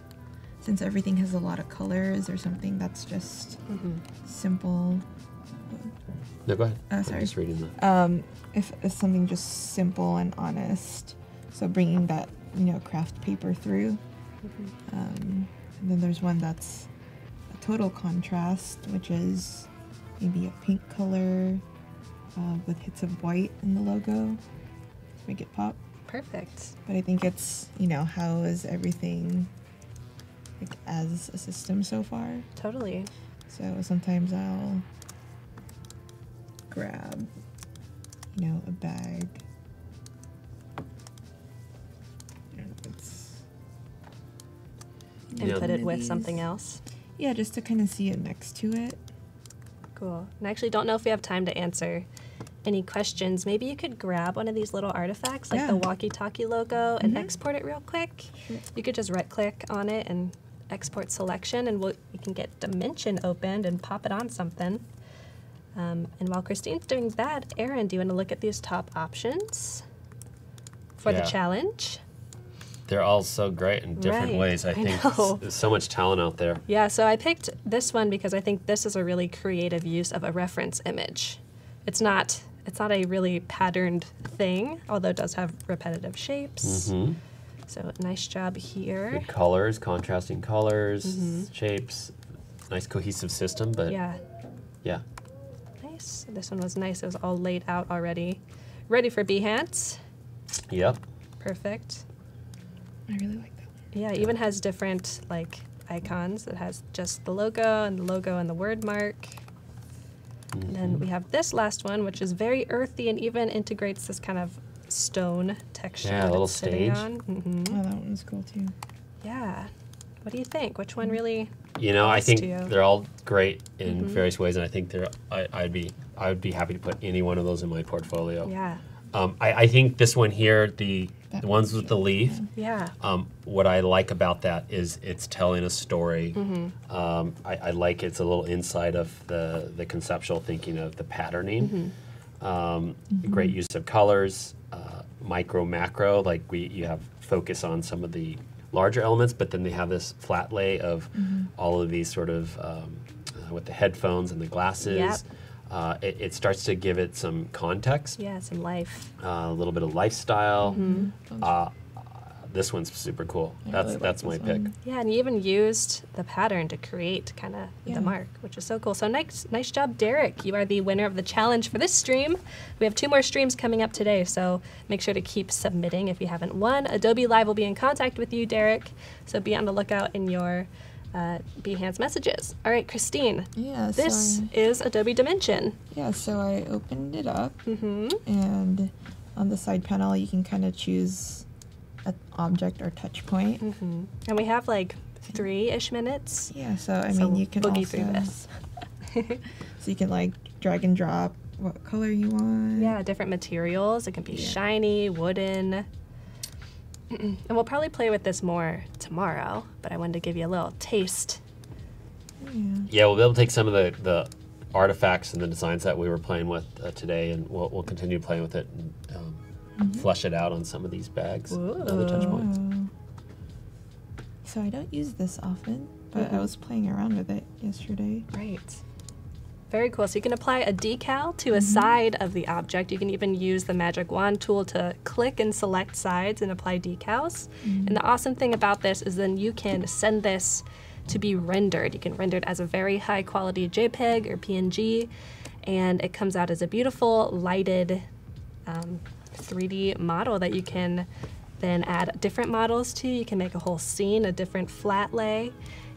Since everything has a lot of colors or something that's just mm-hmm. simple. No, go ahead. Oh, sorry. I'm just reading that. Um, if, if something just simple and honest. So bringing that, you know, craft paper through. Mm-hmm. um, and then there's one that's a total contrast, which is maybe a pink color uh, with hits of white in the logo to make it pop. Perfect. But I think it's, you know, how is everything like as a system so far? Totally. So sometimes I'll grab, you know, a bag. And yeah. put it with something else? Yeah, just to kind of see it next to it. Cool. And I actually don't know if we have time to answer any questions. Maybe you could grab one of these little artifacts, like yeah. the Walkie Talkie logo, and mm-hmm. export it real quick. Sure. You could just right-click on it and export selection, and we'll, you can get Dimension opened and pop it on something. Um, and while Christine's doing that, Aaron, do you want to look at these top options? for yeah. the challenge. They're all so great in different right. ways, I, I think. Know. There's so much talent out there. Yeah, so I picked this one because I think this is a really creative use of a reference image. It's not, it's not a really patterned thing, although it does have repetitive shapes. Mm-hmm. So nice job here. Good colors, contrasting colors, mm-hmm. shapes. Nice cohesive system, but yeah. yeah. Nice. This one was nice. It was all laid out already. Ready for Behance. Yep. Perfect. I really like that one. Yeah, it even has different like icons. It has just the logo and the logo and the word mark. Mm-hmm. And then we have this last one, which is very earthy and even integrates this kind of stone texture. Yeah, a little stage. Mm-hmm. Oh, that one's cool too. Yeah. What do you think? Which one really? You know, I think you? they're all great in mm-hmm. various ways, and I think they're. I, I'd be. I would be happy to put any one of those in my portfolio. Yeah. Um, I, I think this one here, the that the ones with the leaf. Yeah. Um, what I like about that is it's telling a story. Mm-hmm. Um, I, I like it's a little inside of the the conceptual thinking of the patterning. Mm-hmm. Um, mm-hmm. Great use of colors, uh, micro, macro. Like we, you have focus on some of the larger elements, but then they have this flat lay of mm-hmm. all of these sort of um, uh, with the headphones and the glasses. Yep. Uh, it, it starts to give it some context. Yeah, some life. Uh, a little bit of lifestyle. Mm-hmm. uh, this one's super cool. I that's really that's like my pick. One. Yeah, and you even used the pattern to create kind of yeah. the mark, which is so cool. So nice, nice job, Derek. You are the winner of the challenge for this stream. We have two more streams coming up today, so make sure to keep submitting if you haven't won. Adobe Live will be in contact with you, Derek, so be on the lookout in your Uh, Behance messages. All right, Christine. Yeah, this so I, is Adobe Dimension. Yeah, so I opened it up, mm-hmm. and on the side panel, you can kind of choose an object or touch point. Mm-hmm. And we have like three-ish minutes. Yeah, so I so mean, you can boogie also, through this. So you can like drag and drop what color you want. Yeah, different materials. It can be yeah. shiny, wooden. And we'll probably play with this more tomorrow, but I wanted to give you a little taste. Yeah, yeah we'll be able to take some of the, the artifacts and the designs that we were playing with uh, today, and we'll, we'll continue playing with it and um, mm-hmm. flesh it out on some of these bags and other touch points. So I don't use this often, but mm-hmm. I was playing around with it yesterday. Right. Very cool. So you can apply a decal to a mm-hmm. side of the object. You can even use the magic wand tool to click and select sides and apply decals. Mm-hmm. And the awesome thing about this is then you can send this to be rendered. You can render it as a very high quality JPEG or P N G, and it comes out as a beautiful lighted um, three D model that you can then add different models to. You can make a whole scene, a different flat lay.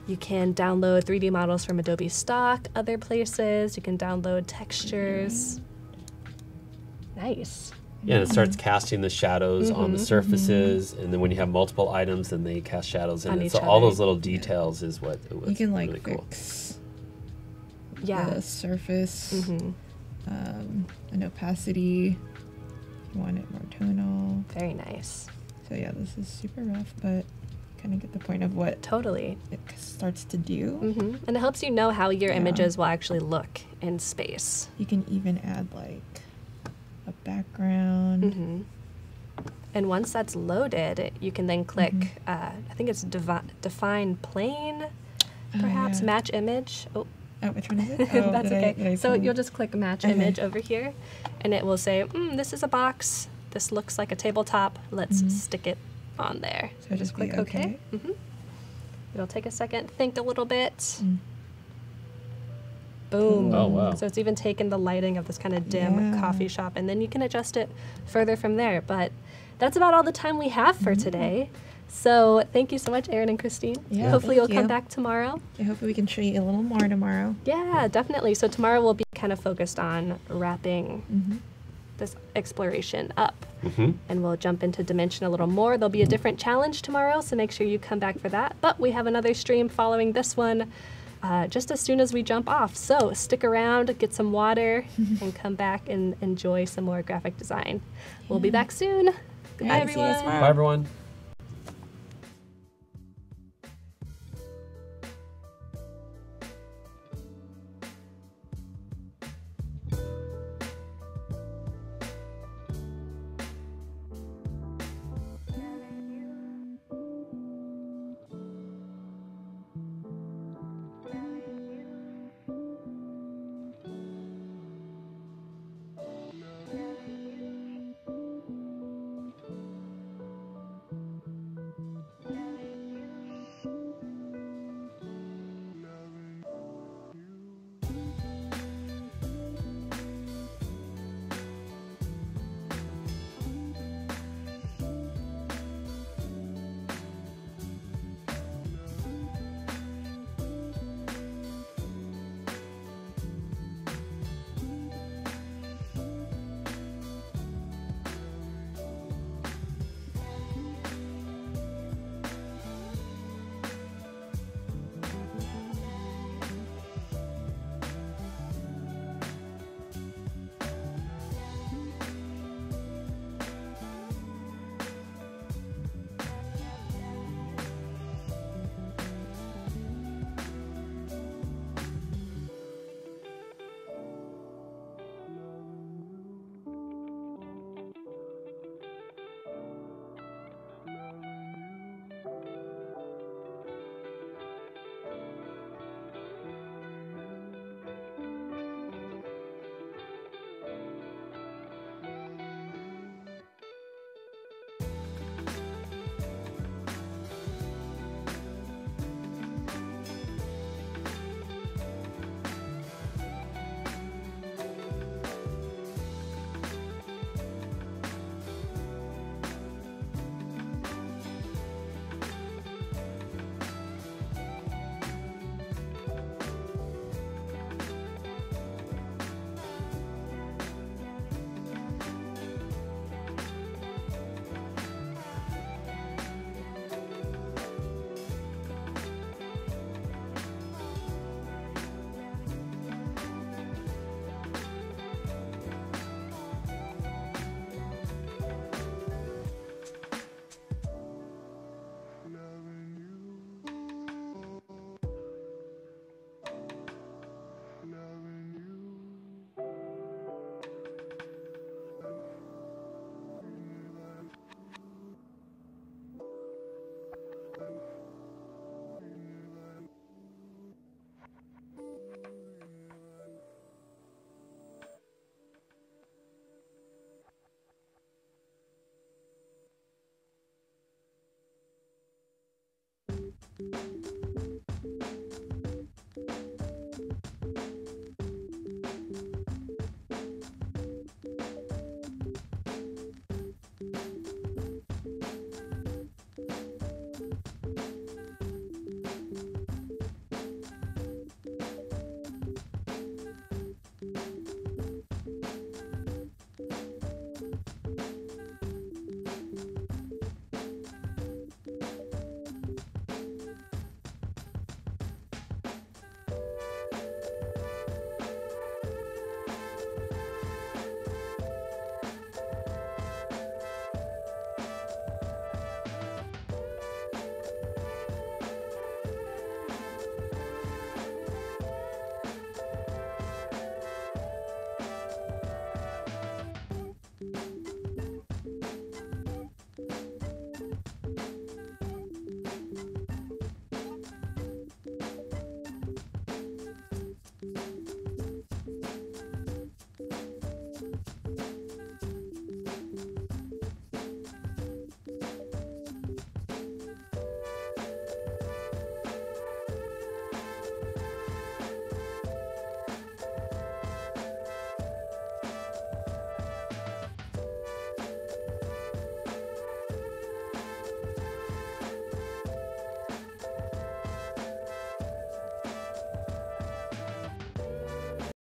You can download three D models from Adobe Stock, other places. You can download textures. Mm-hmm. Nice. Yeah, and it starts casting the shadows mm-hmm. on the surfaces, mm-hmm. and then when you have multiple items, then they cast shadows in on it. So other. all those little details yeah. is what it was. You can like really fix cool. yeah. the surface, mm-hmm. um, an opacity. You want it more tonal. Very nice. So yeah, this is super rough, but kind of get the point of what totally it starts to do. Mm-hmm. And it helps you know how your yeah. images will actually look in space. You can even add like a background. Mm-hmm. And once that's loaded, you can then click, mm-hmm. uh, I think it's devi define plane, perhaps, oh, yeah. match image. Oh. Oh, which one is it? Oh, that's okay. I, I so you'll just click match okay. image over here, and it will say, mm, this is a box. This looks like a tabletop. Let's mm-hmm. stick it on there. So just click okay. okay. Mm-hmm. It'll take a second, think a little bit. Mm. Boom. Oh, wow. So it's even taken the lighting of this kind of dim yeah. coffee shop, and then you can adjust it further from there. But that's about all the time we have for mm-hmm. today. So thank you so much, Aaron and Christine. Yeah, hopefully you'll come back tomorrow. I hope we can show you a little more tomorrow. Yeah, definitely. So tomorrow we'll be kind of focused on wrapping mm-hmm. this exploration up. Mm-hmm. And we'll jump into Dimension a little more. There'll be a different challenge tomorrow, so make sure you come back for that. But we have another stream following this one uh, just as soon as we jump off. So stick around, get some water, and come back and enjoy some more graphic design. Yeah. We'll be back soon. Goodbye, right, everyone. See you tomorrow. Bye, everyone.